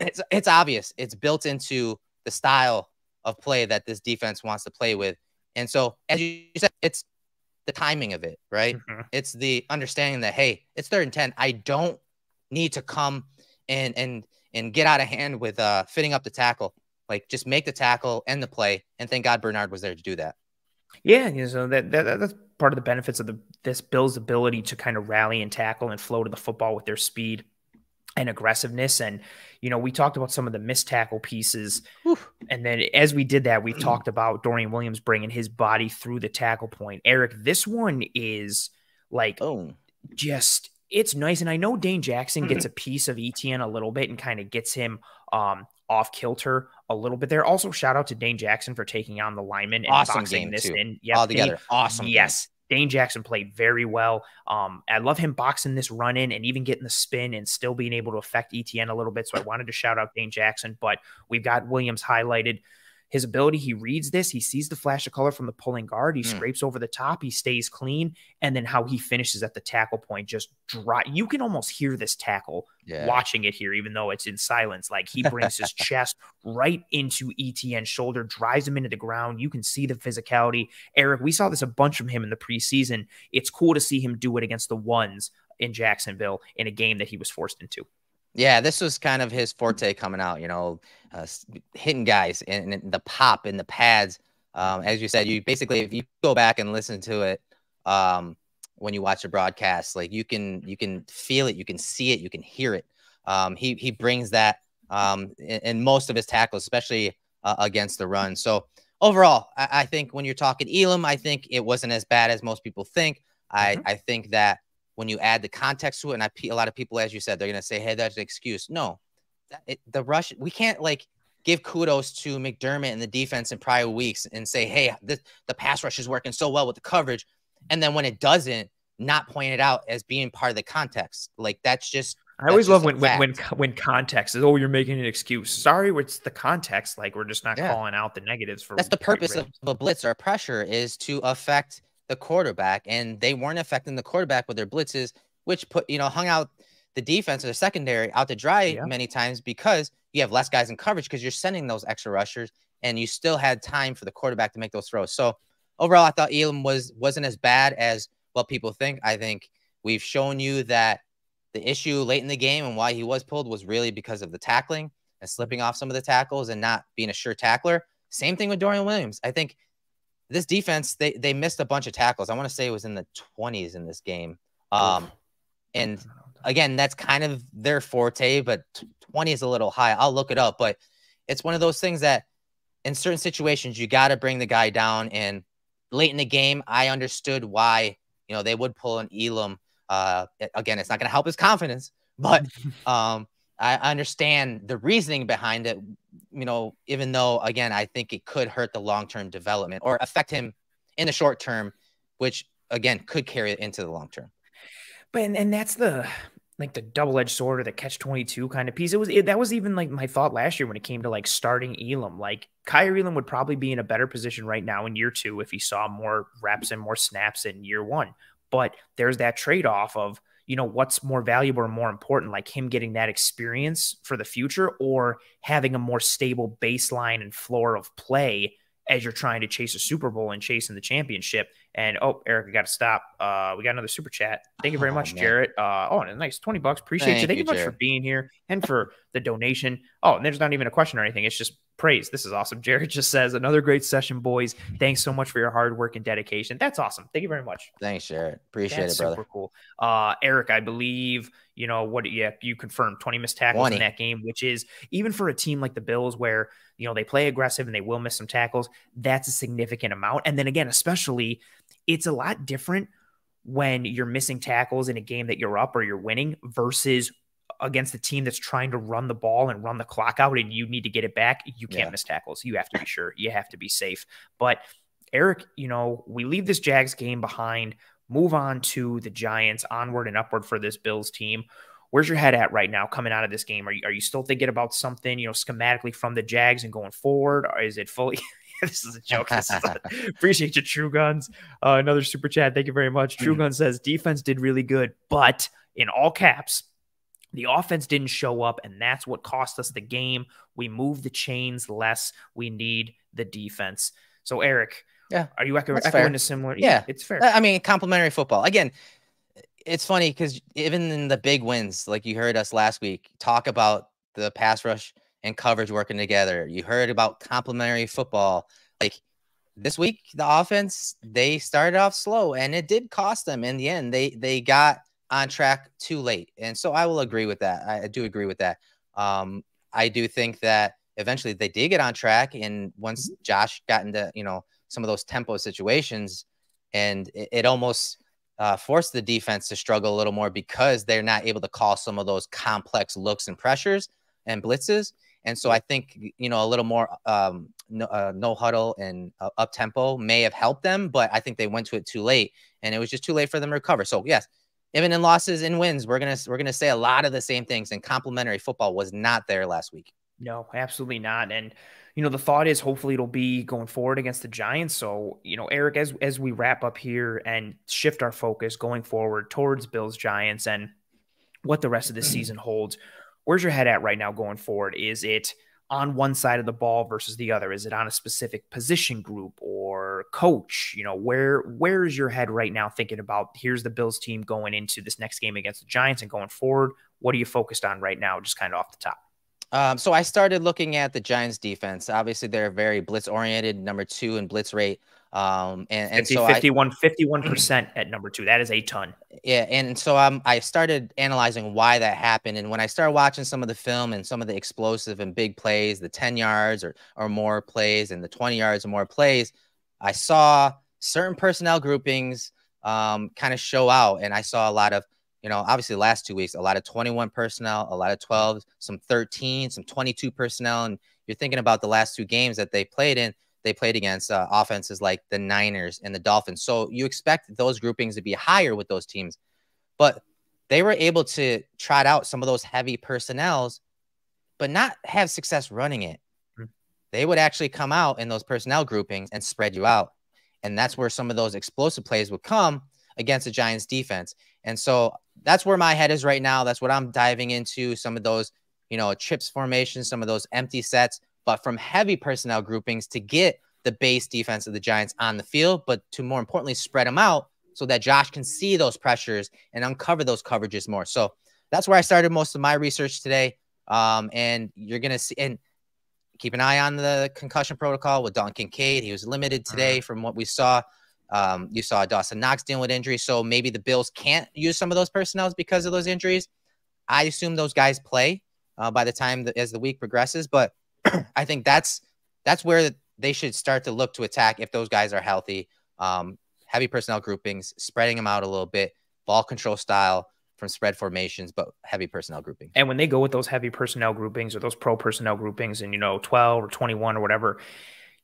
it's, it's obvious. It's built into the style of play that this defense wants to play with. And so, as you said, it's the timing of it, right? Mm-hmm. It's the understanding that, hey, it's third and ten. I don't need to come and, and, and get out of hand with uh, fitting up the tackle. Like, just make the tackle, end the play, and thank God Bernard was there to do that. Yeah, you know, that, that that's part of the benefits of the this Bills' ability to kind of rally and tackle and flow to the football with their speed and aggressiveness. And, you know, we talked about some of the missed tackle pieces. Oof. And then as we did that, we talked about Dorian Williams bringing his body through the tackle point. Eric, this one is, like, oh. just it's nice. And I know Dane Jackson gets a piece of E T N a little bit and kind of gets him um, off kilter a little bit there. Also, shout out to Dane Jackson for taking on the lineman and awesome boxing this too. in. Yeah, all together. Dane, awesome. Yes. Dane Jackson played very well. Um, I love him boxing this run in and even getting the spin and still being able to affect E T N a little bit. So I wanted to shout out Dane Jackson, but we've got Williams highlighted. His ability, he reads this, he sees the flash of color from the pulling guard, he mm. scrapes over the top, he stays clean, and then how he finishes at the tackle point, just dry. You can almost hear this tackle yeah. watching it here, even though it's in silence. Like, he brings his chest right into E T N's shoulder, drives him into the ground. You can see the physicality. Eric, we saw this a bunch from him in the preseason. It's cool to see him do it against the ones in Jacksonville in a game that he was forced into. Yeah, this was kind of his forte coming out, you know, uh, hitting guys in, in the pop, in the pads. Um, as you said, you basically, if you go back and listen to it um, when you watch a broadcast, like, you can you can feel it, you can see it, you can hear it. Um, he, he brings that um, in, in most of his tackles, especially uh, against the run. So overall, I, I think when you're talking Elam, I think it wasn't as bad as most people think. I, mm-hmm. I think that when you add the context to it, and I, a lot of people, as you said, they're going to say, hey, that's an excuse. No, that, it, the rush, we can't, like, give kudos to McDermott and the defense in prior weeks and say, hey, this, the pass rush is working so well with the coverage. And then when it doesn't, not point it out as being part of the context. Like, that's just, I always love when, when, when, when context is, oh, you're making an excuse. Sorry, it's the context. Like, we're just not yeah. calling out the negatives. For That's the purpose of a blitz or pressure, is to affect the quarterback, and they weren't affecting the quarterback with their blitzes, which put, you know, hung out the defense or the secondary out to dry yeah. many times, because you have less guys in coverage because you're sending those extra rushers, and you still had time for the quarterback to make those throws. So overall, I thought Elam was, wasn't as bad as what people think. I think we've shown you that the issue late in the game and why he was pulled was really because of the tackling and slipping off some of the tackles and not being a sure tackler. Same thing with Dorian Williams. I think this defense, they, they missed a bunch of tackles. I want to say it was in the twenties in this game. Um, and, again, that's kind of their forte, but twenty is a little high. I'll look it up. But it's one of those things that in certain situations, you got to bring the guy down. And late in the game, I understood why, you know, they would pull an Elam. Uh, again, it's not going to help his confidence, but um, I understand the reasoning behind it. You know, even though, again, I think it could hurt the long-term development or affect him in the short term, which, again, could carry it into the long term. But and, and that's the like the double-edged sword or the catch twenty-two kind of piece. It was it, that was even like my thought last year when it came to like starting Elam. Like Kaiir Elam would probably be in a better position right now in year two if he saw more reps and more snaps in year one. But there's that trade-off of, you know, what's more valuable or more important, like him getting that experience for the future or having a more stable baseline and floor of play as you're trying to chase a Super Bowl and chasing the championship. And, oh, Eric, we got to stop. Uh, we got another Super Chat. Thank you very oh, much, man. Jarrett. Uh, oh, and a nice twenty bucks. Appreciate Thank you. Thank you much Jarrett. for being here and for the donation. Oh, and there's not even a question or anything. It's just praise. This is awesome. Jarrett just says, another great session, boys. Thanks so much for your hard work and dedication. That's awesome. Thank you very much. Thanks, Jarrett. Appreciate That's it, brother. Super cool. Uh, Eric, I believe, you know, what yeah, you confirmed twenty missed tackles twenty in that game, which is, even for a team like the Bills where, you know, they play aggressive and they will miss some tackles, that's a significant amount. And then again, especially it's a lot different when you're missing tackles in a game that you're up or you're winning versus against a team that's trying to run the ball and run the clock out and you need to get it back. You can't yeah. miss tackles. You have to be sure. You have to be safe. But Eric, you know, we leave this Jags game behind, move on to the Giants, onward and upward for this Bills team. Where's your head at right now coming out of this game? Are you, are you still thinking about something, you know, schematically from the Jags and going forward? Or is it fully... This is a joke. Is a, appreciate you, True Guns. Uh, another super chat. Thank you very much. True mm. Gun says defense did really good, but in all caps, the offense didn't show up, and that's what cost us the game. We move the chains less. We need the defense. So, Eric, yeah, are you echoing a similar? Yeah. yeah, it's fair. I mean, complimentary football. Again, it's funny because even in the big wins, like you heard us last week, talk about the pass rush and coverage working together. You heard about complementary football. Like this week, the offense, they started off slow and it did cost them in the end. They they got on track too late. And so I will agree with that. I do agree with that. Um, I do think that eventually they did get on track. And once Josh got into, you know, some of those tempo situations, and it, it almost uh, forced the defense to struggle a little more because they're not able to call some of those complex looks and pressures and blitzes. And so I think, you know, a little more um, no, uh, no huddle and uh, up tempo may have helped them, but I think they went to it too late and it was just too late for them to recover. So yes, even in losses and wins, we're going to, we're going to say a lot of the same things, and complimentary football was not there last week. No, absolutely not. And, you know, the thought is hopefully it'll be going forward against the Giants. So, you know, Eric, as, as we wrap up here and shift our focus going forward towards Bills Giants and what the rest of the season holds, where's your head at right now going forward? Is it on one side of the ball versus the other? Is it on a specific position group or coach? You know, where where is your head right now thinking about, here's the Bills team going into this next game against the Giants and going forward? What are you focused on right now, just kind of off the top? Um, so I started looking at the Giants defense. Obviously, they're very blitz-oriented, number two in blitz rate. Um, and, and fifty, so fifty-one percent at number two, that is a ton. Yeah. And so, um, I started analyzing why that happened. And when I started watching some of the film and some of the explosive and big plays, the ten yards or, or more plays and the twenty yards or more plays, I saw certain personnel groupings, um, kind of show out. And I saw a lot of, you know, obviously the last two weeks, a lot of twenty-one personnel, a lot of twelve, some thirteen, some twenty-two personnel. And you're thinking about the last two games that they played in. They played against uh, offenses like the Niners and the Dolphins. So you expect those groupings to be higher with those teams. But they were able to trot out some of those heavy personnels, but not have success running it. Mm-hmm. They would actually come out in those personnel groupings and spread you out. And that's where some of those explosive plays would come against the Giants defense. And so that's where my head is right now. That's what I'm diving into, some of those, you know, trips formations, some of those empty sets, but from heavy personnel groupings to get the base defense of the Giants on the field, but to more importantly, spread them out so that Josh can see those pressures and uncover those coverages more. So that's where I started most of my research today. Um, and you're going to see, and keep an eye on the concussion protocol with Dalton Kincaid. He was limited today from what we saw. Um, you saw Dawson Knox dealing with injuries. So maybe the Bills can't use some of those personnels because of those injuries. I assume those guys play uh, by the time the, as the week progresses, but I think that's that's where they should start to look to attack if those guys are healthy. Um, heavy personnel groupings, spreading them out a little bit, ball control style from spread formations, but heavy personnel grouping. And when they go with those heavy personnel groupings or those pro personnel groupings and, you know, twelve or twenty-one or whatever,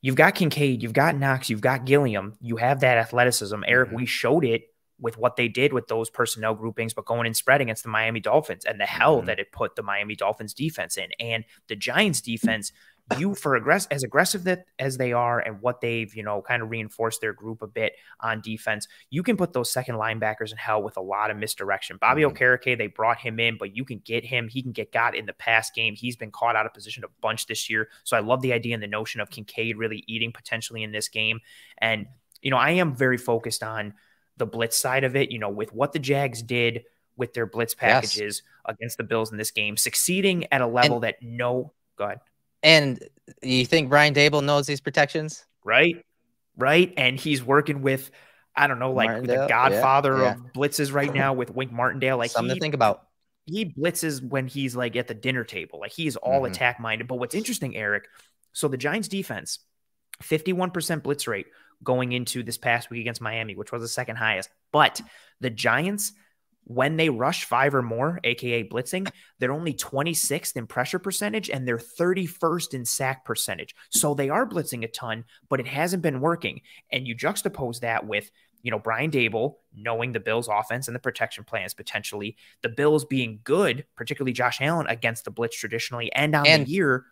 you've got Kincaid, you've got Knox, you've got Gilliam, you have that athleticism. Eric, mm-hmm. we showed it with what they did with those personnel groupings, but going in spread against the Miami Dolphins and the hell mm-hmm. that it put the Miami Dolphins defense in, and the Giants defense, you for aggress as aggressive that as they are and what they've, you know, kind of reinforced their group a bit on defense, you can put those second linebackers in hell with a lot of misdirection. Bobby mm-hmm. Okereke, they brought him in, but you can get him. He can get got in the pass game. He's been caught out of position a bunch this year. So I love the idea and the notion of Kincaid really eating potentially in this game. And, you know, I am very focused on the blitz side of it, you know, with what the Jags did with their blitz packages yes. against the Bills in this game, succeeding at a level and that no, go ahead. And you think Brian Daboll knows these protections? Right, right. And he's working with, I don't know, like the godfather yeah, yeah. of blitzes right now with Wink Martindale. Like Something he, to think about. He blitzes when he's like at the dinner table. Like he's all mm-hmm. attack-minded. But what's interesting, Eric, so the Giants defense, fifty-one percent blitz rate going into this past week against Miami, which was the second highest. But the Giants, when they rush five or more, A K A blitzing, they're only twenty-sixth in pressure percentage and they're thirty-first in sack percentage. So they are blitzing a ton, but it hasn't been working. And you juxtapose that with, you know, Brian Daboll knowing the Bills offense and the protection plans, potentially the Bills being good, particularly Josh Allen against the blitz traditionally and on and the year.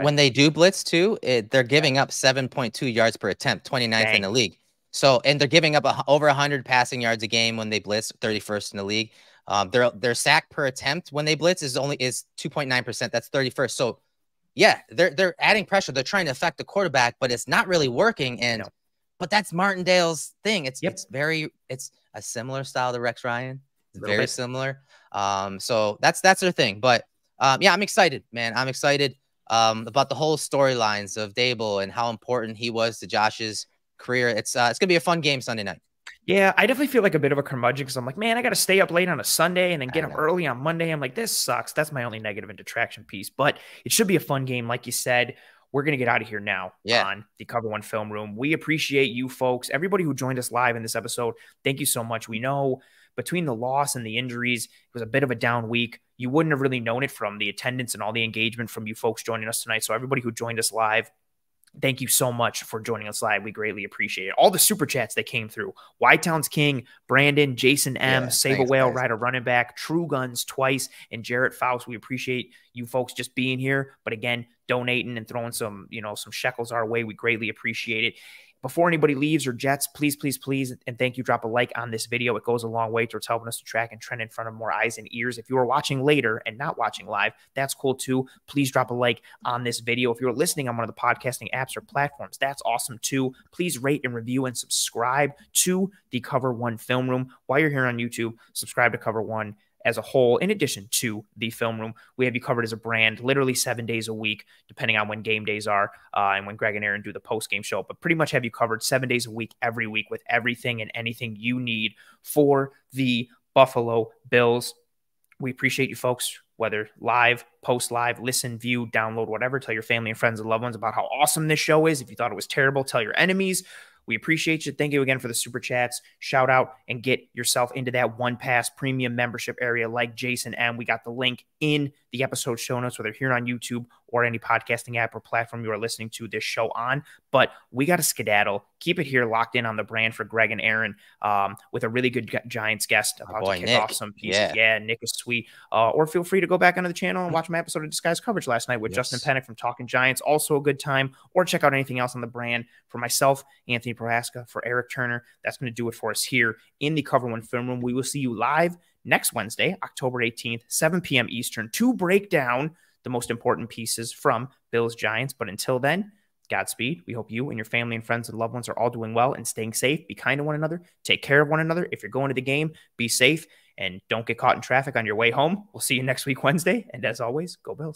When they do blitz too, it, they're giving up seven point two yards per attempt, twenty-ninth Dang. in the league. So, and they're giving up a, over one hundred passing yards a game when they blitz, thirty-first in the league. Um, their their sack per attempt when they blitz is only is two point nine percent. That's thirty-first. So, yeah, they're they're adding pressure. They're trying to affect the quarterback, but it's not really working. And no. but that's Martindale's thing. It's yep. it's very it's a similar style to Rex Ryan. It's very bit. similar. Um, so that's that's their thing. But um, yeah, I'm excited, man. I'm excited um, about the whole storylines of Daboll and how important he was to Josh's career. It's uh, it's gonna be a fun game Sunday night. Yeah, I definitely feel like a bit of a curmudgeon because I'm like, man, I got to stay up late on a Sunday and then get up early on Monday. I'm like, this sucks. That's my only negative and detraction piece. But it should be a fun game, like you said. We're gonna get out of here now yeah. on the Cover One Film Room. We appreciate you folks, everybody who joined us live in this episode. Thank you so much. We know between the loss and the injuries, it was a bit of a down week. You wouldn't have really known it from the attendance and all the engagement from you folks joining us tonight. So everybody who joined us live, thank you so much for joining us live. We greatly appreciate it. All the super chats that came through. Whitetown's King, Brandon, Jason M, yeah, Save thanks, a Whale, guys. Rider Running Back, True Guns twice, and Jarrett Faust. We appreciate you folks just being here. But again, donating and throwing some, you know, some shekels our way. We greatly appreciate it. Before anybody leaves or jets, please, please, please, and thank you, drop a like on this video. It goes a long way towards helping us to track and trend in front of more eyes and ears. If you are watching later and not watching live, that's cool too. Please drop a like on this video. If you're listening on one of the podcasting apps or platforms, that's awesome too. Please rate and review and subscribe to the Cover One Film Room. While you're here on YouTube, subscribe to Cover One as a whole, in addition to the Film Room. We have you covered as a brand literally seven days a week, depending on when game days are uh, and when Greg and Aaron do the post-game show. But pretty much have you covered seven days a week, every week, with everything and anything you need for the Buffalo Bills. We appreciate you folks, whether live, post live, listen, view, download, whatever. Tell your family and friends and loved ones about how awesome this show is. If you thought it was terrible, tell your enemies. We appreciate you. Thank you again for the super chats. Shout out and get yourself into that One Pass premium membership area like Jason M. We got the link in the episode show notes, whether here on YouTube or any podcasting app or platform you are listening to this show on. But we got to skedaddle. Keep it here locked in on the brand for Greg and Aaron um, with a really good Giants guest about oh boy, to kick Nick. off some pieces. Yeah. yeah, Nick is sweet. Uh, or feel free to go back onto the channel and watch my episode of Disguise Coverage last night with yes. Justin Pennick from Talking Giants. Also a good time. Or check out anything else on the brand. For myself, Anthony Prohaska, for Eric Turner, that's going to do it for us here in the Cover One Film Room. We will see you live next Wednesday, October eighteenth, seven p m Eastern, to break down the most important pieces from Bills Giants. But until then, Godspeed. We hope you and your family and friends and loved ones are all doing well and staying safe. Be kind to one another. Take care of one another. If you're going to the game, be safe and don't get caught in traffic on your way home. We'll see you next week, Wednesday. And as always, go Bills.